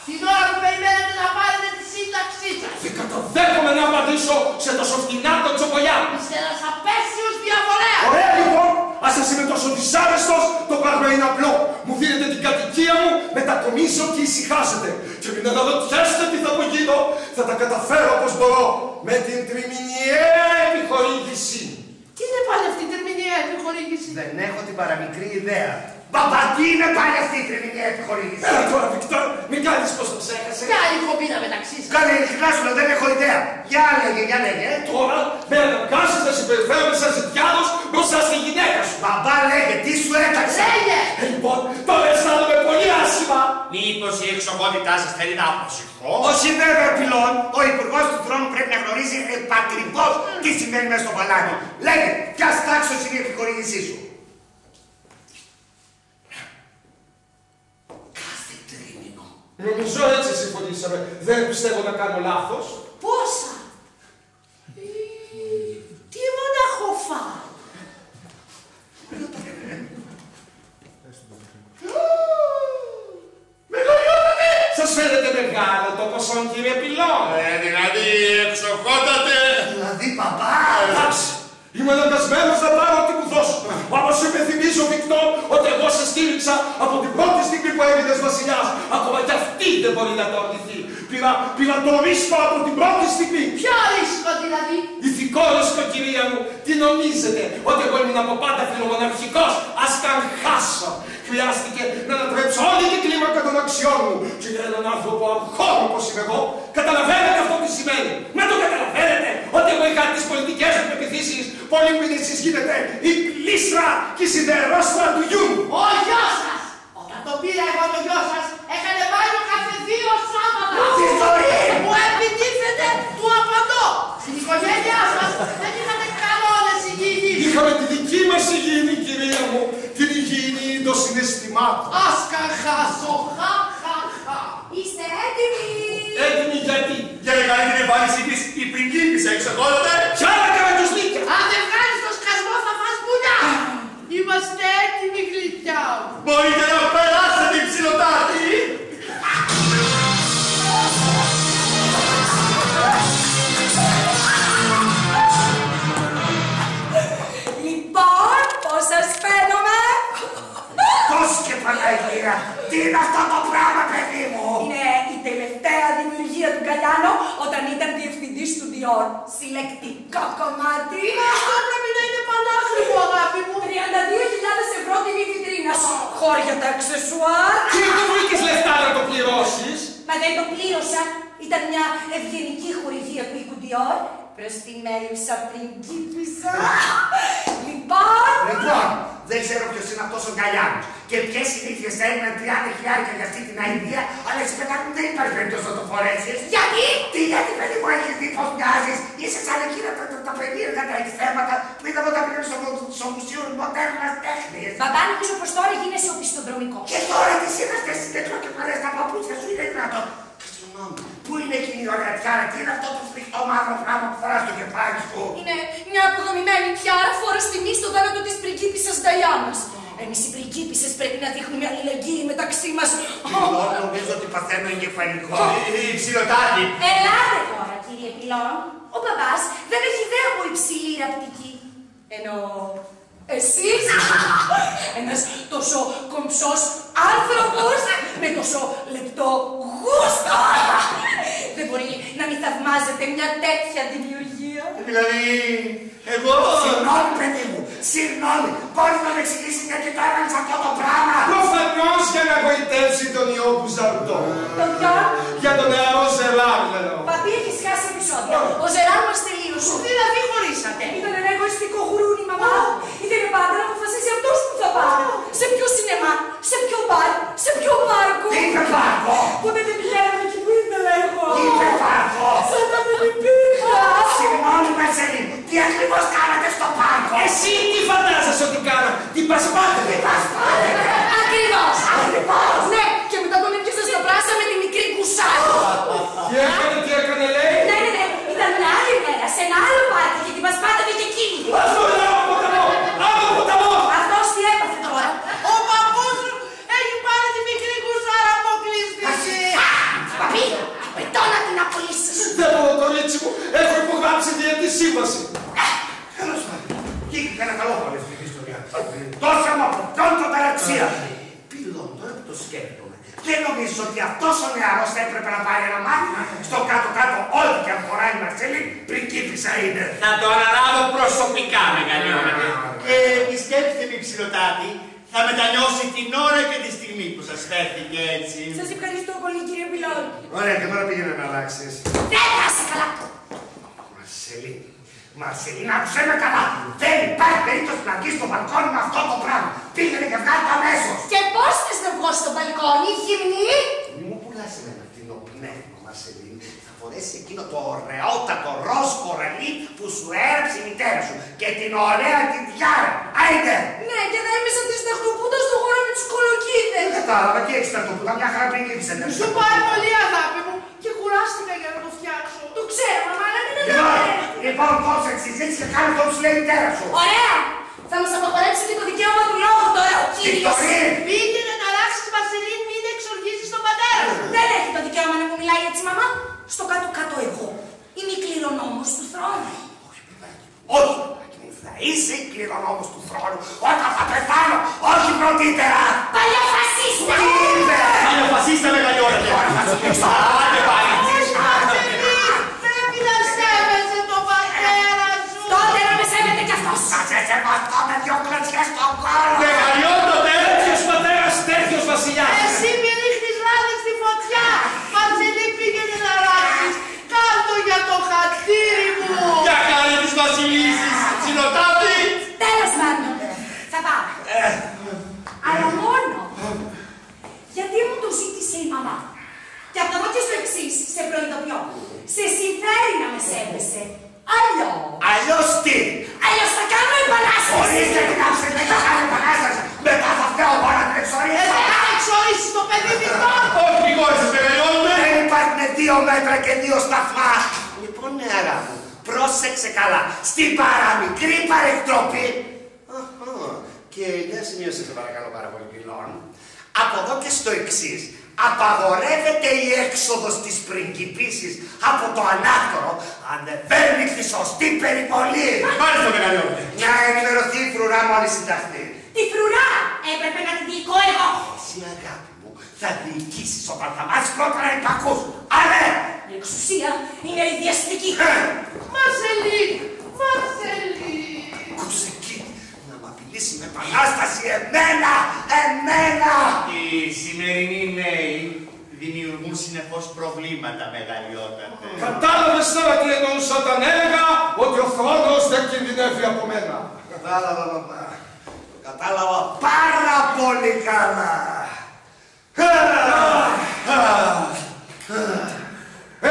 Την ώρα που περιμένετε να πάρετε τη σύνταξή σας! Δεν καταδέχομαι να απαντήσω σε τόσο φτηνά τον Τσοκολιά! Είστε ένας απέσιος διαβολέας! Ωραία λοιπόν! Ας σας είμαι τόσο δυσάρεστος, το πράγμα είναι απλό. Μου δίνετε την κατοικία μου, μετακομίζω και ησυχάσετε. Και μην αναρωτιέστε τι θα μου γίνω, θα τα καταφέρω όπως μπορώ. Με την τριμηνιαία επιχορήγηση. Τι είναι πάλι αυτή η τριμηνιαία επιχορήγηση? Δεν έχω την παραμικρή ιδέα. Μπαμπά, τι είναι πάλι αυτή η τριμηνιαία επιχορήγηση? Έλα τώρα, Βικτόρ, μην κάνεις πως το ξέχασε. Ποια άλλη κομπίνα μεταξύ σας? Κάνε ειλικρινά σου, δεν έχω ιδέα. Για λέγε, για λέγε. Τώρα με αναγκάζεις να συμπεριφέρομαι σαν ζητιάδος μπροστά στη γυναίκα σου. Μπαμπά, λέγε, τι σου έταξε? Λέγε! Λοιπόν, τώρα αισθάνομαι πολύ άσχημα. Μήπως η εξοχότητά σας θέλει να αποσυρθώ? Όχι, βέβαια, Πυλών. Ο υπουργός του θρόνου πρέπει να γνωρίζει επακριβώς τι συμβαίνει μέσα στο παλάτι. Λέγε, ποια τάξος είναι η επιχορήγησή σου? Νομίζω έτσι συμφωνήσαμε. Δεν πιστεύω να κάνω λάθος. Πόσα! Τι μοναχοφά! Μεγαλειότατε! Σας φαίνεται μεγάλο το ποσόν, κύριε Πυλών. Δηλαδή, εξοχότατε. Δηλαδή, παπά! Εντάξει! Είμαι αναγκασμένος να πάρω ό,τι μου δώσουν. Όμως σου υπενθυμίζω, Βικτόρ, ότι εγώ σε στήριξα από την πρώτη στιγμή που έγινες βασιλιάς. Ακόμα κι αυτή δεν μπορεί να το αρνηθεί. Πήρα το ρίσκο από την πρώτη στιγμή. Ποια ρίσκο δηλαδή? Ηθικό ρίσκο, κυρία μου. Τι νομίζετε, ότι εγώ ήμουν από πάντα φιλομοναρχικός? Ας καν χάσω. Χρειάστηκε να ανατρέψω όλη την κλίμακα των αξιών μου. Και για έναν άνθρωπο αγχών όπως είμαι εγώ, καταλαβαίνετε αυτό τι σημαίνει. Να το καταλαβαίνετε, ότι εγώ είχα τις πολιτικές μου πεποιθήσεις. Πολλοί μου είδε εσείς γίνετε η πλήστρα και η σιδερόστρα του γιου. Ο γιος σας! Όταν το πήρα εγώ το γιο σας, έκανε μάλλον κάθε δύο Σάββατα. Τη ζωή! Μου επιτίθεται, του απαντώ. Στην οικογένειά σας δεν είχατε κανόνες υγιεινής. Είχαμε τη δική μας υγιεινή, κυρία μου. Την υγιεινή των συναισθημάτων. Ας καχάσω, χαχαχα. Είστε έτοιμοι? Έτοιμοι γιατί? Για να κάνει την εμφάνισή της η πριγκίπισσα, εξοχότατε. Κι άλλα καραγκιουστήκια. Αν δεν βγάλεις το σκασμό θα φας μπουνιά. Είμαστε έτοιμοι, γλυκιά. Μπορείτε να περάσετε, ψιλοτάτη. Λοιπόν, πώς σας φαίνομαι? Κόσκε Παναγία, τι είναι αυτό το πράγμα, παιδί μου? Είναι η τελευταία δημιουργία του Γκαλιάνο όταν ήταν διευθυντής του Dior. Συλλεκτικό κομμάτι. Αυτό πρέπει να είναι πανάκριβο, αγάπη μου. 32.000 ευρώ την βιτρίνα σου. Χώρια τα αξεσουάρ. Τι δεν βρήκες λεφτά να το πληρώσεις? Μα δεν το πλήρωσα. Ήταν μια ευγενική χορηγία του οίκου Dior προς τη μέλισσα πριγκίπισσα. Λοιπόν. Λοιπόν, δεν ξέρω ποιος είναι αυτός ο Γκαλιάνος και ποιες συνήθειες θα έγιναν 30.000 για αυτή την αηδία, αλλά εσύ παιδάκι δεν υπάρχει περίπτωση να το φορέσεις. Γιατί? Τι γιατί, παιδί μου, έχεις δει πως μοιάζεις, είσαι σαν εκείνα τα περίεργα τα εκθέματα που είδαμε όταν πήγαμε στο Μουσείο Μοντέρνας Τέχνης. Μπαμπά, νομίζω πως τώρα γίνεσαι οπισθοδρομικό. Και τώρα τι είδαστε εσύ, δεν τρώω και φορές τα παπούτσια σου, είναι δυνατόν. Πού είναι εκείνη η ωραία τιάρα, τι είναι αυτό το φρικτό μαύρο πράγμα που φοράς στο κεφάλι σου. Είναι μια αποδομημένη πιάρα φόρας τιμή στο θάνατο της πριγκίπισσας Νταϊάνας. Εμείς οι πριγκίπισσες πρέπει να δείχνουμε αλληλεγγύη μεταξύ μας. Πυλών, νομίζω ότι παθαίνω εγκεφαλικό. Υψηλοτάδι. Ελάτε τώρα, κύριε Πυλών. Ο μπαμπάς δεν έχει ιδέα από υψηλή ραπτική. Ενώ εσείς, ένας τόσο κομψός άνθρωπος με τόσο λεπτό γούστο, δεν μπορεί να μην θαυμάζεται μια τέτοια δημιουργία. Δηλαδή, εγώ... Συγγνώμη, παιδί μου, συγγνώμη, μπορείς να με εξηγήσεις μια κιτάρα σε αυτό το πράγμα. Προφανώς για να γοητεύσει τον Ιώπου Ζαρουτό. Τον ποιον? Για τον νεαρό Ζεράρ, λέω. Παπί, έχεις χάσει επεισόδια. Ο Ζεράρ μας τελείωσε. Δηλαδή, χωρίσατε. Ήταν ένα εγωιστικό γουρούνι, μαμά. Ήθελε πάντα να αποφασίζει αυτός που θα πάρει. Σε ποιο σινεμά, σε ποιο μπαρ, σε ποιο πάρκο. Τι είπε πάρκο. Ποτέ δεν πηγαίναμε εκεί που ήθελα εγώ. Τι είπε πάρκο. Σαν τα μελιπίδα. Συγγνώμη, Μερσελίν, τι ακριβώς κάνατε στο πάρκο. Εσύ τι φαντάζεσαι ότι κάνω. Τι πασπάτε. Τι πασπάτε. Ακριβώς. Ακριβώς. Ναι, και μετά τον έπιασε στο πράσα με τη μικρή κουσάρι. Τι έκανε, τι έκανε, λέει. Ναι, ήταν μια άλλη μέρα, σε ένα άλλο πάρτι γιατί μας πάτανε και εκείνη. Δεν μπορώ, κορίτσι μου, έχω υπογράψει διετή σύμβαση. Καλώς πάλι. Και είχε ένα καλό πάλι στην ιστορία. Τόσα μου από πρώτον ταραξία. Πυλών, τώρα που το σκέφτομαι. Δεν νομίζεις ότι αυτός ο νεαρός θα έπρεπε να πάρει ένα μάθημα. Στο κάτω-κάτω όλη και αν χωράει η Μαρσέλη, πριγκίπισσα είναι. Θα το αναλάβω προσωπικά, μεγαλειώμενε. Και πιστέψτε με, ψηλοτάτη, θα μετανιώσει την ώρα και τη στιγμή που σας φέρθηκε έτσι. Σας ευχαριστώ πολύ, κύριε Πυλών. Ωραία, και τώρα πήγαινε να αλλάξεις. Δεν θα σε καλά. Μαρσελίν, Μαρσελίν, άκουσέ με καλά. Δεν υπάρχει περίπτωση να βγεις στο μπαλκόνι με αυτό το πράγμα. Πήγαινε και βγάλε το αμέσως. Και πώς θες να βγω στο μπαλκόνι, γυμνή. Μη μου πουλάς εμένα την οπνεύμα, Μαρσελίν. Φορέσει εκείνο το ωραιότατο ροζ κοραλί που σου έρεψε η μητέρα σου και την ωραία την διάρα. Άιντε! Ναι, και θα είμαι σαν τη σταχτοπούτα στο χώρο με τους κολοκύδες. Κατάλαβα, τι έχεις σταχτοπούτα, μια χαρά πριγκίπισσα. Σου πάει πολύ, αγάπη μου, και κουράστηκα για να το φτιάξω. Το ξέρω, μαμά, αλλά μην ενδιαφέρει. Λοιπόν, κόψε τη συζήτηση και κάνε το που σου λέει η μητέρα σου. Ωραία! Θα μας απαγορέψετε το δικαίωμα του λόγου τώρα, ο κύριος. Πήγαινε να αλλάξεις, Βασιλίν, μην εξοργίζεις τον πατέρα σου. Δεν έχει το δικαίωμα να μου μιλάει έτσι, μαμά. Στο κάτω-κάτω εγώ είμαι η κληρονόμος του θρόνου. Όχι, παιδάκι. Όχι, παιδάκι μου. Θα είσαι η κληρονόμος του θρόνου όταν θα πεθάνω. Όχι πρωτύτερα. Παλαιοφασίστα. Τι είπε. Παλαιοφασίστα, μεγαλειόρατε. Παλαιοφασίστα. Άντε πάλι. Δεν πειραστεύεσαι τον πατέρα σου. Τότε να με σέβεται κι αυτός. Θα σε σεβαστώ με δυο κλωτσιές στον κόλο. Μεγαλειότατε, τέτοιος πατέρας, τέτοιος βασιλιάς. Εσύ μη ρίχνεις λάδι στη φωτιά. Βασιλή, πήγαινε να ράξεις. Κάτω για το χατήρι μου. Για κάνε τις βασιλίσεις, Ψηλοτάτη. Τέλος πάντων, θα πάω. Αλλά μόνο γιατί μου το ζήτησε η μαμά. Και από εδώ και στο εξής, σε προειδοποιώ. Σε συμφέρει να με σέβεσαι. Αλλιώς. Αλλιώς τι. Αλλιώς θα κάνω επανάσταση. Ορίστε, κοιτάξτε, δεν θα κάνω επανάσταση. Μετά θα φταίω μόνο την εξορίσμα. Εξορίσεις το παιδί δικό. Όχι, γρηγόρησες, μεγαλειώνουμε. Δεν υπάρχουν 2 μέτρα και 2 σταθμά. Λοιπόν, νεαρά μου, πρόσεξε καλά. Στην παραμικρή παρεκτροπή. Και μια σημείωση, σε παρακαλώ πάρα πολύ, Πυλών. Από εδώ και στο εξής. Απαγορεύεται η έξοδος της πριγκιπίσης από το ανάκτορο, ανεβαίνει στη σωστή περιβολή. Πάρε το μεγαλύτερο. Να ενημερωθεί η φρουρά μόλις συνταχθεί. Τη φρουρά έπρεπε να τη διοικώ εγώ. Εσύ αγάπη μου θα διοικήσεις όταν θα μάθεις πρώτα να υπακούς. Αλλά η εξουσία είναι η διαστική. Μαρσελίν, Μαρσελίν. Κούσε εκεί να μ' απειλήσει με επανάσταση εμένα, εμένα. Οι σημερινοί νέοι δημιουργούν συνεχώς προβλήματα, μεγαλειότατε. Κατάλαβες τώρα τι εννοούσα όταν έλεγα ότι ο θρόνος δεν κινδυνεύει από μένα. Κατάλαβα, μαμά. Το κατάλαβα πάρα πολύ καλά.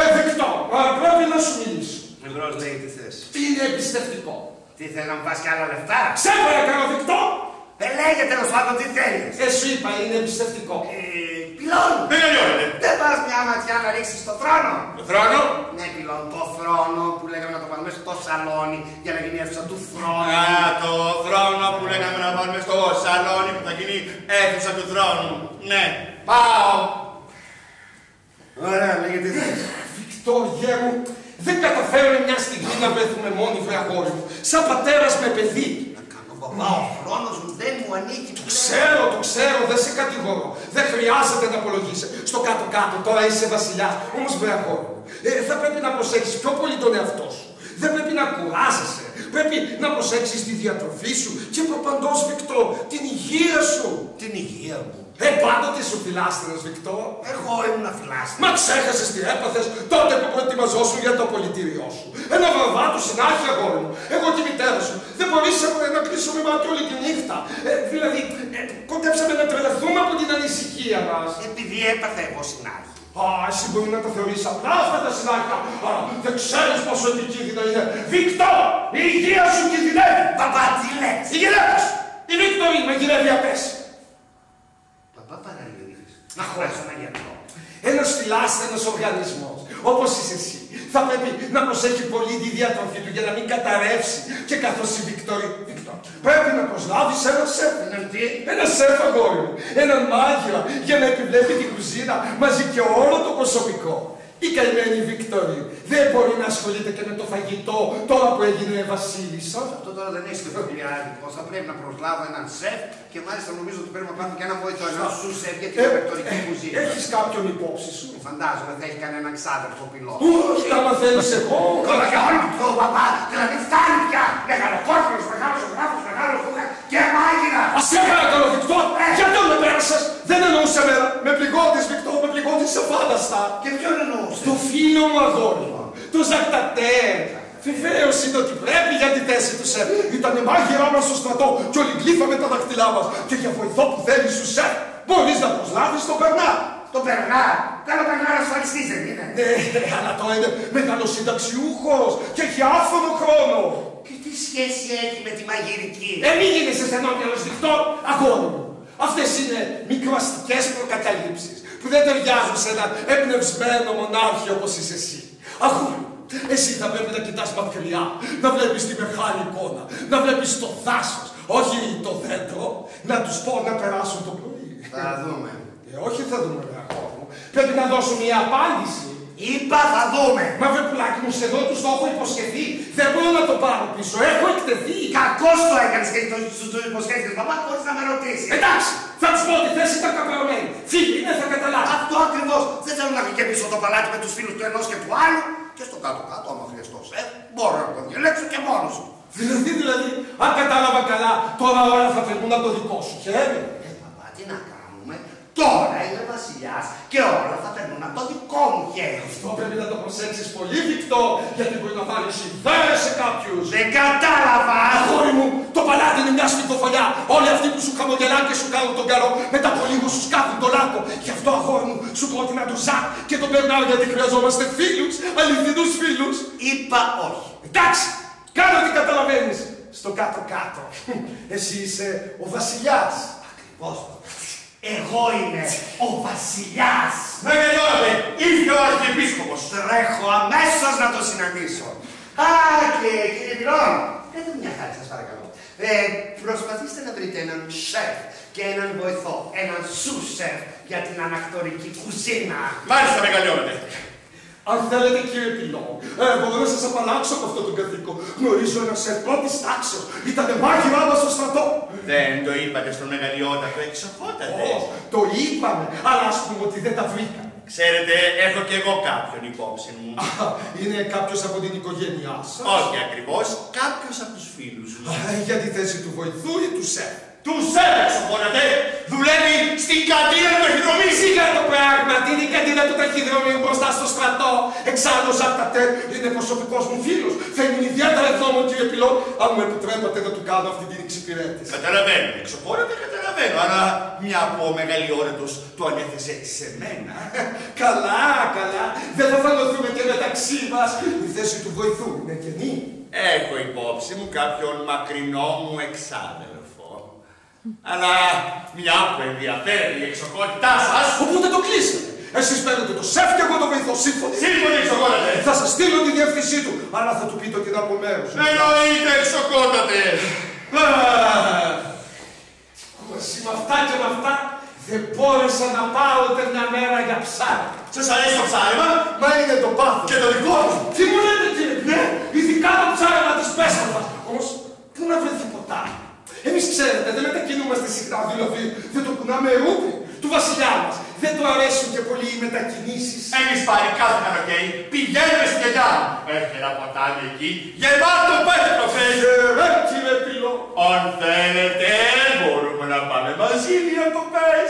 Έδικτο, πρέπει να σου μιλήσω. Ευρώς λέει τι θες. Τι είναι εμπιστευτικό. Τι θέλω να μου πας κι άλλα λεφτά. Ξέβαια, Δικτό. Δεν λέγεται τέλος πάντων τι θέλεις. Εσύ είπα, είναι εμπιστευτικό. Πυλών! Δεν αλλιώνεται! Δεν πας μια ματιά να ρίξεις το θρόνο! Το θρόνο! Ναι, Πυλών, το θρόνο που λέγαμε να το βάλουμε στο σαλόνι για να γίνει αίθουσα του θρόνου. Α, το θρόνο που λέγαμε να βάλουμε στο σαλόνι που θα γίνει αίθουσα του θρόνου. Ναι, πάω! Ωραία, λέγεται δες. Βικτόριέ μου, δεν καταφέρουμε μια στιγμή να πέθουμε μόνοι βραχός μου, σαν πατέρας με παιδί. Παπά, ο χρόνος μου δεν μου ανήκει πλέον. Το ξέρω, δεν σε κατηγορώ. Δεν χρειάζεται να απολογείσαι. Στο κάτω-κάτω, τώρα είσαι βασιλιάς, όμως βραχό. Θα πρέπει να προσέξεις πιο πολύ τον εαυτό σου. Δεν πρέπει να κουράζεσαι. Πρέπει να προσέξεις τη διατροφή σου και προπαντός, Βικτό, την υγεία σου. Την υγεία μου. Πάντοτε σου φιλάστρες, Βικτό. Εγώ ήμουν φιλάστρες. Μα ξέχασες τι έπαθες τότε που προετοιμαζόσουν για το πολιτήριό σου. Ένα βαβάτο συνάχη, αγόρι μου. Εγώ και η μητέρα σου. Δεν μπορούσαμε να κλείσουμε μάτι όλη τη νύχτα. Δηλαδή, κοντέψαμε να τρελαθούμε από την ανησυχία μας. Επειδή έπαθε εγώ συνάχη. Α, εσύ μπορεί να τα θεωρείς απλά αυτά τα συνάχια. Αλλά δεν ξέρεις πόσο επικίνδυνα είναι. Βικτό, η υγεία σου κινδυνεύει. Παπά, τι λες. Η γυναίκα σου. Η Βικτόρη με κινδυνεύει απέσει. Παπά, παραλύεις. Να χωρέσω έναν γιατρό. Ένας φιλάστρενος οργανισμός, όπως είσαι εσύ, θα πρέπει να προσέχει πολύ τη διατροφή του για να μην καταρρεύσει. Και καθώς η Βικτόρη. Πρέπει να προσλάβεις έναν σεφ. Έναν τι? Έναν σεφ, αγόρι μου. Έναν μάγειρα για να επιβλέπει την κουζίνα μαζί και όλο το προσωπικό. Η καημένη Βικτόρη δεν μπορεί να ασχολείται και με το φαγητό τώρα που έγινε βασίλισσα. Αυτό τώρα δεν έχει σκεφτεί άδικο. Θα πρέπει να προσλάβω έναν σεφ και μάλιστα νομίζω ότι πρέπει να πάρω και έναν βοηθό. Ενό σου σεφ για την βικτορική κουζίνα. Έχει κάποιον υπόψη σου. Φαντάζομαι θα έχει κανέναν ξάδερφο πιλότο. Όχι, τα μαθαίνει εγώ. Τώρα για όλο αυτό, παπά, δηλαδή φτάνει πια. Μεγαλοκόσμιο, μεγάλο ζωγράφο, μεγάλο δούκα και μάγειρα. Α έκανα καλό Βικτό, γιατί με πέρασε. Δεν εννοούσα μέρα. Με πληγώνει, Βικτό, με πληγώνει σε φάνταστα. Και ποιον εννοούσε. Το φίλο μου αγόρι. Το Ζακτατέ. Βεβαίως είναι ότι πρέπει για τη θέση του σεφ. Ήτανε μάγειρά μας στο στρατό και όλοι γλύφαμε τα δαχτυλά μας. Και για βοηθό που θέλει σου σεφ, μπορείς να προσλάβεις τον Περνά. Το Περνά. Καλό Περνάρα ασφαλιστής δεν είναι. Ναι, αλλά τώρα είναι μεγαλοσυνταξιούχος και έχει άφθονο χρόνο. Και τι σχέση έχει με τη μαγειρική. Μην γίνεσαι στενόμυαλος, Βικτόρ, αγόρι μου. Αυτές είναι μικροαστικές προκαταλήψεις που δεν ταιριάζουν σε έναν εμπνευσμένο μονάρχη όπως είσαι εσύ. Αγόρι, εσύ θα πρέπει να κοιτάς μακριά, να βλέπεις τη μεγάλη εικόνα, να βλέπεις το δάσος, όχι το δέντρο. Να τους πω να περάσουν το πρωί. Θα δούμε. Όχι θα δούμε, αγόρι μου. Πρέπει να δώσω μια απάντηση. Είπα θα δούμε. Μα βρε πουλάκι μου, εδώ τους το έχω υποσχεθεί. Δεν μπορώ να το πάρω πίσω. Έχω εκτεθεί. Κακώς το έκανες και το υποσχέθηκες, παπά, χωρίς να με ρωτήσεις. Εντάξει, θα τους πω ότι θες ήταν καπαρωμένη. Φίλοι είναι, θα καταλάβεις. Αυτό ακριβώς. Δεν θέλω να βγει και πίσω το παλάτι με τους φίλους του ενός και του άλλου. Και στο κάτω-κάτω, άμα χρειαστώ σεφ, μπορώ να το διαλέξω και μόνος μου. Δηλαδή, αν κατάλαβα καλά, τώρα όλα θα φερνούν από το δικό σου χέρι. Παπά, τι να κάνουμε. Τώρα είμαι βασιλιάς και όλα θα περνούν από το δικό μου χέρι. Αυτό πρέπει να το προσέξεις πολύ, Βικτό, γιατί μπορεί να βάλεις ιδέες σε κάποιους. Δεν κατάλαβα! Αγόρι μου, το παλάτι είναι μια σπιτοφωλιά. Όλοι αυτοί που σου χαμογελάνε και σου κάνουν τον καλό, μετά από λίγο σου σκάβουν τον λάκκο. Γι' αυτό, αγόρι μου, σου πρότεινα το Ζακ και τον περνάω γιατί χρειαζόμαστε φίλους, αληθινούς φίλους. Είπα όχι. Εντάξει, κάνω τι καταλαβαίνεις. Στο κάτω-κάτω, εσύ είσαι ο βασιλιάς. Ακριβώς. Εγώ είμαι ο βασιλιάς! Με γελιώνε! Ήρθε ο αρχιεπίσκοπος! Τρέχω αμέσως να το συναντήσω! Α, και κύριε Πυλών! Κάντε μια χάρη σας παρακαλώ. Προσπαθήστε να βρείτε έναν σεφ και έναν βοηθό, έναν σου σεφ για την ανακτορική κουζίνα. Μάλιστα με γελιώνε! Αν θέλετε κύριε Πυλών, μπορώ να σας απαλλάξω από αυτό το καθήκο. Γνωρίζω ένα σεφ πρώτης τάξεως. Ήτανε μάγειρά μας στο στρατό. Δεν το είπατε στον μεγαλειότατο εξοχότατε. Όχι, το είπαμε, αλλά ας πούμε ότι δεν τα βρήκαμε. Ξέρετε, έχω κι εγώ κάποιον υπόψη μου. Είναι κάποιος από την οικογένειά σας. Όχι ακριβώς, κάποιος από τους φίλους μου. Για τη θέση του βοηθού ή του σεφ. Του σεφ εξοχότατε. Δουλεύει στην κατίνα του ταχυδρομείου. Σίγα το πράγμα, την κατίνα του ταχυδρομείου μπροστά στο στρατό. Εξάλλου, Ζακτατέ είναι προσωπικός μου φίλος. Θα ήμουν ιδιαίτερα ευγνώμων, κύριε Πυλών, αν μου επιτρέπατε να του κάνω αυτή την εξυπηρέτηση. Καταλαβαίνω, εξοχότατε, καταλαβαίνω. Αλλά μια από μεγαλειόρετος το ανέθεσε σε μένα. Καλά. Δεν θα φαλωθούμε και μεταξύ μας. Η θέση του βοηθού είναι κενή. Έχω υπόψη μου κάποιον μακρινό μου εξάδελφο. Αλλά μια που ενδιαφέρει η εξοχότητά σας... Οπότε το κλείσατε. Εσείς παίρνετε το σεφ και εγώ το βοηθώ. Σύμφωνοι. Σύμφωνοι, εξοχότατε. Θα σας στείλω τη διεύθυνσή του, αλλά θα του πείτε ότι είναι από μέρους. Εννοείται, εξοχότατε. Κόση με αυτά και με αυτά δεν μπόρεσα να πάω ούτε μια μέρα για ψάρι. Σας αρέσει το ψάρεμα? Μα είναι το πάθος. Και το δικό μου. Τι μου λέτε, κύριε? Ναι, ειδικά το ψάρεμα της πέσταφας. Όμως, πού να βρεθεί ποτάμι? Εμείς ξέρετε, δεν μετακινούμαστε συχνά, δηλαδή δεν το κουνάμε ρούπι του βασιλιά μας. Δεν του αρέσουν και πολύ οι μετακινήσεις. Εμείς πάλι κάθε καλοκαίρι πηγαίνουμε στην κελιά. Έρχεται ένα ποτάμι εκεί, γεμάτο πέτρο, κύριε Πυλό. Αν θέλετε, μπορούμε να πάμε μαζί διακοπές.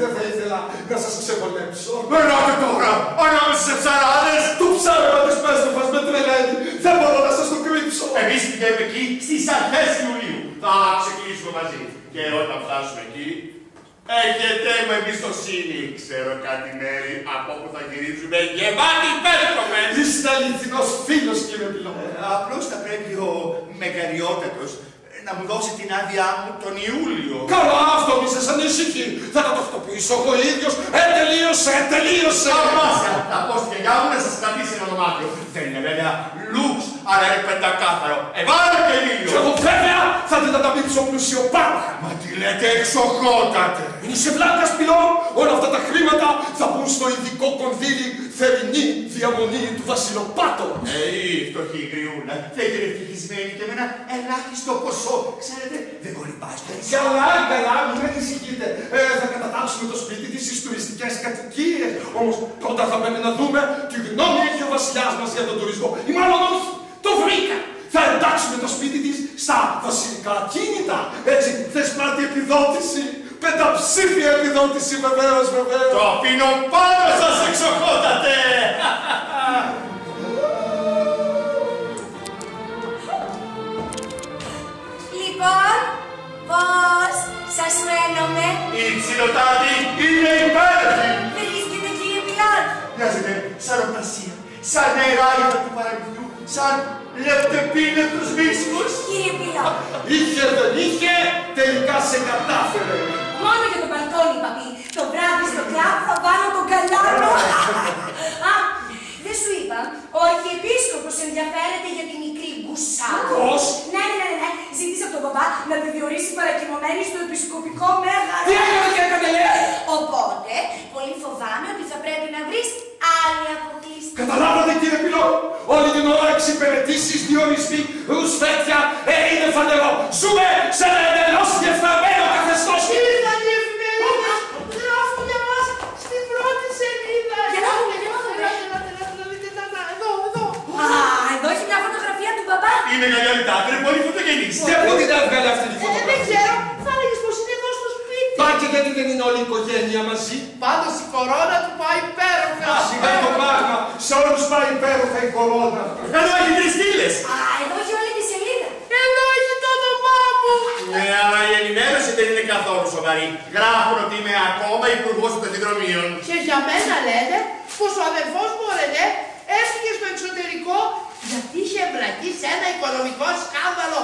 Δεν θα ήθελα να σας ξεβολέψω. Μεράτε τώρα, ανάμεσα σε ψαράδες. Του ψαράδες πέστροφας με τρελαίνει. Δεν μπορώ να σας το κρύψω. Εμείς πηγαίνουμε εκεί στις αρχές Ιουλίου. Θα ξεκινήσουμε μαζί. Και όταν φτάσουμε εκεί, έχετε μου εμπιστοσύνη. Ξέρω κάτι μέρη από όπου θα γυρίζουμε γεμάτη πέτροπες. Είστε αληθινός φίλος, κύριε Πυλό. Απλώς θα πρέπει ο μεγαλειότατος να μου δώσει την άδειά μου τον Ιούλιο. Καλά, αυτό μη σας ανησυχεί. Θα τα ταυτοποιήσω εγώ ίδιος. Τελείωσε, τελείωσε. Αμάσα, τα πόστια μου να σας κρατήσει ένα δωμάτιο. Δεν είναι βέβαια λουξ, αλλά είναι πεντακάθαρο. Βάλε και λίγο. Και εγώ βέβαια θα την ανταπτύξω πλουσιοπάρχα. Μα τι λέτε, εξοχότατε. Είναι σε βλάκας, Πυλό. Όλα αυτά τα χρήματα θα μπουν στο ειδικό κονδύλι θερινή διαμονή του βασιλοπάτου. Η φτωχή γριούλα θα είναι ευτυχισμένη και με ένα ελάχιστο ποσό. Ξέρετε, δεν κολυμπάζει το έτσι. Καλά, καλά, μην ανησυχείτε. Θα κατατάξουμε το σπίτι της στις τουριστικές κατοικίες. Όμως πρώτα θα πρέπει να δούμε τι γνώμη έχει ο βασιλιάς μας για τον τουρισμό. Ή μάλλον όχι, το βρήκα. Θα εντάξουμε το σπίτι της στα βασιλικά κίνητα. Έτσι, θες πάρει επιδότηση. Πενταψήφια επιδότηση, βεβαίως, βεβαίως. Το αφήνω πάνω σας, εξοχότατε. Λοιπόν, πώς σας μένομαι? Η Ψιλοτάτη είναι υπέροχη. Βρίσκεται, κύριε Πιλάρ. Μοιάζεται σαν ρωτασία, σαν νεράγια του παραμυθιού, σαν λεπτεπίνετους μίσχους. Κύριε Πιλάρ. Είχε δεν είχε, τελικά σε κατάφερε. Μόνο για το μπαλκόνι, παπί. Το βράδυ στο κλαμπ θα βάλω τον καλάνο. Α, δεν σου είπα, ο Αρχιεπίσκοπος ενδιαφέρεται για τη μικρή Γκουσά. Πώς? Ναι, ναι, ναι, ζήτησε από τον παπά να τη διορίσει παρακοιμωμένη στο επισκοπικό μέγαρο. Τι έκανε, κύριε Καντελέα? Οπότε, πολύ φοβάμαι ότι θα πρέπει να βρεις άλλη αποκλειστή. Καταλάβατε, κύριε Πυλό, όλη την ώρα εξυπηρετήσεις, διορισμοί, ρουσφέτια, είναι φανερό. Ζούμε σε ένα εντελώς διεφθαρμένο καθεστώς. Είναι μεγαλύτερα, είναι πολύ φωτογενής. Και πού την έβγαλε αυτή τη φωτογραφία? Δεν ξέρω, θα έλεγες πως είναι εδώ στο σπίτι. Πάτε γιατί δεν είναι όλη η οικογένεια μαζί. Πάντως η κορώνα του πάει υπέροχα. Σιγά το πράγμα, σε όλους πάει υπέροχα η κορώνα. Εδώ έχει 3 στήλες. Α, εδώ έχει όλη τη σελίδα. Εδώ έχει το όνομά μου. Ναι, αλλά η ενημέρωση δεν είναι καθόλου σοβαρή. Γράφουν ότι είμαι ακόμα υπουργός των ταχυδρομείων. Και για μένα λένε πως ο αδερφός μου, Ρενέ, έφυγε στο εξωτερικό γιατί είχε εμπλακεί σε ένα οικονομικό σκάνδαλο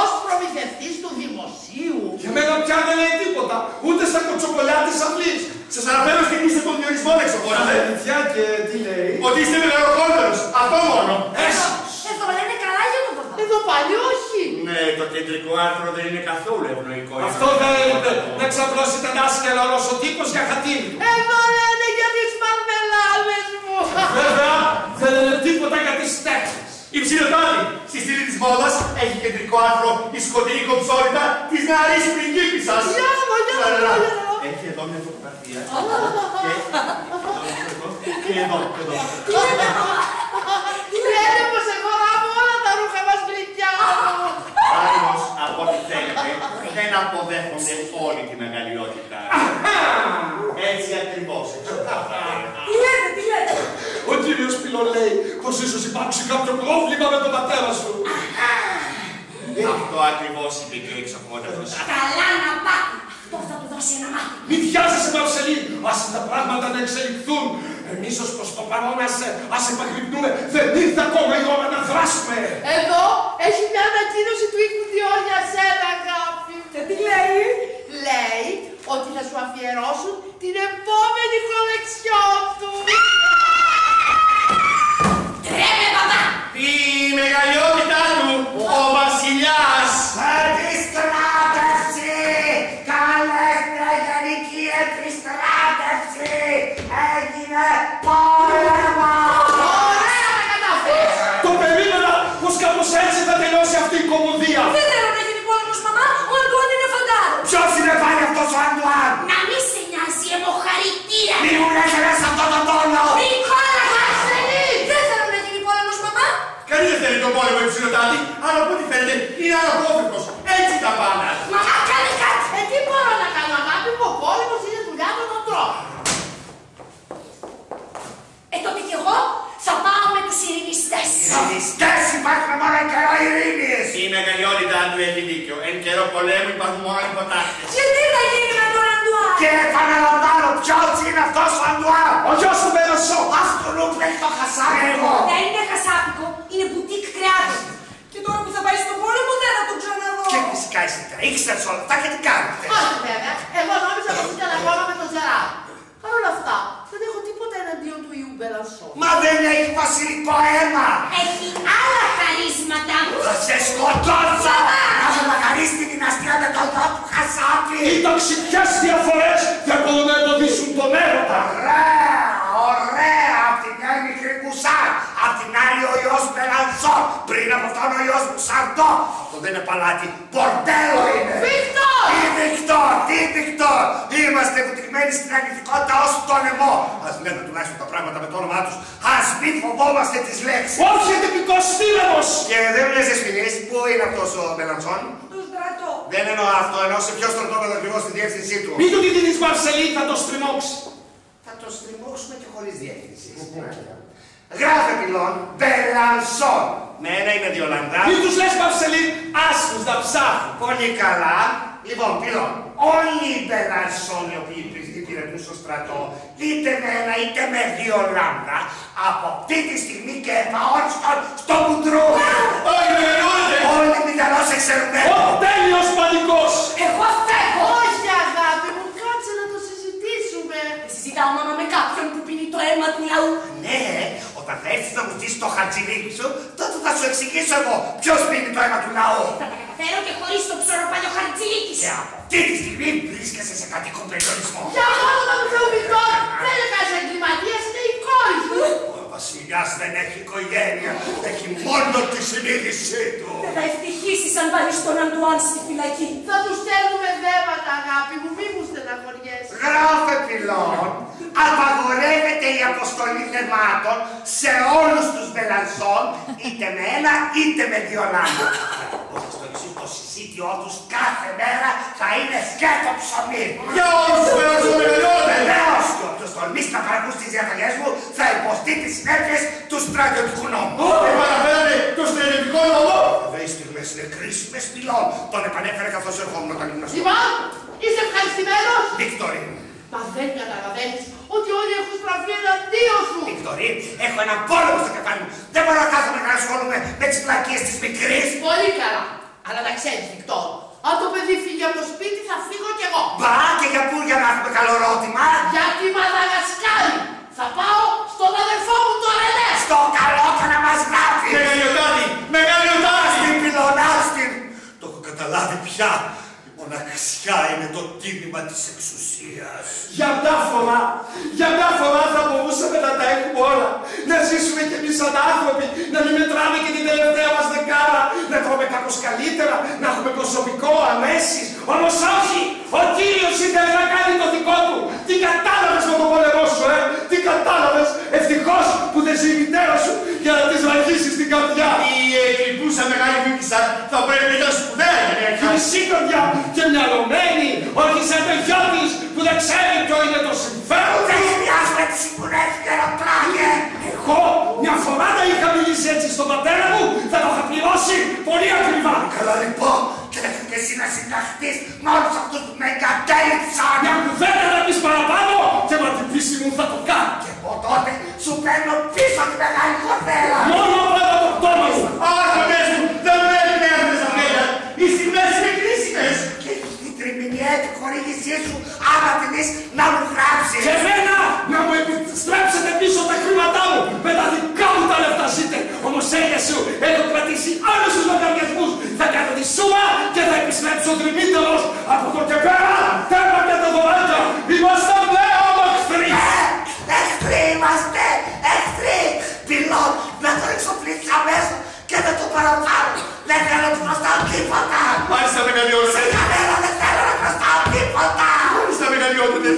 ως προμηθευτής του δημοσίου. Και εμένα πια δεν λέει τίποτα, ούτε στα κοτσοπολιά της αυλής. Σας αναφέρω στην λίστα των διορισμών, εξοχότατε. Αλήθεια, και τι λέει? Ότι είστε μεγαλοκότερος, αυτό μόνο. Εσύ. Εδώ λένε καλά για τον παπά. Εδώ πάλι όχι. Ναι, το κεντρικό άρθρο δεν είναι καθόλου ευνοϊκό. Αυτό δεν είναι. Να ξαπλώσει τα δάσκαλα όλος ο τύπος για χατήρι. Εδώ λένε για τις μαρμελάδες μου. Βέβαια, δεν είναι τίποτα για τις τέχνες. Η Ψιλοτάτη, στη στήλη της μόδας, έχει κεντρικό άρθρο η σκοτεινή κοψότητα της νεαρής πριγκίπισσας. Έχει εδώ μια φωτογραφία. Και εδώ, εδώ. Λένε πως εγώ γράφω όλα τα ρούχα μας βρικιά. Άλλος, από ό,τι θέλετε, δεν αποδέχονται όλη τη μεγαλειότητα. Έτσι ακριβώς. Τι λέτε, τι λέτε? Ο κύριος Πυλό λέει πως ίσως υπάρξει κάποιο πρόβλημα με τον πατέρα σου. Αυτό ακριβώς είπε και ο εξοχότατος. Καλά να πάτε. Αυτό θα του δώσει ένα μάτι. Μην βιάζεσαι, Μαρσελή. Ας τα πράγματα να εξελιχθούν. Εμείς ως προς το παρόν ας επαγρυπνούμε. Δεν ήρθε ακόμα η ώρα να δράσουμε. Εδώ έχει μια ανακοίνωση του οίκου Διόνια, σένα, αγάπη. Και τι λέει? θα σου αφιερώσουν την επόμενη κολεξιόν του. Τρέμε, παπά! Τη μεγαλειότητά του, ο βασιλιάς! Επιστράτευση! Καλές τραγενική επιστράτευση! Έγινε πόλεμα! Ωραία να κατάφερες! Το περίμενα πως κάπως έτσι θα τελειώσει αυτή η κομμωδία! Δεν θέλω να γίνει πόλεμος, μαμά, ο Αντουάν είναι φαντάρο! Ποιος είναι πάλι αυτός ο Αντουάν! Να μη σε νοιάζει, εμοχαρητήρα! Μη μου λες εμείς αυτό το τόνο! Κανείς δεν θέλει τον πόλεμο υψηλοτάτη, αλλά από ό,τι φαίνεται είναι αναπόφευκτος. Έτσι τα πάντα. Μα κάνε κάτι! Τι μπορώ να κάνω, αγάπη μου, ο πόλεμος είναι δουλειά των ανδρών. Τότε κι εγώ θα πάω με τους ειρηνιστές. Ειρηνιστές υπάρχουν μόνο εν καιρό ειρήνης. Η μεγαλειότητα του έχει δίκιο. Εν καιρό πολέμου υπάρχουν μόνο υποτάκτες. Και τι θα γίνει με τον Αντουάν? Και επαναλαμβάνω, ποιος είναι αυτός ο Αντουάν? Ο γιος του Μπεροσού. Αυτού νου που έχει το χασάπι εγώ. Δεν είναι χασάπικο. Είναι μπουτίκ κρεάτος. Και τώρα που θα πάει στον πόλεμο δεν θα τον ξαναδώ. Και φυσικά εσύ τα ήξερες όλα αυτά και τι κάνετε. Όχι βέβαια. Εγώ νόμιζα πως ήταν ακόμα με τον Ζερά. Παρ' όλα αυτά, δεν έχω τίποτα εναντίον του Ιού Μπελασσό. Μα δεν έχει βασιλικό αίμα! Έχει άλλα χαρίσματα! Θα σε σκοτώσω! Να ζωμαχαρίσει τη δυναστεία με τον τρόπο Χασάπι! Οι τοξικές διαφορές δεν μπορούν να εμποδίσουν τον έρωτα! Ωραία! Ωραία! Απ' τη μια η μικρή Μουσάρ, απ' την άλλη ο Ιός Μπελασσό, πριν από τον ο Ιός Μουσαρτό. Αυτό δεν είναι παλάτι, πορτέλο είναι! Βίκτορ! Τι Βίκτορ! Τι Βίκτορ! Είμαστε βουτυγμένοι στην αγνητικότητα ως τον αιμώ. Ας λέμε τουλάχιστον τα πράγματα με το όνομά τους. Ας μην φοβόμαστε τις λέξεις. Όχι τυπικός θύλαμος! Και δεν μου λες δεσποινής, πού είναι αυτός ο Μπελαντσόν? Του στρατό. Δεν εννοώ αυτό, εννοώ σε ποιο στρατόπεδο ακριβώς στη διεύθυνσή του. Μην του τη δίνεις Μαρσελή, θα το στριμώξει. Θα το στριμώξουμε και χωρίς διεύθυνση. Γράφε πυλών Μπελαντσόν. Ναι, ένα είναι δύο λαντά. Μην τους λες Μαρσελή, άσχους να ψάχνουν. Πολύ καλά. Λοιπόν, πυλών. Όλοι οι Μπελαντσόνοι οι οποίοι υπηρετούν στο στρατό, είτε με ένα είτε με δύο λάμδα, από αυτή τη στιγμή και επαόριστον στο κουντρού! Όχι, με εννοούνται! Όλοι οι μηταλός εξαιρετμένοι! Ο τέλειος πανικός! Εγώ φεύγω! Όχι, αγάπη μου, κάτσε να το συζητήσουμε! Συζητάω μόνο με κάποιον που πίνει το αίμα του λαού. Ναι, όταν θα έρθεις να μου στήσεις το χατζηλίκι σου, τότε θα σου εξηγήσω εγώ ποιος πίνει το αίμα του λαού. Φέρω και χωρίς το ψωροπάνιο χαρτζηλίκι. Και από αυτή τη στιγμή βρίσκεσαι σε κατοίκον περιορισμό. Για όλο τον Πλουμιτόρ δεν είναι κανένας εγκληματίας, είναι η κόρη του. Ο βασιλιάς δεν έχει οικογένεια, έχει μόνο τη συνείδησή του. Δεν θα ευτυχήσεις αν βάλεις τον Αντουάν στη φυλακή. Θα του στέλνουμε δέματα, αγάπη μου, μη μου στεναχωριέσαι. Γράφε πυλών, απαγορεύεται η αποστολή θεμάτων σε όλους τους Μπελαντσόν, είτε με ένα είτε με δύο λάμδα. Το συζήτιό τους κάθε μέρα θα είναι σκέτο ψωμί. Για όσους περάσουν με μελιώδε! Βεβαίως! Και όποιος τολμήσει να παρακούσει τις διαταγές μου θα υποστεί τις συνέπειες του στρατιωτικού νόμου. Και παραφέρατε το στρατιωτικό νόμο! Βέβαια οι στιγμές είναι κρίσιμες πυλών. Τον επανέφερε καθώς ερχόμουν όταν ήμουν αστροφή. Λοιπόν, είσαι ευχαριστημένος! Βίκτορη! Μα δεν καταλαβαίνεις ότι όλοι έχουν στραφεί εναντίον σου! Βικτορή, έχω έναν πόλεμο στο κεφάλι μου. Δεν μπορώ να κάθομαι να ασχολούμαι με τις πλακίες της μικρής. Πολύ καλά. Αλλά τα ξέρεις, Βικτόρ, αν το παιδί φύγει από το σπίτι θα φύγω κι εγώ. Μπα, και για πού για να έχουμε καλό ερώτημα? Για τη Μαδαγασκάρη. Θα πάω στον αδερφό μου τον Ρενέ. Στο καλό θα να μας γράφει. Μεγαλειοτάτη, μεγαλειοτάτη. Στην πυλωνάστην. Το έχω καταλάβει πια. Η μοναξιά είναι το τίμημα της εξουσίας. Για μια φορά θα μπορούσαμε να τα έχουμε όλα. Να ζήσουμε κι εμείς σαν άνθρωποι, να μην μετράμε και την τελευταία μας δεκάρα. Να τρώμε κάπως καλύτερα, να έχουμε προσωπικό, αμέσως. Όμως όχι! Ο κύριος ήθελε να κάνει το δικό του! Τι κατάλαβες με το πολεμό σου, Τι κατάλαβες! Ευτυχώς που δεν ζει η μητέρα σου για να της βαγίσεις την καρδιά! Η εκλειπούσα μεγάλη Βίκισσα θα πρέπει να είναι σπουδαία για να έχει! Χρυσή καρδιά και μυαλωμένη, όχι σαν το γιο της που δεν ξέρει ποιο είναι το συμφέρον! Δεν χρειάζεται τις συμβουλές και αεροπλάνια! Εγώ μια φορά να είχα μιλήσει έτσι στον πατέρα μου, θα το είχα πληρώσει πολύ ακριβά! Καλά λοιπόν! Και εσύ να συνταχθείς με όλους αυτούς που με εγκατέλειψαν. Μια κουβέντα να πεις παραπάνω και με την πίση μου θα το κάνω. Και εγώ τότε σου παίρνω πίσω τη μεγάλη κοπέλα. Μόνο πάνω από το πτώμα μου. Άρα μέσα μου δεν μένει νέα μέσα. Οι σημαίες είναι κρίσιμες. Και η τριμηνιαία επιχορήγησή σου άμα εξοδρυμύτερος από το και πέρα, τέρμα και τα δωράκια. Είμαστε πλέον εχθροί. Εχθροί είμαστε, εχθροί. Πυλών, με τον εξοπλίσει αμέσως και με τον παραπάνω. Δεν θέλω να του χρωστάω τίποτα. Μάλιστα, μεγαλειώτε. Σε κανένα δεν θέλω να χρωστάω τίποτα. Μάλιστα, μεγαλειώτε.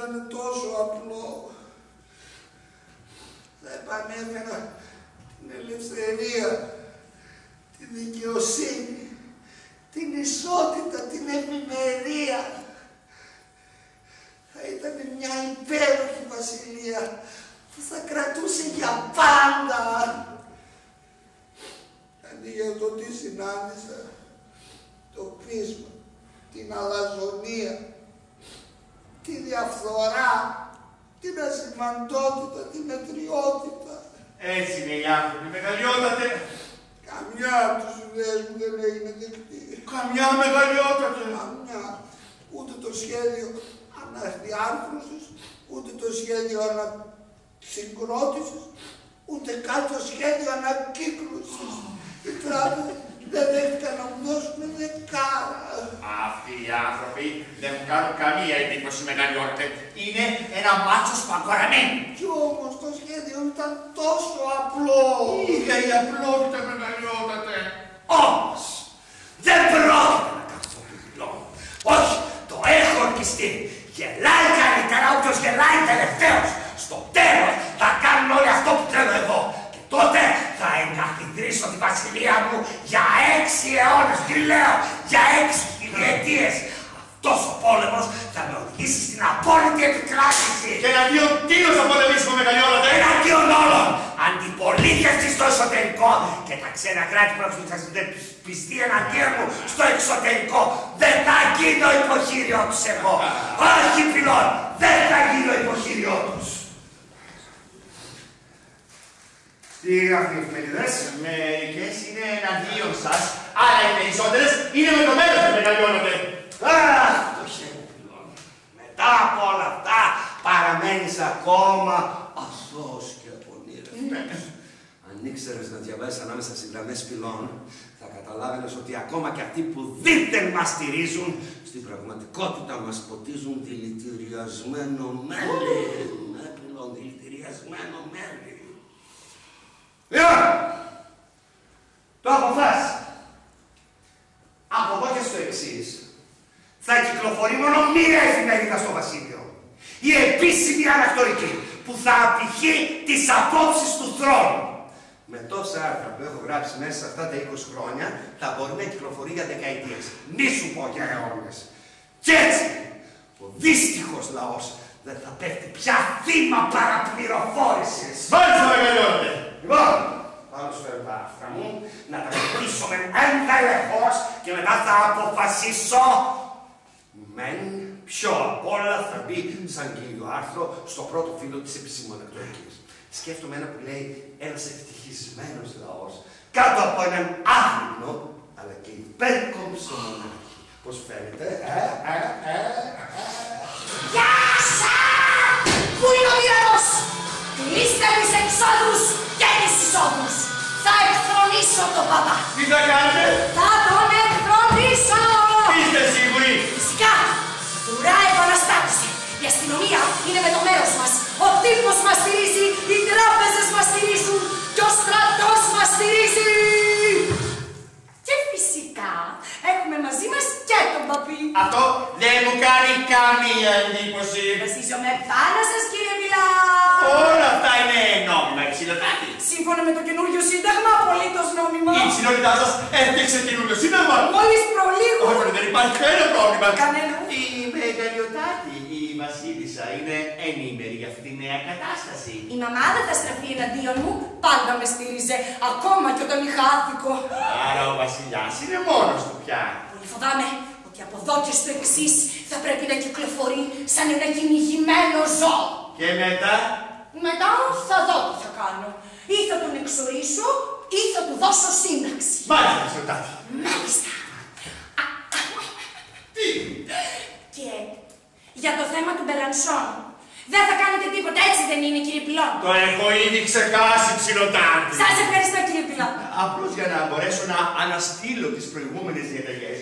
Ήταν τόσο απλό. Θα επανέφερα την ελευθερία, τη δικαιοσύνη, την ισότητα, την ευημερία. Θα ήταν μια υπέροχη βασιλεία που θα κρατούσε για πάντα. Αντί για το τι συνάντησα, το πείσμα, την αλαζονία, τη διαφθορά, την ασημαντότητα, τη μετριότητα. Έτσι είναι οι άνθρωποι, μεγαλειότατε. Καμιά από τους ιδέες μου δεν έγινε δεκτή. Καμιά, μεγαλειότατε. Καμιά. Ούτε το σχέδιο αναδιάρθρωσης, ούτε το σχέδιο ανασυγκρότησης, ούτε καν το σχέδιο ανακύκλωσης. Οι τράπεζες δεν δέχτηκαν να μου δώσουν δεκάρα. Αυτοί οι άνθρωποι δεν μου κάνουν καμία εντύπωση, μεγαλειότητα. Είναι ένα μάτσο σπαγκοραμένο. Κι όμως το σχέδιο ήταν τόσο απλό. Είχε η απλότητα, μεγαλειότητα. Όμως δεν πρόκειται να κάτσω πλέον. Όχι, το έχω ορκιστεί. Γελάει καλύτερα όποιος γελάει τελευταίος. Στο τέλος θα κάνουν όλοι αυτό που τρέχω εγώ. Τότε θα εγκαθιδρύσω τη βασιλεία μου για 6 αιώνες, τι λέω, για 6 χιλιετίες. Αυτός ο πόλεμος θα με οδηγήσει στην απόλυτη επικράτηση. Και εναντίον τίνος θα πολεμήσουμε, μεγαλειότατε. Εναντίον όλων. Αντιπολίτευση στο εσωτερικό και τα ξένα κράτη που θα πιστεί εναντίον μου στο εξωτερικό. Δεν θα γίνω υποχείριό τους εγώ. Όχι, Πυλών, δεν θα γίνω υποχείριό τους. Τι γράφει οι εφημερίδες. Μερικές είναι εναντίον σας, αλλά οι περισσότερες είναι με το μέρος που μεγαλειώνονται. Αχ, το χέρι Πυλών. Μετά από όλα αυτά παραμένεις ακόμα αθώος και απονήρευτος. Αν ήξερες να διαβάσεις ανάμεσα στις γραμμές, Πυλών, θα καταλάβαινες ότι ακόμα και αυτοί που δίθεν μας στηρίζουν, στην πραγματικότητα μας ποτίζουν δηλητηριασμένο μέλι. Ναι, Πυλών, δηλητηριασμένο μέλι. Λοιπόν, το αποφάσισα. Από εδώ και στο εξής, θα κυκλοφορεί μόνο μία εφημερίδα στο βασίλειο. Η επίσημη ανακτορική που θα απηχεί τις απόψεις του θρόνου. Με τόσα άρθρα που έχω γράψει μέσα σε αυτά τα 20 χρόνια, θα μπορεί να κυκλοφορεί για δεκαετίες. Μη σου πω για αιώνες. Κι έτσι, ο δύστιχος λαός δεν θα πέφτει πια θύμα παραπληροφόρησης. Μάλιστα, μεγαλειώνετε. Λοιπόν, πάνω σου φέρω τα άρθρα μου, να τα κλείσω με εντελεχώς και μετά θα αποφασίσω μεν ποιο απ' όλα θα μπει σαν κύριο άρθρο στο πρώτο φύλλο της επισήμων εκτορικής. Σκέφτομαι ένα που λέει ένας ευτυχισμένος λαός κάτω από έναν άγνωστο αλλά και υπέρκομψο μονάρχη. Πώς φαίνεται, Γεια σας! Πού είναι ο μοιρανός! Κλείστε τις εξόδους και τις εισόδους! Θα εκθρονίσω τον παπά! Τι θα κάνετε! Θα τον εκθρονίσω! Είστε σίγουροι! Φυσικά! Ουρά επαναστάτησε! Η αστυνομία είναι με το μέρος μας! Ο τύπος μας στηρίζει! Οι τράπεζες μας στηρίζουν! Και ο στρατός μας στηρίζει! Και φυσικά έχουμε μαζί μας και τον παπί! Αυτό δεν μου κάνει καμία εντύπωση! Βασίζομαι πάνω σας, κύριε Μιλά! Όλα αυτά είναι νόμιμα, Υψηλοτάτη. Σύμφωνα με το καινούριο σύνταγμα, απολύτως νόμιμα. Η Υψηλότητά σας έφτιαξε καινούριο σύνταγμα. Μόλις προλίγου. Όχι, δεν υπάρχει κανένα πρόβλημα. Κανένα. Η Μεγαλειοτάτη, η βασίλισσα, είναι ενήμερη για αυτή τη νέα κατάσταση. Η μαμά δεν θα στραφεί εναντίον μου, πάντα με στήριζε. Ακόμα και όταν είχα άδικο. Άρα ο βασιλιάς είναι μόνος του πια. Πολύ φοβάμαι. Και από εδώ και στο εξής θα πρέπει να κυκλοφορεί σαν ένα κυνηγημένο ζώο. Και μετά. Μετά θα δω τι θα κάνω. Ή θα τον εξορίσω ή θα του δώσω σύνταξη. Μάλιστα, Υψηλοτάτη. Μάλιστα. για το θέμα του Μπελανσόν. Δεν θα κάνετε τίποτα, έτσι δεν είναι, κύριε Πιλότ? Το έχω ήδη ξεκάσει, ψιλοτάρτη. Σας ευχαριστώ, κύριε Πιλότ. Απλώς για να μπορέσω να αναστείλω τις προηγούμενες διαταγές,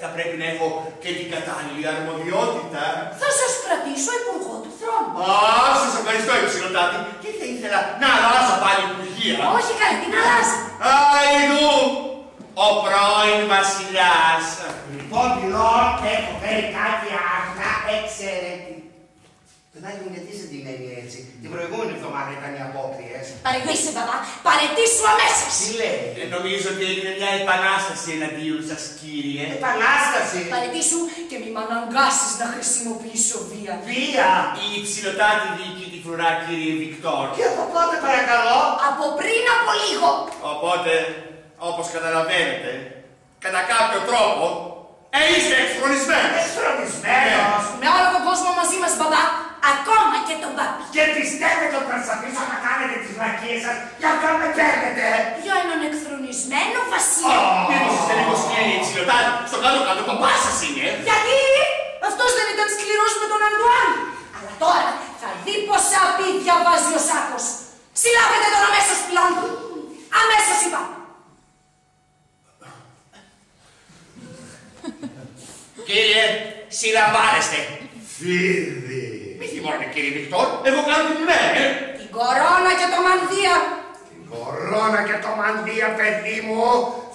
θα πρέπει να έχω και την κατάλληλη αρμοδιότητα. Θα σας κρατήσω υπουργό του θρόνου. Α, σας ευχαριστώ, ψιλοτάρτη. Και θα ήθελα να αλλάζα πάλι υπουργεία. Όχι, καλή, την αλλάζα. Αϊδού, ο πρώην βασιλιάς. Λοιπόν, Πιλότ, έχω φέρει κάτι αυτά εξαιρετικά. Τον Άγιο, γιατί σε την έγινε έτσι? Την προηγούμενη εβδομάδα ήταν οι απόκριες. Παραιτήσου, μπαμπά, παραιτήσου αμέσως! Τι λέει? Νομίζω ότι έγινε μια επανάσταση εναντίον σας, κύριε. Επανάσταση! Παραιτήσου και μη μ' αναγκάσεις να χρησιμοποιήσω βία. Βία! Η ψηλωτάτη δίκη τη φρουρά, κύριε Βικτόρ. Και από πότε, παρακαλώ? Από πριν από λίγο. Οπότε, όπως καταλαβαίνετε, κατά κάποιο τρόπο, είστε εξχρονισμένος. Εξχρονισμένος! Με όλο τον κόσμο μαζί μας, μπαμπά. Ακόμα και τον παπί. Και πιστεύετε ότι θα σας αφήσω να κάνετε τις βλακίες σας για να με παίρνετε? Για έναν εκθρονισμένο βασίλειο. Δεν είσαστε λίγο σκληροί, ψηλωτάρι? Στο κάτω-κάτω παπάς σας είναι. Γιατί αυτός δεν ήταν σκληρός με τον Αντουάν. Αλλά τώρα θα δει πόσα πίδια βάζει ο σάκος. Συλλάβετε τον αμέσως, Πλόντου. Αμέσως, είπα. Κύριε, συλλαμβάνεστε. Φίδι. Μη θυμώνετε, κύριε Βικτόρ, εγώ κάνω την μέρα. Την κορώνα και το μανδύα. Την κορώνα και το μανδύα, παιδί μου,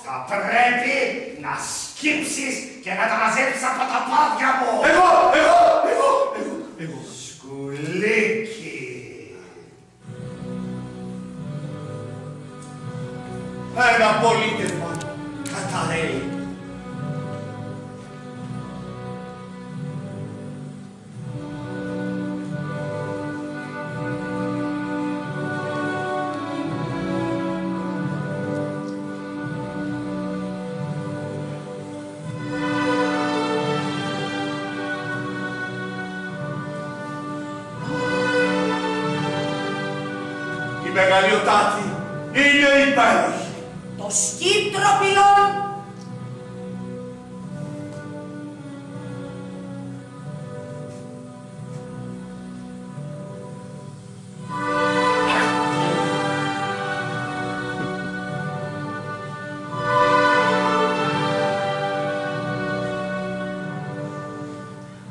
θα πρέπει να σκύψεις και να τα μαζέψεις από τα πόδια μου. Εγώ. Σκουλίκι. Ένα πολίτευμα καταραίει. Μεγαλειοτάτη, είναι υπέροχη. Το σκύττρο πυλών.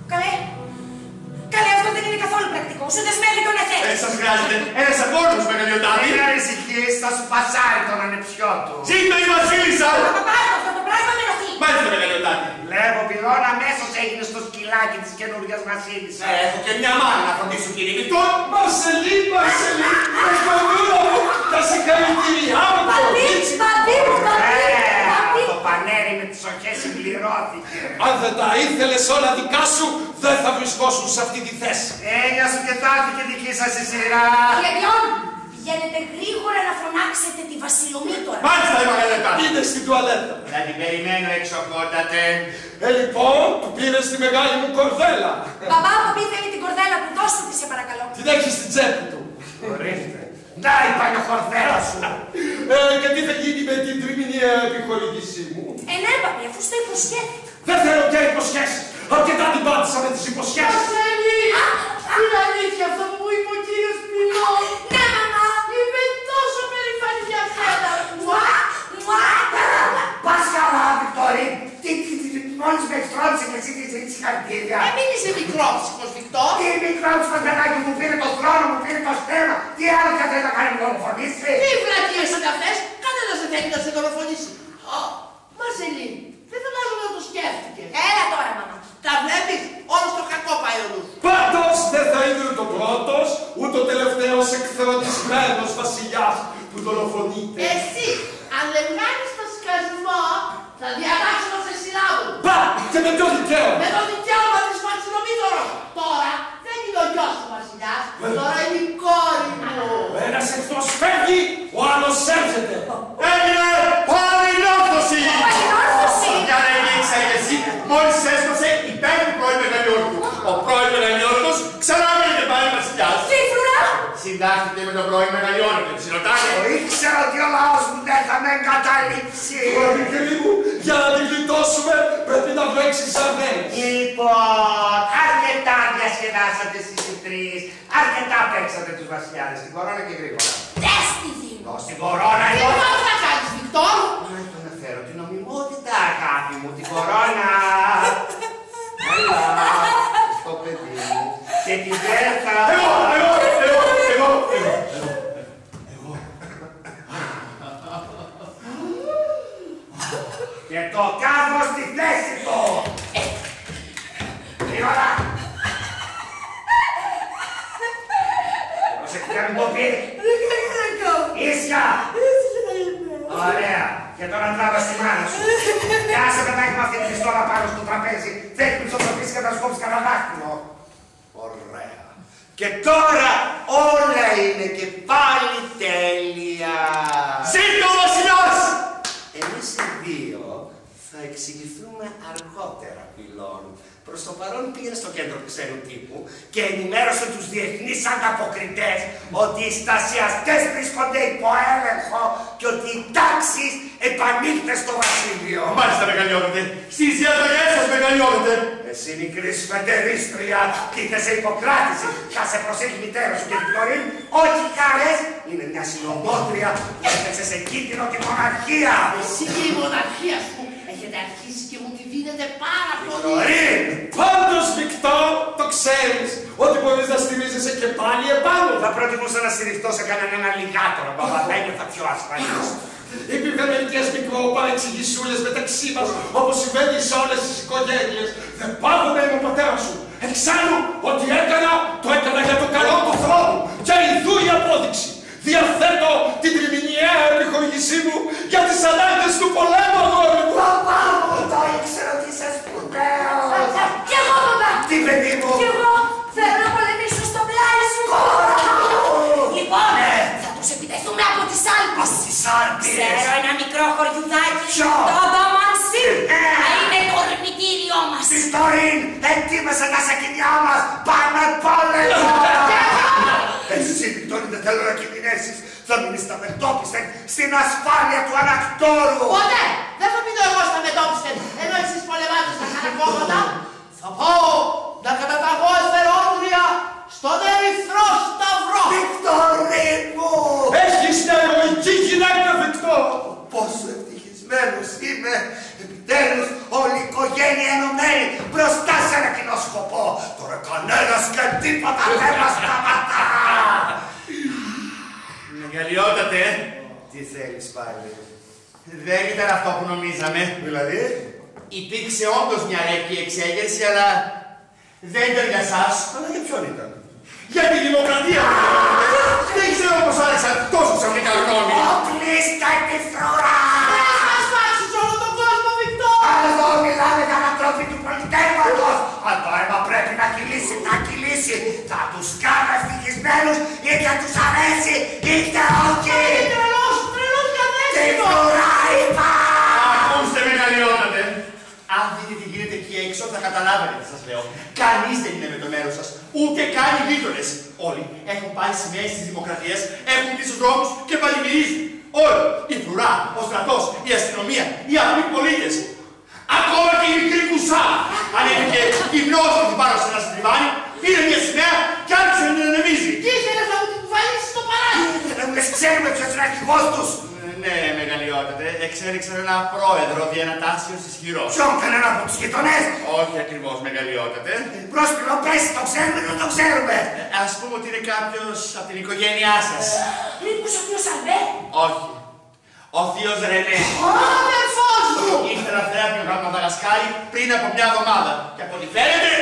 Καλέ, αυτό δεν είναι καθόλου πρακτικό. Σου δεσμεύει τον εθέ. Δεν σας χρειάζεται. Ένας απόρρος, Μεγαλειοτάτη. Θα σου πασάρει τον ανεψιό του. Ζήτω η βασίλισσα! Παπάρω αυτό το πράγμα με ρωθεί. Μάλιστα, Μεγαλειοτάτη. Βλέπω, Πιλόν, αμέσως έγινε στο σκυλάκι της καινούριας βασίλισσας. Έχω και μια μάνα να φροντίσω, κύριε Βικτόρ. Μαρσελή, Μαρσελή, Μαρσελούλα μου, τα συγχαρητήριά μου. Παπί μου, παπί. Το πανέρι με τις οχές συμπληρώθηκε. Αν δεν τα ήθελες όλα δικά σου, δεν θα βρισκόσουν σε αυτή τη θέση. Έλια σου και τάθηκε δική σας η σειρά. Βγαίνετε γρήγορα να φωνάξετε τη Βασιλομήτωρα. Μάλιστα, η Μεγαλειοτάτη. Είδε στην τουαλέτα. Θα την περιμένω εξοχότατε. Λοιπόν, του πήρε τη μεγάλη μου κορδέλα. Μπαμπά, παπί, θέλει την κορδέλα του. Δώστε τη, σε παρακαλώ. Την έχει στην τσέπη του. Ορίστε. Να, η παλιοχορδέλα σου. Και τι θα γίνει με την τριμηνία επιχορήγησή μου? Ναι, παπί, αφού στο υποσχέθηκα. Δεν θέλω πια υποσχέσεις. Αρκετά την πάτησα με τις υποσχέσεις. Βασίλη, είναι αλήθεια αυτό που μου είπε ο κύριος Πιλόν? Ναι, μαμά. Είμαι τόσο περήφανη για σένα. Πας καλά, Βικτόρη. Μόλις με εκτρόψε και εσύ τη συγχαρητήρια. Μην είσαι μικρόψυχος, Βικτόρ. Τι μικρόψυχος, παιδάκι μου, πήρε το θρόνο μου, πήρε το στέμα. Τι άλλο και δεν θα κάνει να δολοφονήσει. Τι βλακίες σαν αυτές, κανένα δεν θέλει να σε δολοφονήσει. Μαρσελή, δεν φαντάζομαι να το σκέφτηκε. Έλα τώρα, μαμά. Τα βλέπεις, όλος το κακό πάει ο νους. Πάντως δεν θα είναι ούτε ο πρώτος, ούτε ο τελευταίος εκθρονισμένος βασιλιάς που δολοφονείται. Εσύ, αν δεν κάνεις το σκασμό, θα διατάξω να σε συλλάβουν. Πα! Και με ποιο δικαίωμα? Με το δικαίωμα της Βασιλομήτωρος. Τώρα δεν είναι ο γιος του βασιλιάς, τώρα είναι η κόρη μου. Ένας εκτός φεύγει, ο άλλος έρχεται. Έγινε παρενόρθωση! Παρενόρθωση! Για να ελίξα και εσύ, μόλις έσπασε υπέρ του πρώην Μεγαλειόρκου. Ο πρώην Μεγαλειόρκος ξανά έγινε πάλι βασιλιάς. Τι φρουρά! Συντάχθηκε με τον πρώην Μεγαλειόρκο, ψηλωτάρι. Ήξερα ότι ο λαός μου δεν θα με εγκαταλείψει. Μπορεί και λίγο, για να την γλιτώσουμε πρέπει να βρέξει σαν δένεις. Λοιπόν, αρκετά. χάσατε εσείς οι τρεις. Αρκετά παίξατε τους βασιλιάδες, την κορώνα και γρήγορα. Τέστηση! Στην κορώνα, λοιπόν. Τι μπορώ να κάνεις, Βικτόρ? Να τον αναφέρω την νομιμότητα, αγάπη μου, την κορώνα. Έλα, στο παιδί μου. Και την πέρασα. Εγώ. Και το κάνω στη θέση του. Γρήγορα. Προσεχτεί να μην το πει. Ίσια. Ωραία. Και τώρα τράβα στη μάνα σου. Και άσε μετά έχουμε αυτή τη πιστόλα πάνω στο τραπέζι. Δεν την ψωμοφύσεις και θα σκόψεις κανένα δάχτυλο. Ωραία. Και τώρα όλα είναι και πάλι τέλεια. Ζήτω ο βασιλιάς! Εμείς οι δύο θα εξηγηθούμε αργότερα, Πυλών. Προς το παρόν πήγαινε στο κέντρο ξένου τύπου και ενημέρωσε τους διεθνείς ανταποκριτές ότι οι στασιαστές βρίσκονται υπό έλεγχο και ότι οι τάξεις επανήλθε στο βασίλειο. Μάλιστα, μεγαλειώνεται. Στις διαδραγές σας μεγαλειώνεται. Εσύ, μικρή σφεντερίστρια, τίθεσαι υποκράτηση. Θα σε προσέχει η μητέρα σου και την Κορίν. Όχι χαρές, είναι μια συνομότρια που έφτιαξε σε κίνδυνο τη μοναρχία. Εσύ και η μοναρχία σου. Έχετε αρχίσει και μου τη δίνετε πάρα πολύ. Κορίν! Πάντως, Βικτόρ, το ξέρεις ότι μπορείς να στηρίζεσαι και πάλι επάνω. Θα προτιμούσα να στηριχτώ σε κανέναν ένα λιγάτορα, μπαμπαδένιο θα πιο ασφαλής. Υπήρχαν μερικές μικροπαρεξηγησούλες μεταξύ μας, όπως συμβαίνει σε όλες τις οικογένειες. Δεν πάβω να είμαι ο πατέρας σου. Εξάλλου, ό,τι έκανα, το έκανα για το καλό του χρόνου. Και ειδού η απόδειξη. Διαθέτω την τριμηνιαία επιχορηγησή μου για τις ανάγκες του πολέμου, αγόρι μου. Παπά μου, το ήξερα ότι είσαι σπουδαίος. Κι εγώ, παπά. Τι παιδί μου. Κι εγώ θέλω να πολεμήσω στο πλάι σου. Λοιπόν, θα τους επιτεθούμε από τις Άλπες. Από τις Άλπες. Ξέρω ένα μικρό χωριουδάκι. Ποιο? Το Μπαμανσί. Θα είναι κορμητήριό μας. Βικτορίν, ετοίμασε τα σακινιά μας. Πάμε πόλεμο. Εσύ, Βικτορίν, δεν θέλω να κινδυνεύσεις. Θα μείνεις στα μετώπιστε στην ασφάλεια του ανακτόρου. Ποτέ! Δεν θα μείνω εγώ στα μετώπιστε, ενώ εσείς πολεμάτε στα χαρακόμματα. Θα πάω να καταταγώ εστερόντρια στον Ερυθρό Σταυρό. Βικτορή μου! Έχεις μια ροϊκή γυναίκα, Βικτόρ. Πόσο ευτυχισμένος είμαι. Επιτέλους, όλη η οικογένεια ενωμένη μπροστά σε ένα κοινό σκοπό. Τώρα κανένας και τίποτα δεν μας σταματά. Μεγαλειότατε, τι θέλεις πάλι. Δεν ήταν αυτό που νομίζαμε. Δηλαδή, υπήρξε όντως μια ρεκή εξέγερση, αλλά δεν ήταν για σας. Αλλά για ποιον ήταν. Για τη δημοκρατία. Δεν ξέρω πως άρχισαν τόσο ξαφνικά γνώμη. Οπλίστα επιθρόρα. Θες να σπάξεις όλο τον κόσμο, Βικτόρ. Αλλά εδώ μιλάμε για ανατροπή του πολιτεύματος. Αν το αίμα πρέπει να κυλήσει, θα κυλήσει. Θα τους κάνω ευτυχισμένους, είτε τους αρέσει, είτε όχι. Είναι τρελός, τρελός καθένας. Τώρα είπα. Ακούστε, μεγαλειότατε. Αν δείτε τι γίνεται εκεί έξω, θα καταλάβετε τι σας λέω. Κανείς δεν είναι με το μέρος σας, ούτε καν οι γείτονες. Όλοι έχουν πάει σημαίες της δημοκρατίας, έχουν πει στους δρόμους και πανηγυρίζουν. Όλοι, η φρουρά, ο στρατός, η αστυνομία, οι απλοί πολίτες. Ακόμα και η μικρή κουσά, αν και η γνώση του πάνω σε ένα στριβάνι, πήρε μια σημαία και άρχισε να την ανεμίζει. Τι ήθελες να μου την κουβαλήσεις στο παράδειγμα. Τι ήθελες να μου λες, ξέρουμε ποιος είναι αρχηγός τους. Ναι, μεγαλειότατε, εξέριξαν ένα πρόεδρο διανατάσεως ισχυρό. Ποιον, κανένα από τους γειτονές. Όχι ακριβώς, μεγαλειότατε. Πρόσπυλο, πες, το ξέρουμε ή το ξέρουμε. Ας πούμε ότι είναι κάποιος από την οικογένειά σας. Μήπως ο θείος Αλμπέ. Όχι. Ο θείος Ρενέ. Ο αδερφός μου. Ήρθαν αθέατοι από Μαδαγασκάρη πριν από μια εβδομάδα. Και από ό,τι φαίνεται.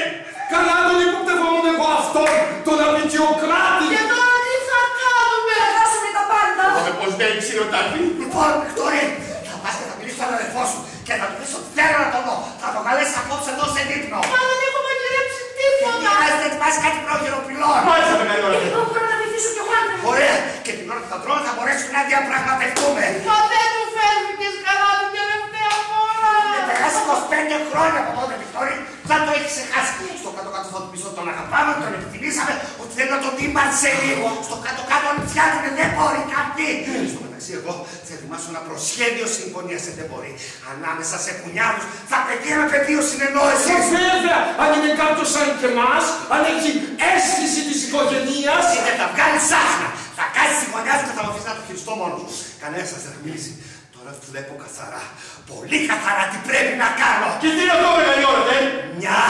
Καλά, τον υποπτευόμουν εγώ αυτόν, τον απεικιοκράτη. Και τώρα τι θα κάνουμε. Περάσαμε τα πάντα. Όπως δεν ξηροτάρει. Λοιπόν, Βικτόρη, θα πας και θα μιλήσεις στον αδερφό σου και θα του πεις ότι θέλω να τον δω. Θα τον καλέσεις απόψε εδώ σε δείπνο. Μα δεν έχω μαγειρέψει τίποτα. Μάλιστα, ετοιμάσεις κάτι πρόχειρο, Πυλών. Μάλιστα, μεγαλειότατε. Εγώ μπορώ να βοηθήσω κι εγώ. Ωραία, και την ώρα που θα τρώμε θα μπορέσουμε να διαπραγματευτούμε. Μα δεν μου φεύγεις καλά την τελευταία φορά. Περάσαν 25 χρόνια από τότε, Βικτόρη, θα το έχεις ξεχάσει. Στο κάτω-κάτω φωτμίσω, τον αγαπάμε, τον εκτιμήσαμε, ότι δεν θα τον τύμπαρσε λίγο. Στο κάτω-κάτω αν φτιάχνουν δεν μπορεί κάτι. Στο μεταξύ εγώ θα ετοιμάσω ένα προσχέδιο συμφωνίας σε δεν μπορεί. Ανάμεσα σε κουνιάδους θα πετύχει ένα πεδίο συνεννόησης. Βέβαια, αν είναι κάποιος σαν και εμάς, αν έχει αίσθηση της οικογένειας. Είτε θα βγάλει σάχνα, θα κάνει τη γωνιά σου και θα με αφήσει να το χειριστώ μόνο σου. Κανένας σας δεν θα μιλήσει. Τώρα βλέπω καθαρά, πολύ καθαρά τι πρέπει να κάνω. Και τι είναι αυτό μεγαλειόρετε. Μια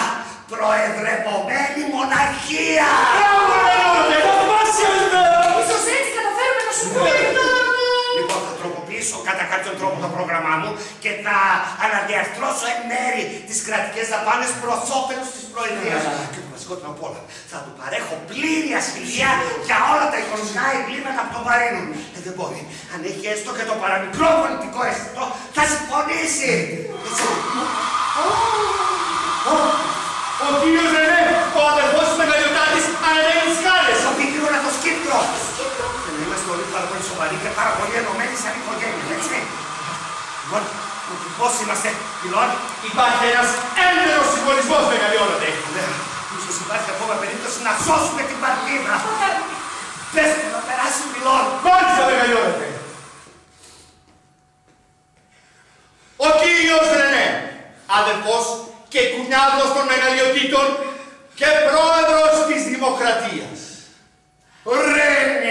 προεδρευμένη μοναρχία. Μπράβο μεγαλειόρετε, θα το πας σήμερα. Ίσως έτσι καταφέρουμε να σου πούμε το... Λοιπόν, θα τροποποιήσω κατά κάποιον τρόπο το πρόγραμμά μου και θα αναδιαρθρώσω εν μέρη τις κρατικές δαπάνες προς όφελος της προεδρίας. Και το βασικότερο απ' όλα, θα του παρέχω πλήρη ασφαλεία για όλα τα οικονομικά εγκλήματα που τον βαρύνουν. Δεν μπορεί. Αν έχει έστω και το παραμικρό πολιτικό αίσθητο, θα συμφωνήσει. Ο κύριος Ρενέ, ο αδερφός του Μεγαλειοτάτης, ανεβαίνει τις σκάλες. Ο πηγαίνουν από το Σκύπτρο. Δεν είμαστε όλοι πάρα πολύ σοβαροί και πάρα πολύ ενωμένοι σαν οικογένεια, έτσι. Λοιπόν, πώς είμαστε, Πιλόν. Υπάρχει ένας έντονος συμβολισμός, Μεγαλειότατε. Ναι, ίσως υπάρχει ακόμα περίπτωση να σώσουμε την παρτίδα. Πες μου να περάσει ο Πιλόν. Μάλιστα, Μεγαλειότατε. Ο κύριος Ρενέ, αδερφός και κουνιάδος των Μεγαλειοτήτων και πρόεδρος της Δημοκρατίας. Ρενέ.